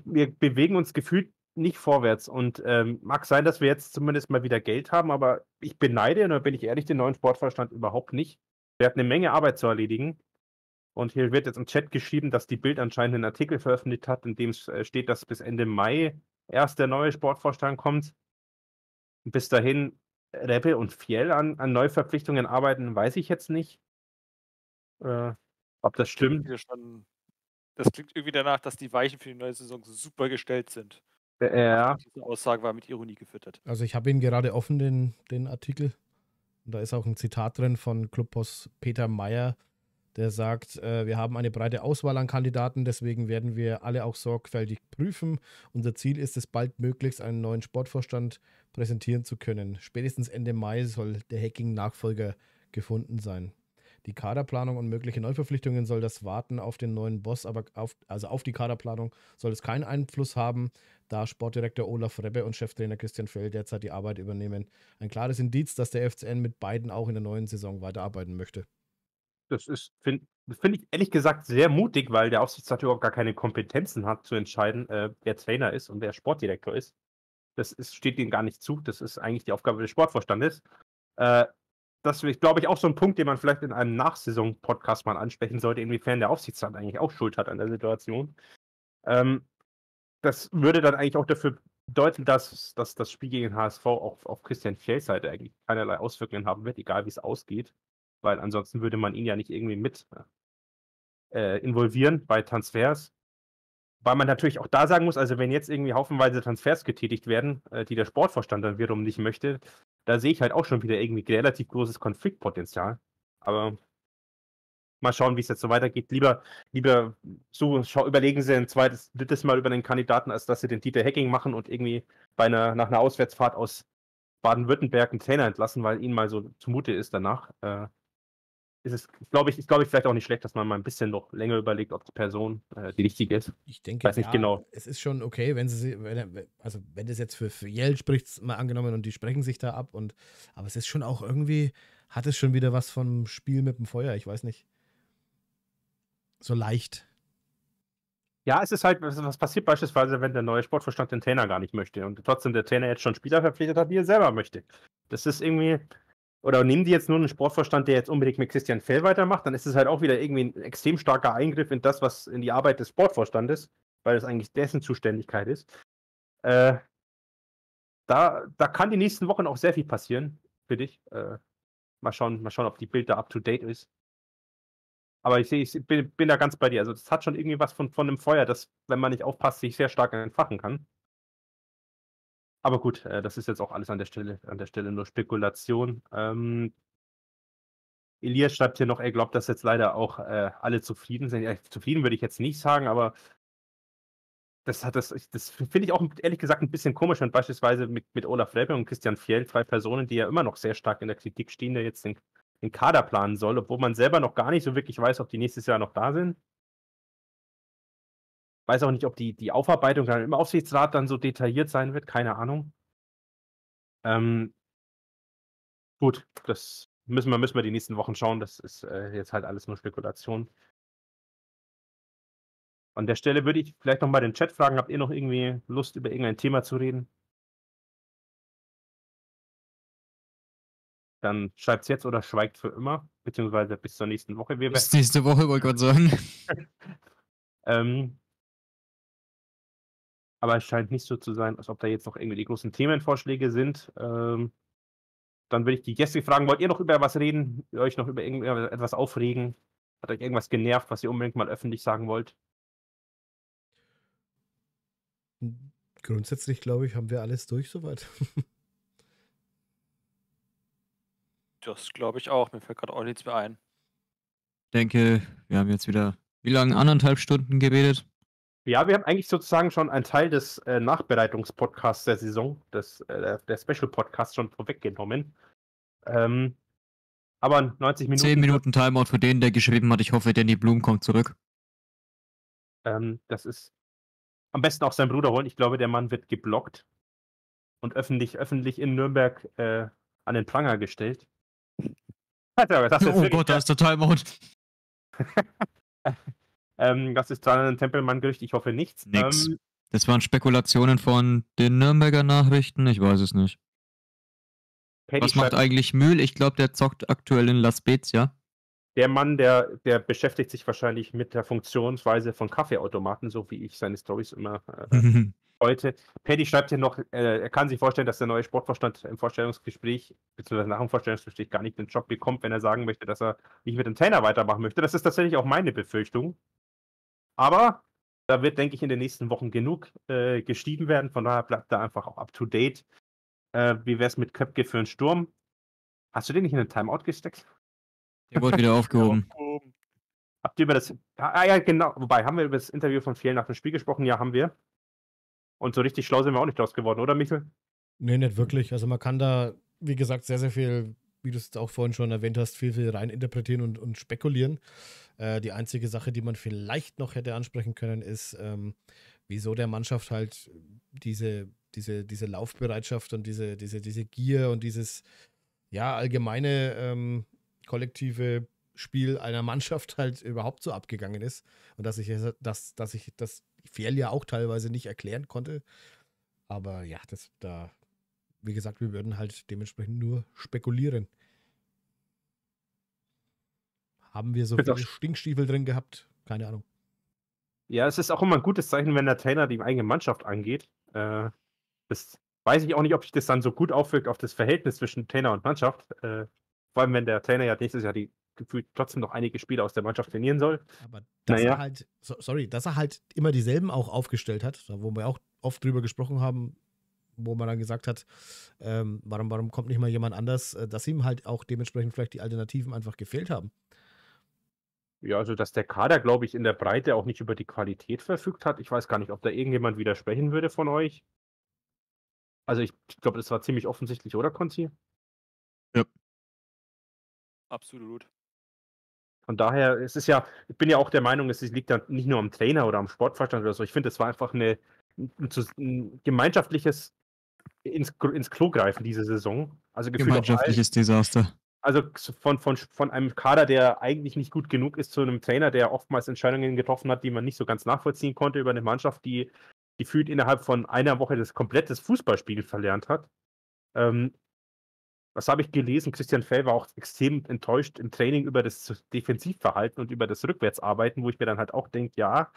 wir bewegen uns gefühlt nicht vorwärts und mag sein, dass wir jetzt zumindest mal wieder Geld haben, aber ich beneide, und da bin ich ehrlich, den neuen Sportvorstand überhaupt nicht. Der hat eine Menge Arbeit zu erledigen und hier wird jetzt im Chat geschrieben, dass die Bild anscheinend einen Artikel veröffentlicht hat, in dem es steht, dass bis Ende Mai erst der neue Sportvorstand kommt. Bis dahin Reppe und Fjell an Neuverpflichtungen arbeiten, weiß ich jetzt nicht. Ob das stimmt. Das klingt irgendwie danach, dass die Weichen für die neue Saison super gestellt sind. Ja. Diese Aussage war mit Ironie gefüttert. Also ich habe ihn gerade offen, den Artikel. Und da ist auch ein Zitat drin von Clubboss Peter Meyer, der sagt, wir haben eine breite Auswahl an Kandidaten, deswegen werden wir alle auch sorgfältig prüfen. Unser Ziel ist es, baldmöglichst einen neuen Sportvorstand präsentieren zu können. Spätestens Ende Mai soll der Hacking-Nachfolger gefunden sein. Die Kaderplanung und mögliche Neuverpflichtungen soll das Warten auf den neuen Boss, also auf die Kaderplanung soll es keinen Einfluss haben, da Sportdirektor Olaf Rebbe und Cheftrainer Christian Fjell derzeit die Arbeit übernehmen. Ein klares Indiz, dass der FCN mit beiden auch in der neuen Saison weiterarbeiten möchte. Das ist, finde ich ehrlich gesagt, sehr mutig, weil der Aufsichtsrat überhaupt gar keine Kompetenzen hat, zu entscheiden, wer Trainer ist und wer Sportdirektor ist. Steht ihnen gar nicht zu. Das ist eigentlich die Aufgabe des Sportvorstandes. Das ist, glaube ich, auch so ein Punkt, den man vielleicht in einem Nachsaison-Podcast mal ansprechen sollte, inwiefern der Aufsichtsrat eigentlich auch Schuld hat an der Situation. Das würde dann eigentlich auch dafür bedeuten, dass das Spiel gegen HSV auch auf Christian Fjells Seite eigentlich keinerlei Auswirkungen haben wird, egal wie es ausgeht, weil ansonsten würde man ihn ja nicht irgendwie mit involvieren bei Transfers. Weil man natürlich auch da sagen muss, also wenn jetzt irgendwie haufenweise Transfers getätigt werden, die der Sportvorstand dann wiederum nicht möchte, da sehe ich halt auch schon wieder irgendwie relativ großes Konfliktpotenzial. Aber mal schauen, wie es jetzt so weitergeht. Lieber so überlegen Sie ein zweites, drittes Mal über den Kandidaten, als dass Sie den Dieter Hecking machen und irgendwie nach einer Auswärtsfahrt aus Baden-Württemberg einen Trainer entlassen, weil Ihnen mal so zumute ist danach. Ist es, glaube ich, vielleicht auch nicht schlecht, dass man mal ein bisschen noch länger überlegt, ob die Person die richtige ist. Ich denke, weiß nicht genau. Es ist schon okay, wenn das jetzt für Fjell spricht, mal angenommen, und die sprechen sich da ab. Aber es ist schon auch irgendwie, hat es schon wieder was vom Spiel mit dem Feuer, ich weiß nicht. So leicht. Ja, es ist halt, was passiert beispielsweise, wenn der neue Sportvorstand den Trainer gar nicht möchte und trotzdem der Trainer jetzt schon Spieler verpflichtet hat, die er selber möchte. Das ist irgendwie... Oder nehmen die jetzt nur einen Sportvorstand, der jetzt unbedingt mit Christian Fjell weitermacht, dann ist es halt auch wieder irgendwie ein extrem starker Eingriff in das, was in die Arbeit des Sportvorstandes, weil das eigentlich dessen Zuständigkeit ist. Da kann die nächsten Wochen auch sehr viel passieren. für dich. Mal schauen, ob die Bild da up-to-date ist. Aber ich bin da ganz bei dir. Also das hat schon irgendwie was von einem Feuer, das, wenn man nicht aufpasst, sich sehr stark entfachen kann. Aber gut, das ist jetzt auch alles an der Stelle nur Spekulation. Elias schreibt hier noch, er glaubt, dass jetzt leider auch alle zufrieden sind. Ja, zufrieden würde ich jetzt nicht sagen, aber das finde ich auch ehrlich gesagt ein bisschen komisch, wenn beispielsweise mit Olaf Rebbe und Christian Fjell, 2 Personen, die ja immer noch sehr stark in der Kritik stehen, der jetzt den Kader planen soll, obwohl man selber noch gar nicht so wirklich weiß, ob die nächstes Jahr noch da sind. Weiß auch nicht, ob die Aufarbeitung dann im Aufsichtsrat dann so detailliert sein wird, keine Ahnung. Gut, das müssen wir die nächsten Wochen schauen, das ist jetzt halt alles nur Spekulation. An der Stelle würde ich vielleicht nochmal den Chat fragen, habt ihr noch irgendwie Lust, über irgendein Thema zu reden? Dann schreibt es jetzt oder schweigt für immer, beziehungsweise bis zur nächsten Woche. Bis nächste Woche, wollte ich gerade sagen. Aber es scheint nicht so zu sein, als ob da jetzt noch irgendwie die großen Themenvorschläge sind. Dann würde ich die Gäste fragen, wollt ihr noch über was reden? Wollt ihr euch noch über irgendetwas aufregen? Hat euch irgendwas genervt, was ihr unbedingt mal öffentlich sagen wollt? Grundsätzlich, glaube ich, haben wir alles durch soweit. Das glaube ich auch. Mir fällt gerade auch nichts mehr ein. Ich denke, wir haben jetzt wieder, wie lange? 1,5 Stunden geredet? Ja, wir haben eigentlich sozusagen schon einen Teil des Nachbereitungspodcasts der Saison, der Special-Podcast schon vorweggenommen. Aber 90 Minuten... 10 Minuten Timeout für den, der geschrieben hat, ich hoffe, Danny Blum kommt zurück. Das ist... Am besten auch seinen Bruder holen. Ich glaube, der Mann wird geblockt und öffentlich in Nürnberg an den Pranger gestellt. Oh Gott, da ist der Timeout. Das ist zwar ein Tempelmann-Gerücht, ich hoffe nichts. Nix. Das waren Spekulationen von den Nürnberger Nachrichten, ich weiß es nicht. Paddy, was macht eigentlich Mühl? Ich glaube, der zockt aktuell in La Spezia. Der Mann, der beschäftigt sich wahrscheinlich mit der Funktionsweise von Kaffeeautomaten, so wie ich seine Storys immer heute. Paddy schreibt hier noch, er kann sich vorstellen, dass der neue Sportvorstand im Vorstellungsgespräch, beziehungsweise nach dem Vorstellungsgespräch gar nicht den Job bekommt, wenn er sagen möchte, dass er nicht mit dem Trainer weitermachen möchte. Das ist tatsächlich auch meine Befürchtung. Aber da wird, denke ich, in den nächsten Wochen genug geschrieben werden. Von daher bleibt da einfach auch up to date. Wie wäre es mit Köpke für einen Sturm? Hast du den nicht in den Timeout gesteckt? Der wurde wieder aufgehoben. Habt ihr über das... Ah ja, genau. Wobei, haben wir über das Interview von Fjell nach dem Spiel gesprochen? Ja, haben wir. Und so richtig schlau sind wir auch nicht draus geworden, oder, Michel? Nee, nicht wirklich. Also man kann da, wie gesagt, sehr, sehr viel, wie du es auch vorhin schon erwähnt hast, viel reininterpretieren und spekulieren. Die einzige Sache, die man vielleicht noch hätte ansprechen können, ist, wieso der Mannschaft halt diese Laufbereitschaft und diese Gier und dieses ja allgemeine kollektive Spiel einer Mannschaft halt überhaupt so abgegangen ist und dass ich das Fjell ja auch teilweise nicht erklären konnte. Aber ja, wie gesagt, wir würden halt dementsprechend nur spekulieren. Haben wir so viele Stinkstiefel drin gehabt? Keine Ahnung. Ja, es ist auch immer ein gutes Zeichen, wenn der Trainer die eigene Mannschaft angeht. Das weiß ich auch nicht, ob sich das dann so gut aufwirkt auf das Verhältnis zwischen Trainer und Mannschaft. Vor allem, wenn der Trainer ja nächstes Jahr gefühlt trotzdem noch einige Spieler aus der Mannschaft trainieren soll. Aber dass er halt immer dieselben auch aufgestellt hat, wo wir auch oft drüber gesprochen haben, wo man dann gesagt hat, warum kommt nicht mal jemand anders, dass ihm halt auch dementsprechend vielleicht die Alternativen einfach gefehlt haben. Ja, also dass der Kader, glaube ich, in der Breite auch nicht über die Qualität verfügt hat. Ich weiß gar nicht, ob da irgendjemand widersprechen würde von euch. Also ich glaube, das war ziemlich offensichtlich, oder, Konzi? Ja. Absolut. Von daher, ich bin ja auch der Meinung, es liegt dann nicht nur am Trainer oder am Sportvorstand oder so. Ich finde, es war einfach ein gemeinschaftliches ins Klo greifen diese Saison. Also gemeinschaftliches Desaster. Also von einem Kader, der eigentlich nicht gut genug ist, zu einem Trainer, der oftmals Entscheidungen getroffen hat, die man nicht so ganz nachvollziehen konnte, über eine Mannschaft, die gefühlt innerhalb von einer Woche das komplette Fußballspiel verlernt hat. Was habe ich gelesen? Christian Fjell war auch extrem enttäuscht im Training über das Defensivverhalten und über das Rückwärtsarbeiten, wo ich mir dann halt auch denke, ja,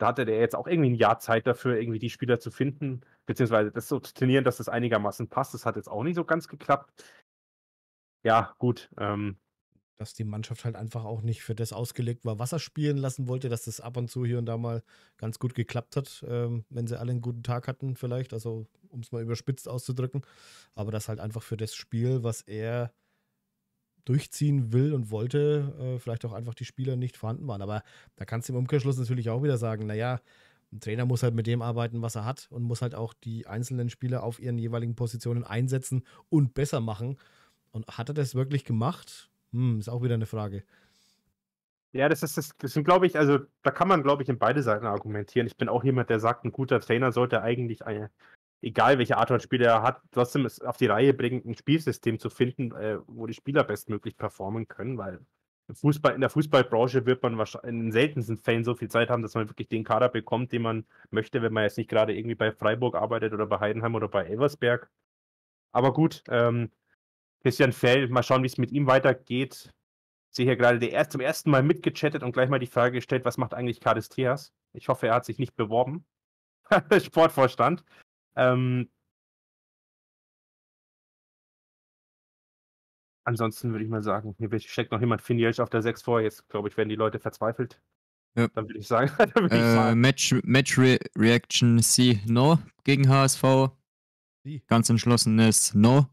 Da hatte der jetzt auch irgendwie ein Jahr Zeit dafür, irgendwie die Spieler zu finden, beziehungsweise das so zu trainieren, dass das einigermaßen passt. Das hat jetzt auch nicht so ganz geklappt. Ja, gut. Dass die Mannschaft halt einfach auch nicht für das ausgelegt war, was er spielen lassen wollte, dass das ab und zu hier und da mal ganz gut geklappt hat, wenn sie alle einen guten Tag hatten vielleicht, also um es mal überspitzt auszudrücken, aber das halt einfach für das Spiel, was er durchziehen will und wollte, vielleicht auch einfach die Spieler nicht vorhanden waren, aber da kannst du im Umkehrschluss natürlich auch wieder sagen, naja, ein Trainer muss halt mit dem arbeiten, was er hat und muss halt auch die einzelnen Spieler auf ihren jeweiligen Positionen einsetzen und besser machen, und hat er das wirklich gemacht? Ist auch wieder eine Frage. Ja, das sind, glaube ich, also da kann man, glaube ich, in beide Seiten argumentieren. Ich bin auch jemand, der sagt, ein guter Trainer sollte eigentlich, egal welche Art von Spieler er hat, trotzdem es auf die Reihe bringen, ein Spielsystem zu finden, wo die Spieler bestmöglich performen können, weil in der Fußballbranche wird man wahrscheinlich in den seltensten Fällen so viel Zeit haben, dass man wirklich den Kader bekommt, den man möchte, wenn man jetzt nicht gerade irgendwie bei Freiburg arbeitet oder bei Heidenheim oder bei Elversberg. Aber gut, Christian Fjell, mal schauen, wie es mit ihm weitergeht. Ich sehe hier gerade, der zum ersten Mal mitgechattet und gleich mal die Frage gestellt, was macht eigentlich Karisteas? Ich hoffe, er hat sich nicht beworben. Sportvorstand. Ansonsten würde ich mal sagen, hier steckt noch jemand Finielsch auf der 6 vor. Jetzt, glaube ich, werden die Leute verzweifelt. Ja. Dann würde ich sagen. Match Reaction C, no. Gegen HSV. Ganz entschlossenes No.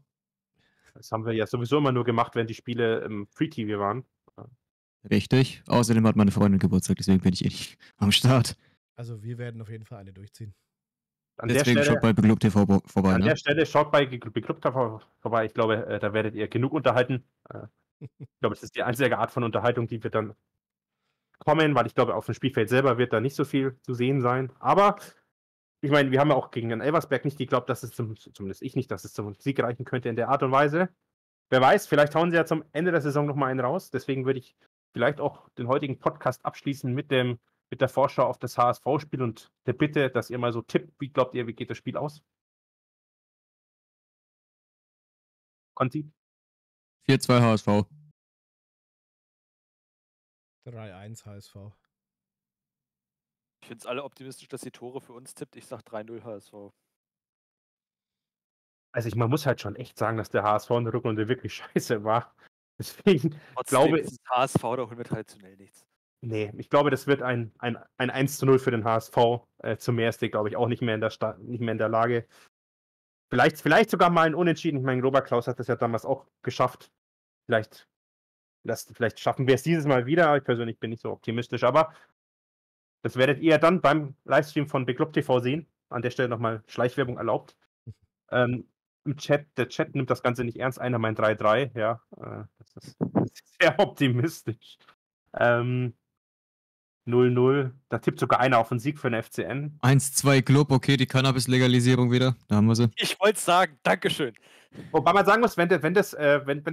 Das haben wir ja sowieso immer nur gemacht, wenn die Spiele im Free-TV waren. Richtig. Außerdem hat meine Freundin Geburtstag, deswegen bin ich nicht am Start. Also wir werden auf jeden Fall eine durchziehen. Deswegen schaut bei Beklub TV vorbei. An der Stelle schaut bei Beklub TV vorbei. Ich glaube, da werdet ihr genug unterhalten. Ich glaube, es ist die einzige Art von Unterhaltung, die wird dann kommen, weil ich glaube, auf dem Spielfeld selber wird da nicht so viel zu sehen sein. Aber ich meine, wir haben ja auch gegen den Elversberg nicht geglaubt, dass es zumindest ich nicht, dass es zum Sieg reichen könnte in der Art und Weise. Wer weiß, vielleicht hauen sie ja zum Ende der Saison nochmal einen raus. Deswegen würde ich vielleicht auch den heutigen Podcast abschließen mit der Vorschau auf das HSV-Spiel und der Bitte, dass ihr mal so tippt, wie glaubt ihr, wie geht das Spiel aus? Konzi? 4-2 HSV. 3-1 HSV. Ich finde es alle optimistisch, dass die Tore für uns tippt. Ich sage 3-0 HSV. Also man muss halt schon echt sagen, dass der HSV in der Rückrunde wirklich scheiße war. Deswegen glaube ich... Ist HSV, da holen wir traditionell nichts. Nee, ich glaube, das wird ein 1-0 für den HSV. Zum mehr ist der, glaube ich, auch nicht mehr in der Lage. Vielleicht sogar mal ein Unentschieden. Ich meine, Robert Klaus hat das ja damals auch geschafft. Vielleicht schaffen wir es dieses Mal wieder. Ich persönlich bin nicht so optimistisch, aber... Das werdet ihr dann beim Livestream von Beklub TV sehen. An der Stelle nochmal Schleichwerbung erlaubt. Im Chat, der Chat nimmt das Ganze nicht ernst. Einer meint 3-3. Ja, das ist sehr optimistisch. 0-0. Da tippt sogar einer auf den Sieg für den FCN. 1-2 Club, okay, die Cannabis-Legalisierung wieder. Da haben wir sie. Ich wollte es sagen, Dankeschön. Wobei man sagen muss, wenn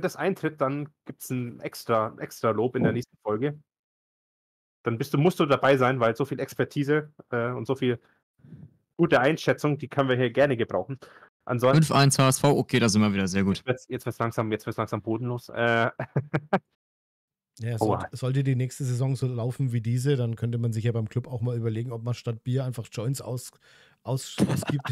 das eintritt, dann gibt es ein extra Lob in der nächsten Folge. Dann musst du dabei sein, weil so viel Expertise und so viel gute Einschätzung, die können wir hier gerne gebrauchen. 5-1 HSV, okay, da sind wir wieder sehr gut. Jetzt wird's langsam bodenlos. Ja, sollte die nächste Saison so laufen wie diese, dann könnte man sich ja beim Club auch mal überlegen, ob man statt Bier einfach Joints ausgibt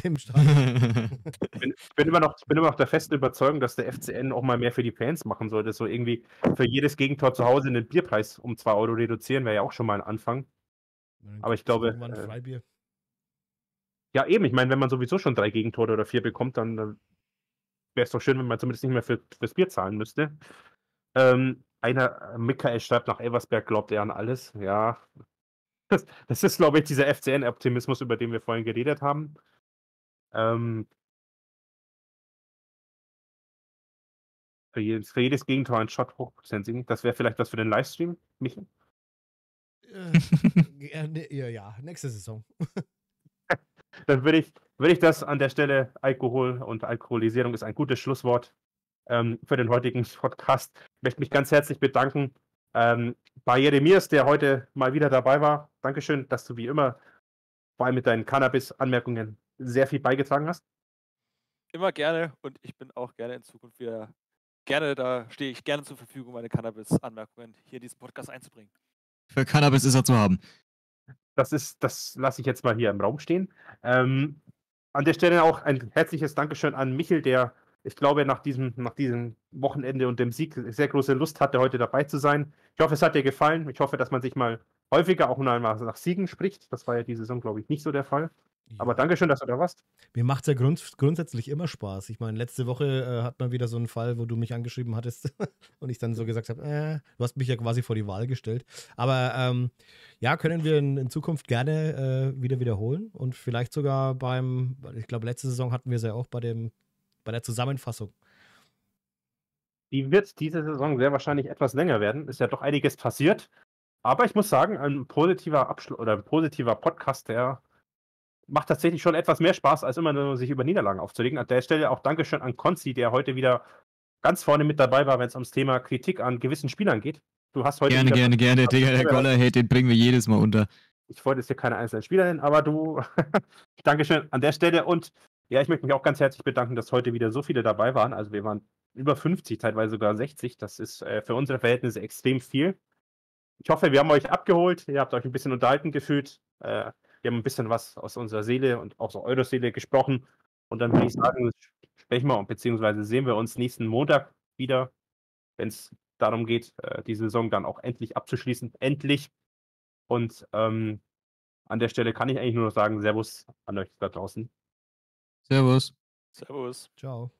im Stadion. Ich bin immer noch der festen Überzeugung, dass der FCN auch mal mehr für die Fans machen sollte. So irgendwie für jedes Gegentor zu Hause einen Bierpreis um 2 € reduzieren, wäre ja auch schon mal ein Anfang. Aber ich glaube... Freibier. Ja eben, ich meine, wenn man sowieso schon 3 Gegentore oder 4 bekommt, dann wäre es doch schön, wenn man zumindest nicht mehr fürs Bier zahlen müsste. Michael schreibt, nach Elversberg glaubt er an alles. Ja, das ist, glaube ich, dieser FCN-Optimismus, über den wir vorhin geredet haben. Für jedes Gegentor ein Shot hochprozentigen. Das wäre vielleicht was für den Livestream, Michel? Ja, nächste Saison. Dann würde ich das an der Stelle, Alkohol und Alkoholisierung ist ein gutes Schlusswort. Für den heutigen Podcast. Ich möchte mich ganz herzlich bedanken bei Jeremias, der heute mal wieder dabei war. Dankeschön, dass du wie immer, vor allem mit deinen Cannabis-Anmerkungen, sehr viel beigetragen hast. Immer gerne, und ich bin auch gerne in Zukunft wieder da stehe ich gerne zur Verfügung, meine Cannabis-Anmerkungen hier in diesen Podcast einzubringen. Für Cannabis ist er zu haben. Das lasse ich jetzt mal hier im Raum stehen. An der Stelle auch ein herzliches Dankeschön an Michel, der, ich glaube, nach diesem Wochenende und dem Sieg sehr große Lust hatte, heute dabei zu sein. Ich hoffe, es hat dir gefallen. Ich hoffe, dass man sich mal häufiger auch mal nach Siegen spricht. Das war ja die Saison, glaube ich, nicht so der Fall. Ja. Aber Dankeschön, dass du da warst. Mir macht es ja grundsätzlich immer Spaß. Ich meine, letzte Woche hat man wieder so einen Fall, wo du mich angeschrieben hattest und ich dann so gesagt habe, du hast mich ja quasi vor die Wahl gestellt. Aber ja, können wir in Zukunft gerne wiederholen und vielleicht sogar beim, ich glaube, letzte Saison hatten wir es ja auch bei der Zusammenfassung. Die wird diese Saison sehr wahrscheinlich etwas länger werden. Ist ja doch einiges passiert. Aber ich muss sagen, ein positiver Abschluss oder ein positiver Podcast, der macht tatsächlich schon etwas mehr Spaß, als immer nur sich über Niederlagen aufzulegen. An der Stelle auch Dankeschön an Konzi, der heute wieder ganz vorne mit dabei war, wenn es ums Thema Kritik an gewissen Spielern geht. Du hast heute gerne. Digga, der Goller-Hate, den bringen wir jedes Mal unter. Ich wollte jetzt hier keine einzelnen Spieler nennen, aber du, Dankeschön an der Stelle. Und ja, ich möchte mich auch ganz herzlich bedanken, dass heute wieder so viele dabei waren. Also wir waren über 50, teilweise sogar 60. Das ist für unsere Verhältnisse extrem viel. Ich hoffe, wir haben euch abgeholt. Ihr habt euch ein bisschen unterhalten gefühlt. Wir haben ein bisschen was aus unserer Seele und aus eurer Seele gesprochen. Und dann würde ich sagen, sprechen wir beziehungsweise sehen wir uns nächsten Montag wieder, wenn es darum geht, die Saison dann auch endlich abzuschließen. Endlich. Und an der Stelle kann ich eigentlich nur noch sagen, Servus an euch da draußen. Servus. Servus. Ciao.